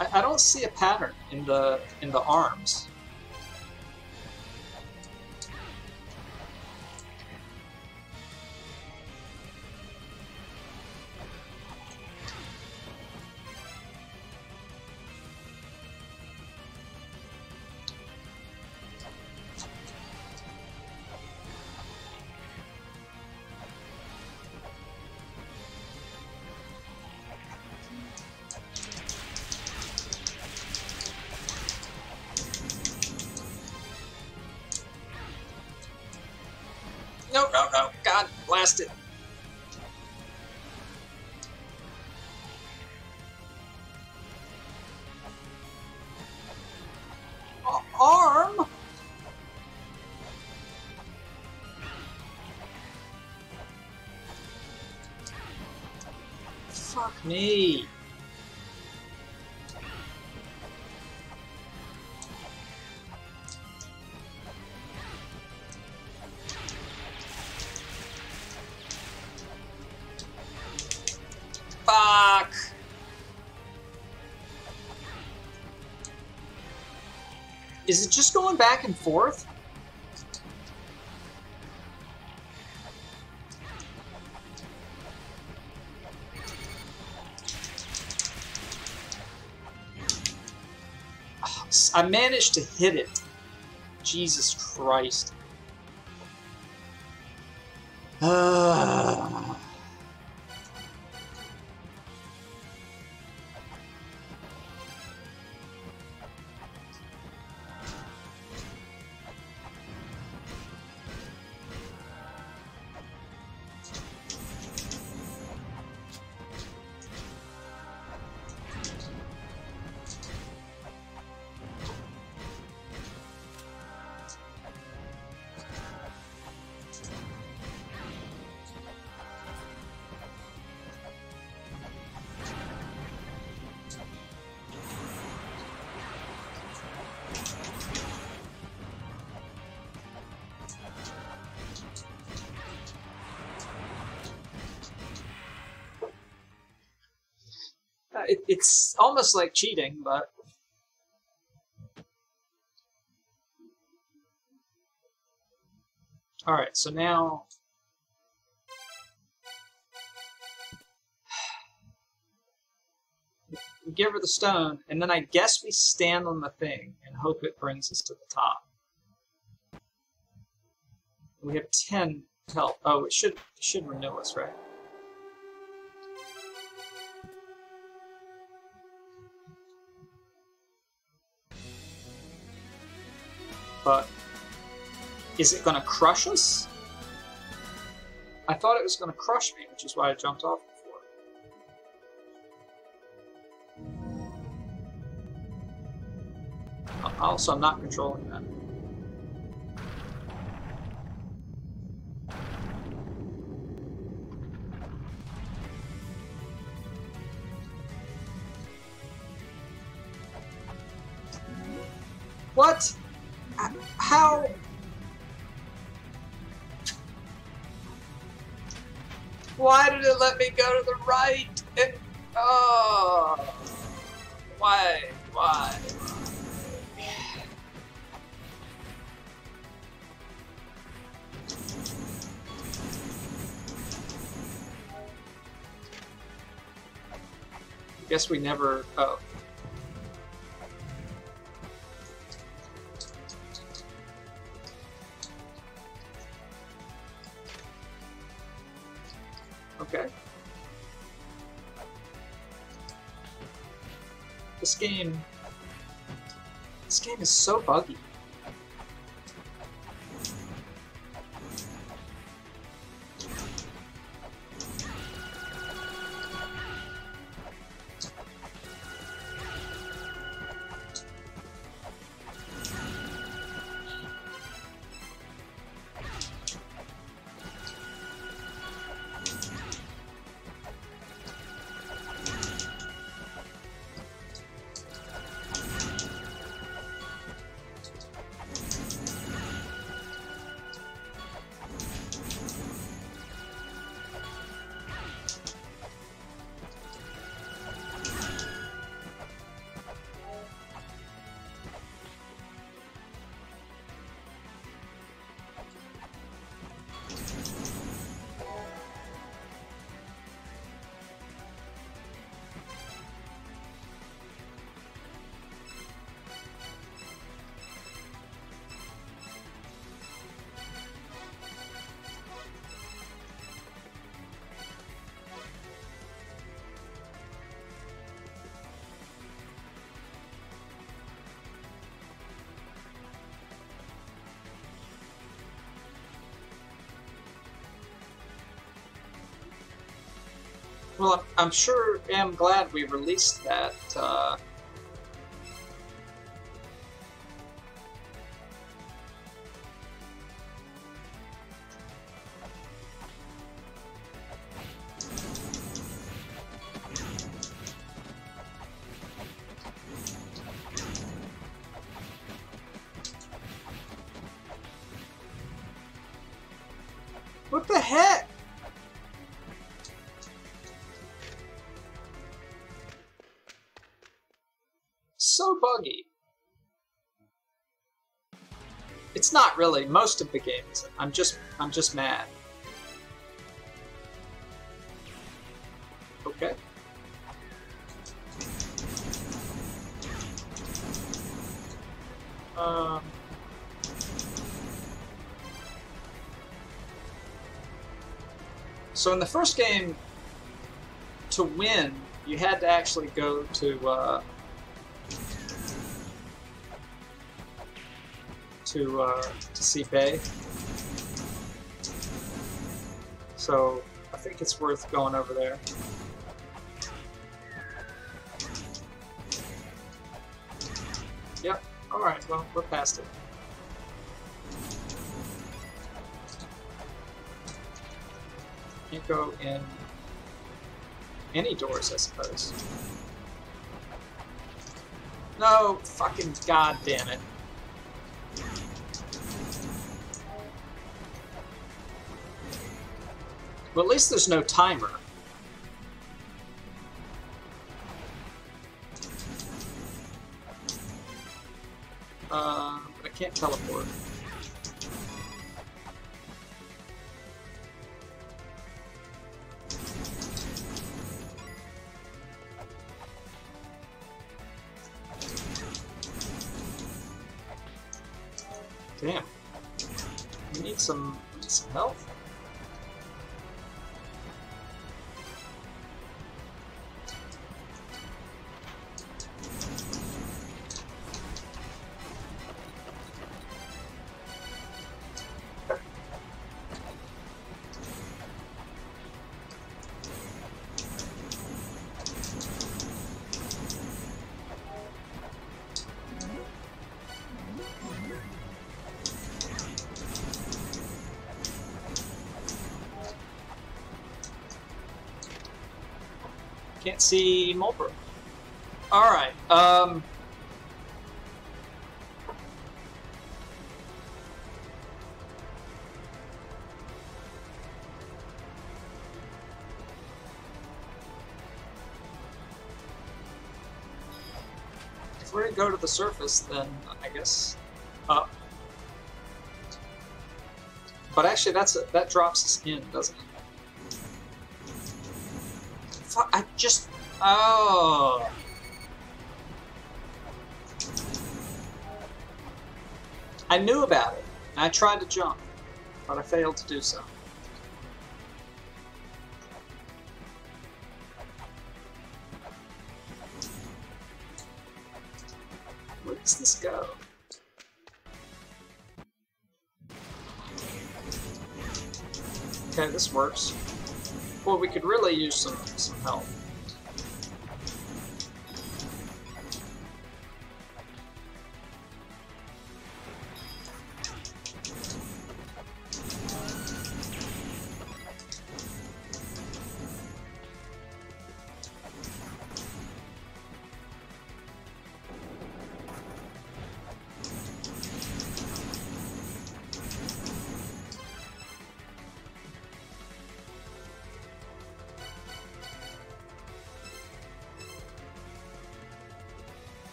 I don't see a pattern in the arms. No, God, blast it. Arm? Fuck me. Is it just going back and forth? I managed to hit it. Jesus Christ. It's almost like cheating, but... Alright, so now... we give her the stone, and then I guess we stand on the thing and hope it brings us to the top. We have 10 health. Oh, it should renew us, right? But is it gonna crush us? I thought it was gonna crush me, which is why I jumped off before. Also, I'm not controlling that. What? How? Why did it let me go to the right? It, oh, why? I guess we never. Oh. This game is so buggy. Well, I'm sure am glad we released that What the heck? Buggy. It's not really most of the games. I'm just mad. Okay. So in the first game, to win, you had to actually go to Sipe. So I think it's worth going over there. Yep. All right. Well, we're past it. Can't go in any doors, I suppose. No, fucking goddamn it! Well, at least there's no timer. But I can't teleport. Damn. We need some health. Can't see Mulbert. All right. If we're gonna go to the surface, then I guess up. But actually, that drops us in, doesn't it? I just... Oh! I knew about it. And I tried to jump, but I failed to do so. Where does this go? Okay, this works. Well, we could really use some help.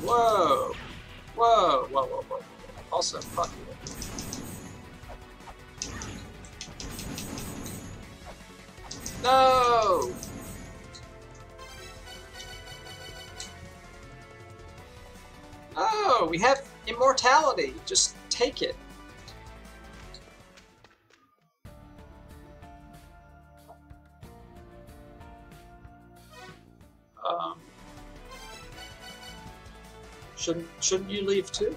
Whoa! Whoa! Whoa! Whoa! Whoa! Also, fuck you. No! No! We have immortality. Just take it. Shouldn't you leave too?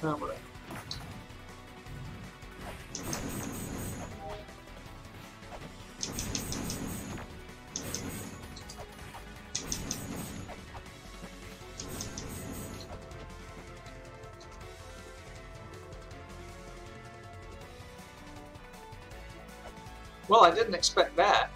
camera. Well, I didn't expect that.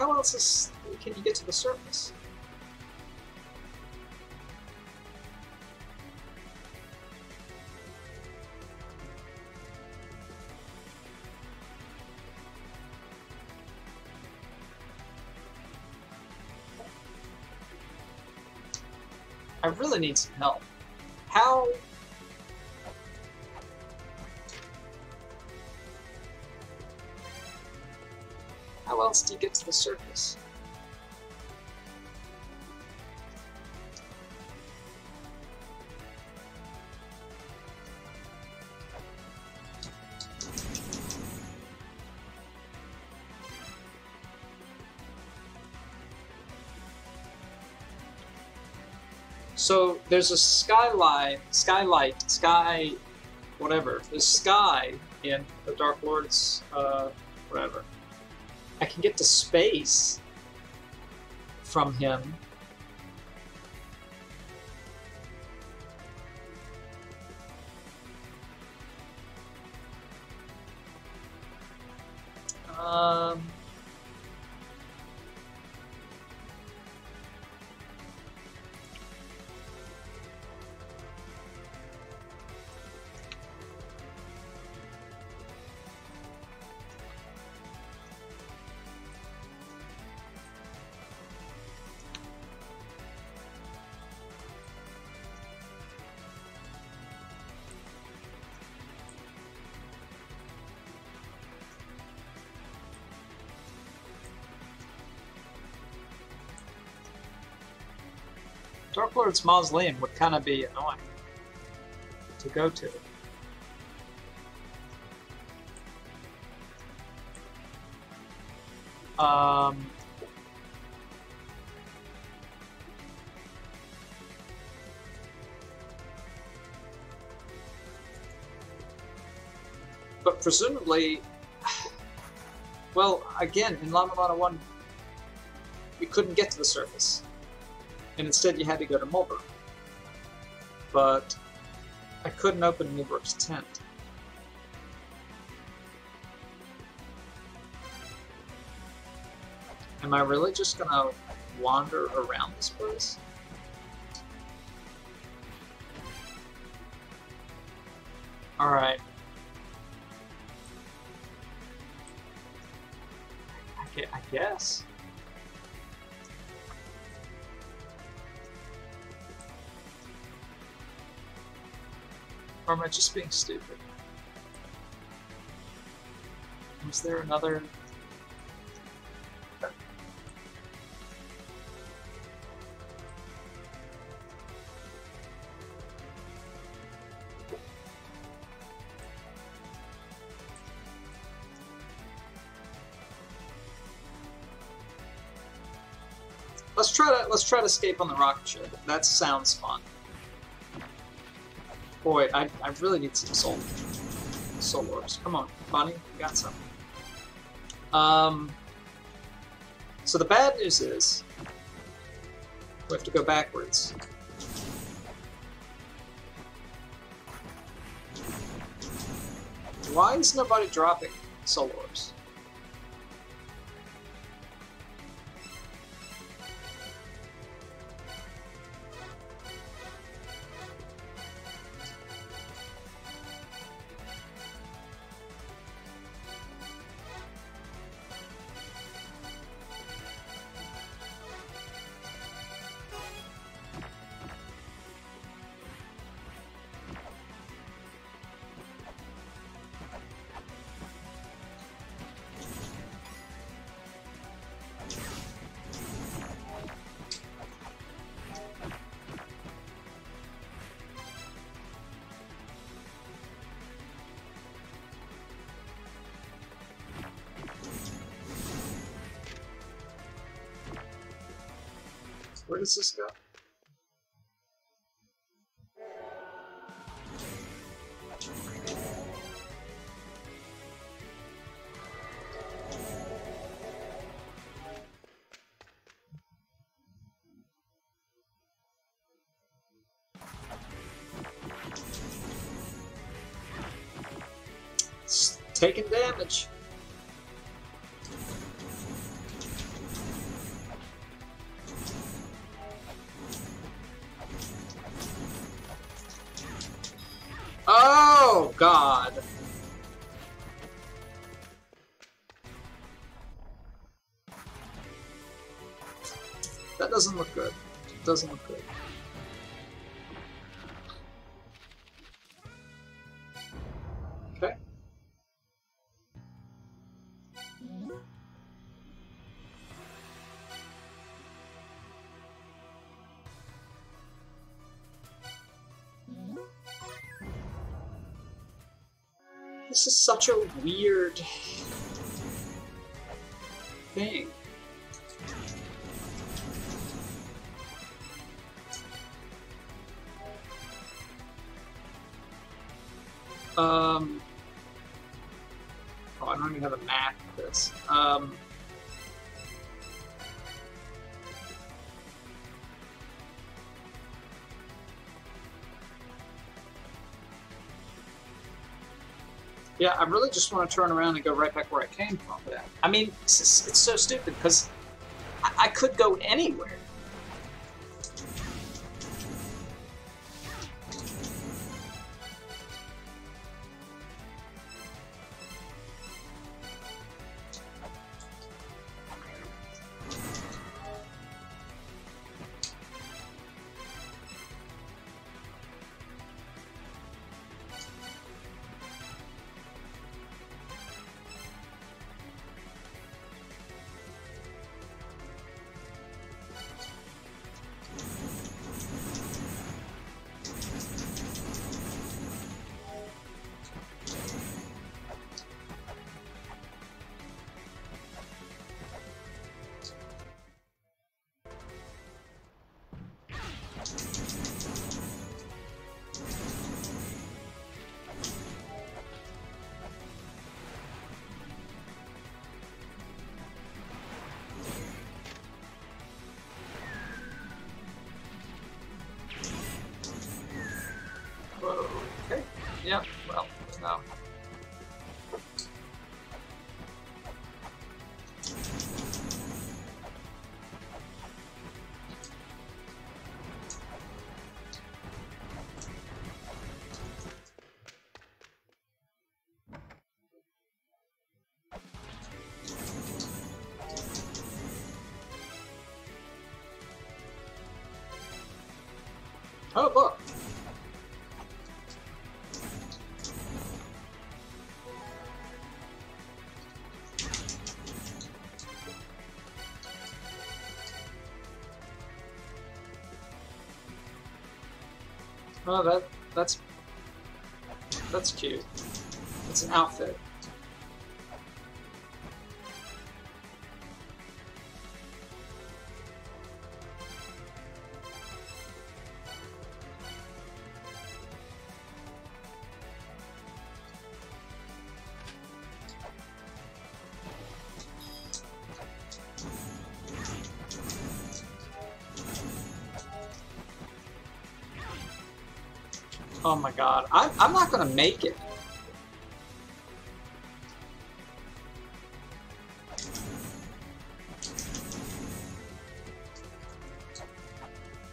How else can you get to the surface? I really need some help. How? How else do you get to the surface? So there's a skylight, there's sky in the Dark Lord's, whatever. I can get to space from him. Dark Lord's Mausoleum would kind of be annoying to go to. But presumably, well, again, in La-Mulana 1, we couldn't get to the surface. And instead you had to go to Mulbert. But I couldn't open Mulbert's tent. Am I really just gonna wander around this place? Alright. I guess. Or am I just being stupid? Was there another? Let's try to escape on the rocket ship. That sounds fun. Boy, I really need some soul orbs. Come on, Bonnie, we got some. So the bad news is we have to go backwards. Why is nobody dropping soul orbs? Where does this go? It's taking damage. God. That doesn't look good. It doesn't look good. Okay. This is such a weird thing. Oh, I don't even have a map for this. Yeah, I really just want to turn around and go right back where I came from. Yeah. I mean, it's so stupid because I could go anywhere. Yeah, well, no. Oh, look. Oh, that's cute. It's an outfit. Oh my god, I'm not gonna make it.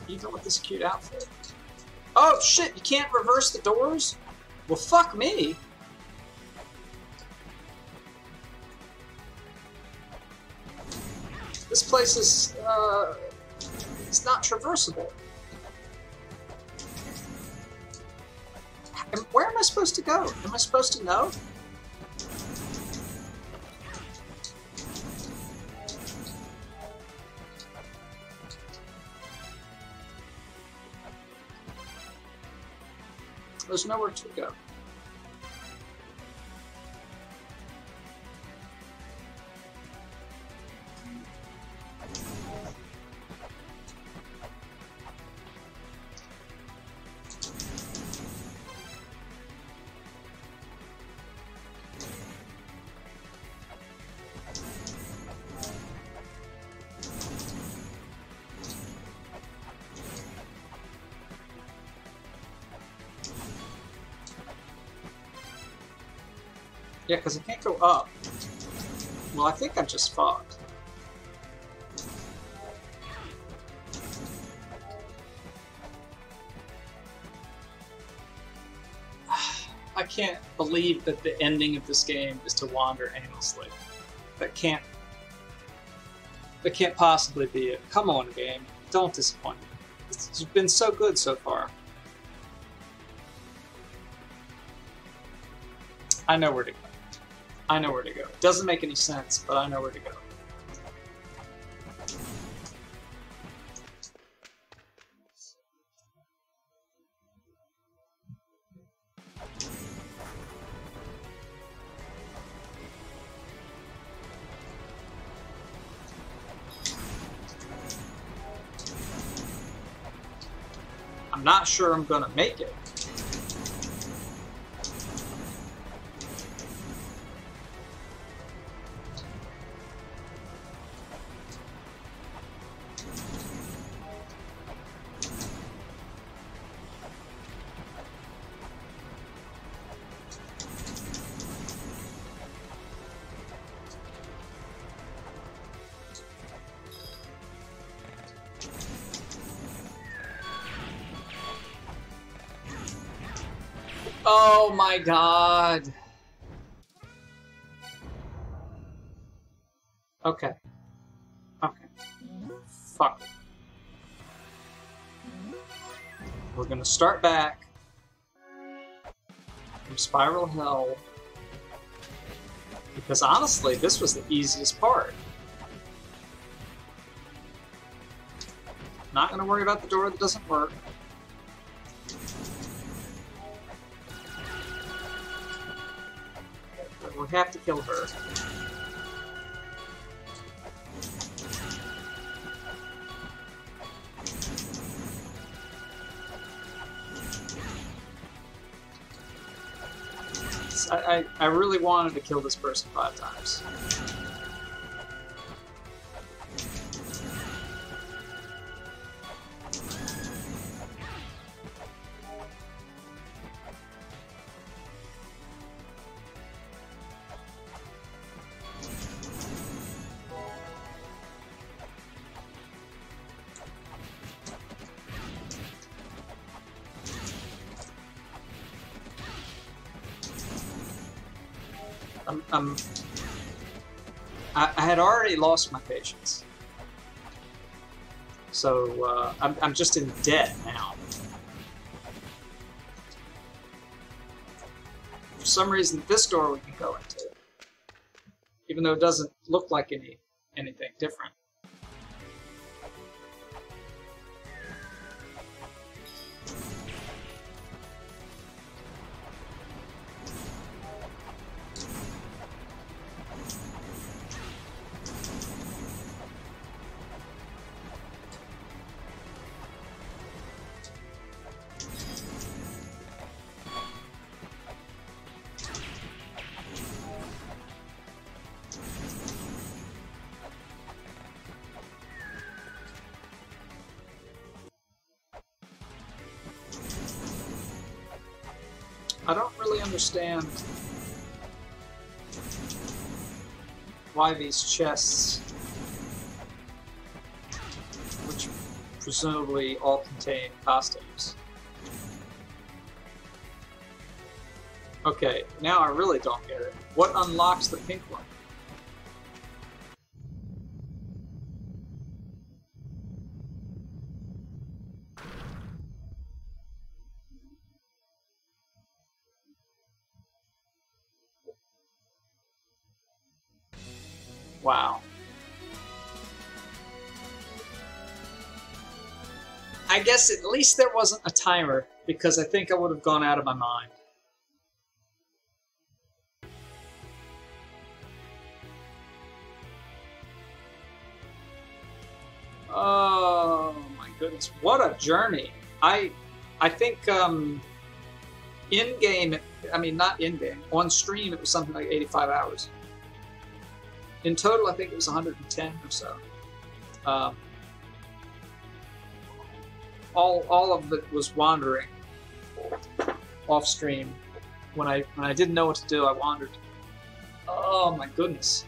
Even with this cute outfit. Oh shit, you can't reverse the doors? Well, fuck me. This place is, it's not traversable. Where am I supposed to go? Am I supposed to know? There's nowhere to go. Yeah, because it can't go up. Well, I think I'm just fucked. I can't believe that the ending of this game is to wander aimlessly. That can't possibly be it. Come on, game. Don't disappoint me. It's been so good so far. I know where to go. I know where to go. It doesn't make any sense, but I know where to go. I'm not sure I'm gonna make it. Oh my god. Okay. Okay. Fuck. We're gonna start back from Spiral Hell. Because honestly, this was the easiest part. Not gonna worry about the door that doesn't work. We have to kill her. I really wanted to kill this person 5 times. I had already lost my patience, so I'm just in debt now. For some reason, this door we can go into, even though it doesn't look like anything different. I don't really understand why these chests, which presumably all contain costumes. Okay, now I really don't get it. What unlocks the pink one? Wow. I guess at least there wasn't a timer, because I think I would have gone out of my mind. Oh my goodness, what a journey. I think in-game, I mean not in-game, on stream it was something like 85 hours. In total, I think it was 110 or so. All of it was wandering off stream. When I didn't know what to do, I wandered. Oh my goodness.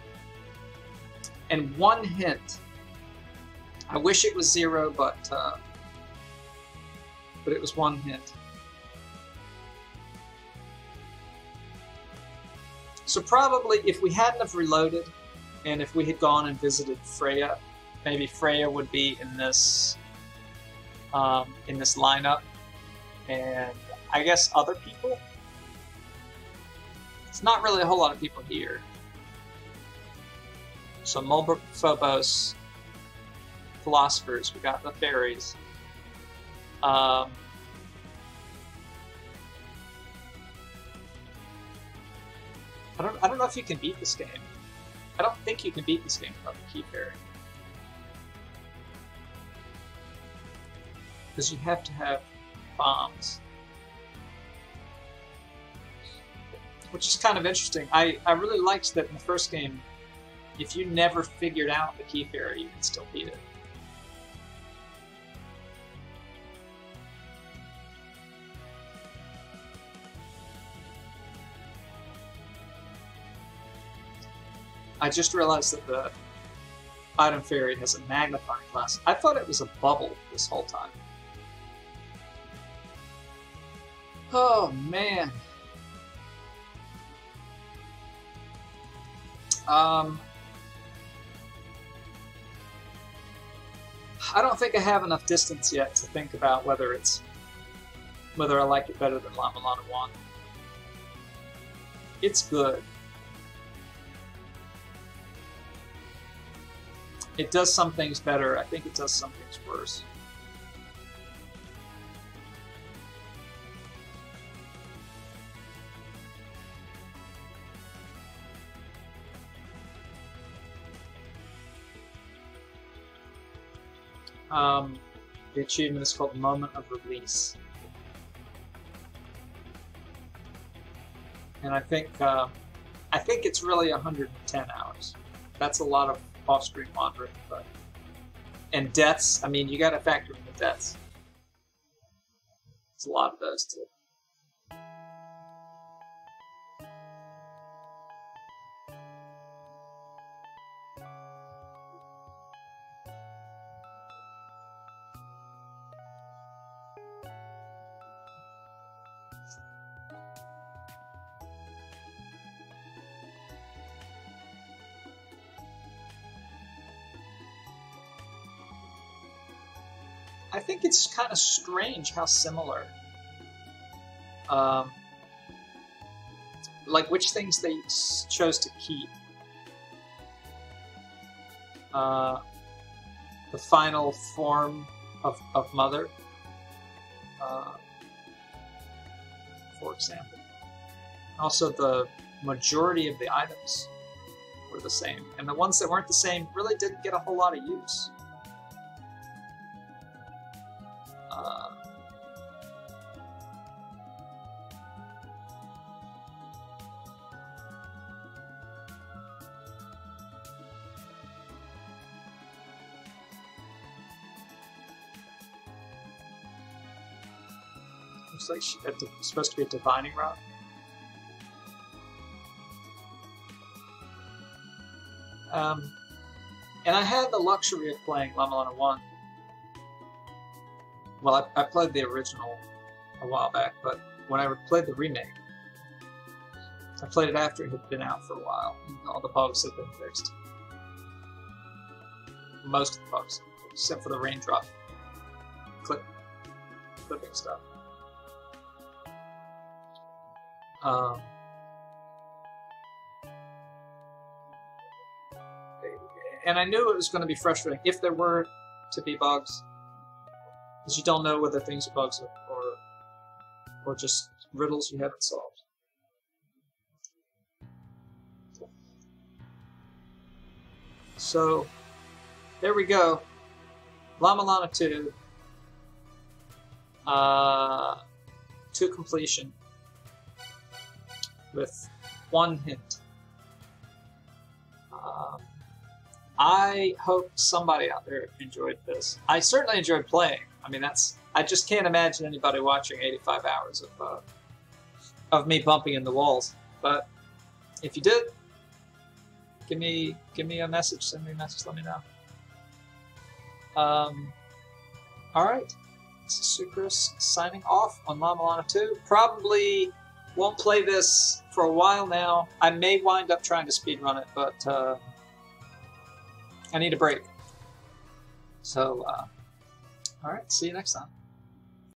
And one hint. I wish it was zero, but it was one hint. So probably if we hadn't have reloaded, and if we had gone and visited Freya, maybe Freya would be in this lineup, and I guess other people. It's not really a whole lot of people here. So Mulbert, Phobos, philosophers. We got the fairies. I don't know if you can beat this game. I don't think you can beat this game without the key fairy. Because you have to have bombs. Which is kind of interesting. I really liked that in the first game, if you never figured out the key fairy, you can still beat it. I just realized that the item fairy has a magnifying glass. I thought it was a bubble this whole time. Oh, man. I don't think I have enough distance yet to think about whether I like it better than La-Mulana 1. It's good. It does some things better. I think it does some things worse. The achievement is called Moment of Release. And I think it's really 110 hours. That's a lot of off-screen wandering, but... And deaths, I mean, you gotta factor in the deaths. It's a lot of those, too. I think it's kind of strange how similar, like which things they chose to keep. The final form of Mother, for example. Also, the majority of the items were the same, and the ones that weren't the same really didn't get a whole lot of use. Looks like she had supposed to be a divining rod. And I had the luxury of playing La-Mulana 1. Well, I played the original a while back, but when I played the remake, I played it after it had been out for a while, and all the bugs had been fixed. Most of the bugs, except for the raindrop clipping stuff. And I knew it was going to be frustrating if there were to be bugs, because you don't know whether things are bugs or just riddles you haven't solved. So there we go, La-Mulana 2 to completion. With one hint. I hope somebody out there enjoyed this. I certainly enjoyed playing. I mean, I just can't imagine anybody watching 85 hours of me bumping in the walls. But if you did, Give me a message. Send me a message. Let me know. All right. This is Sucrose signing off on La-Mulana 2. Probably won't play this for a while now. I may wind up trying to speedrun it, but I need a break. So, all right. See you next time.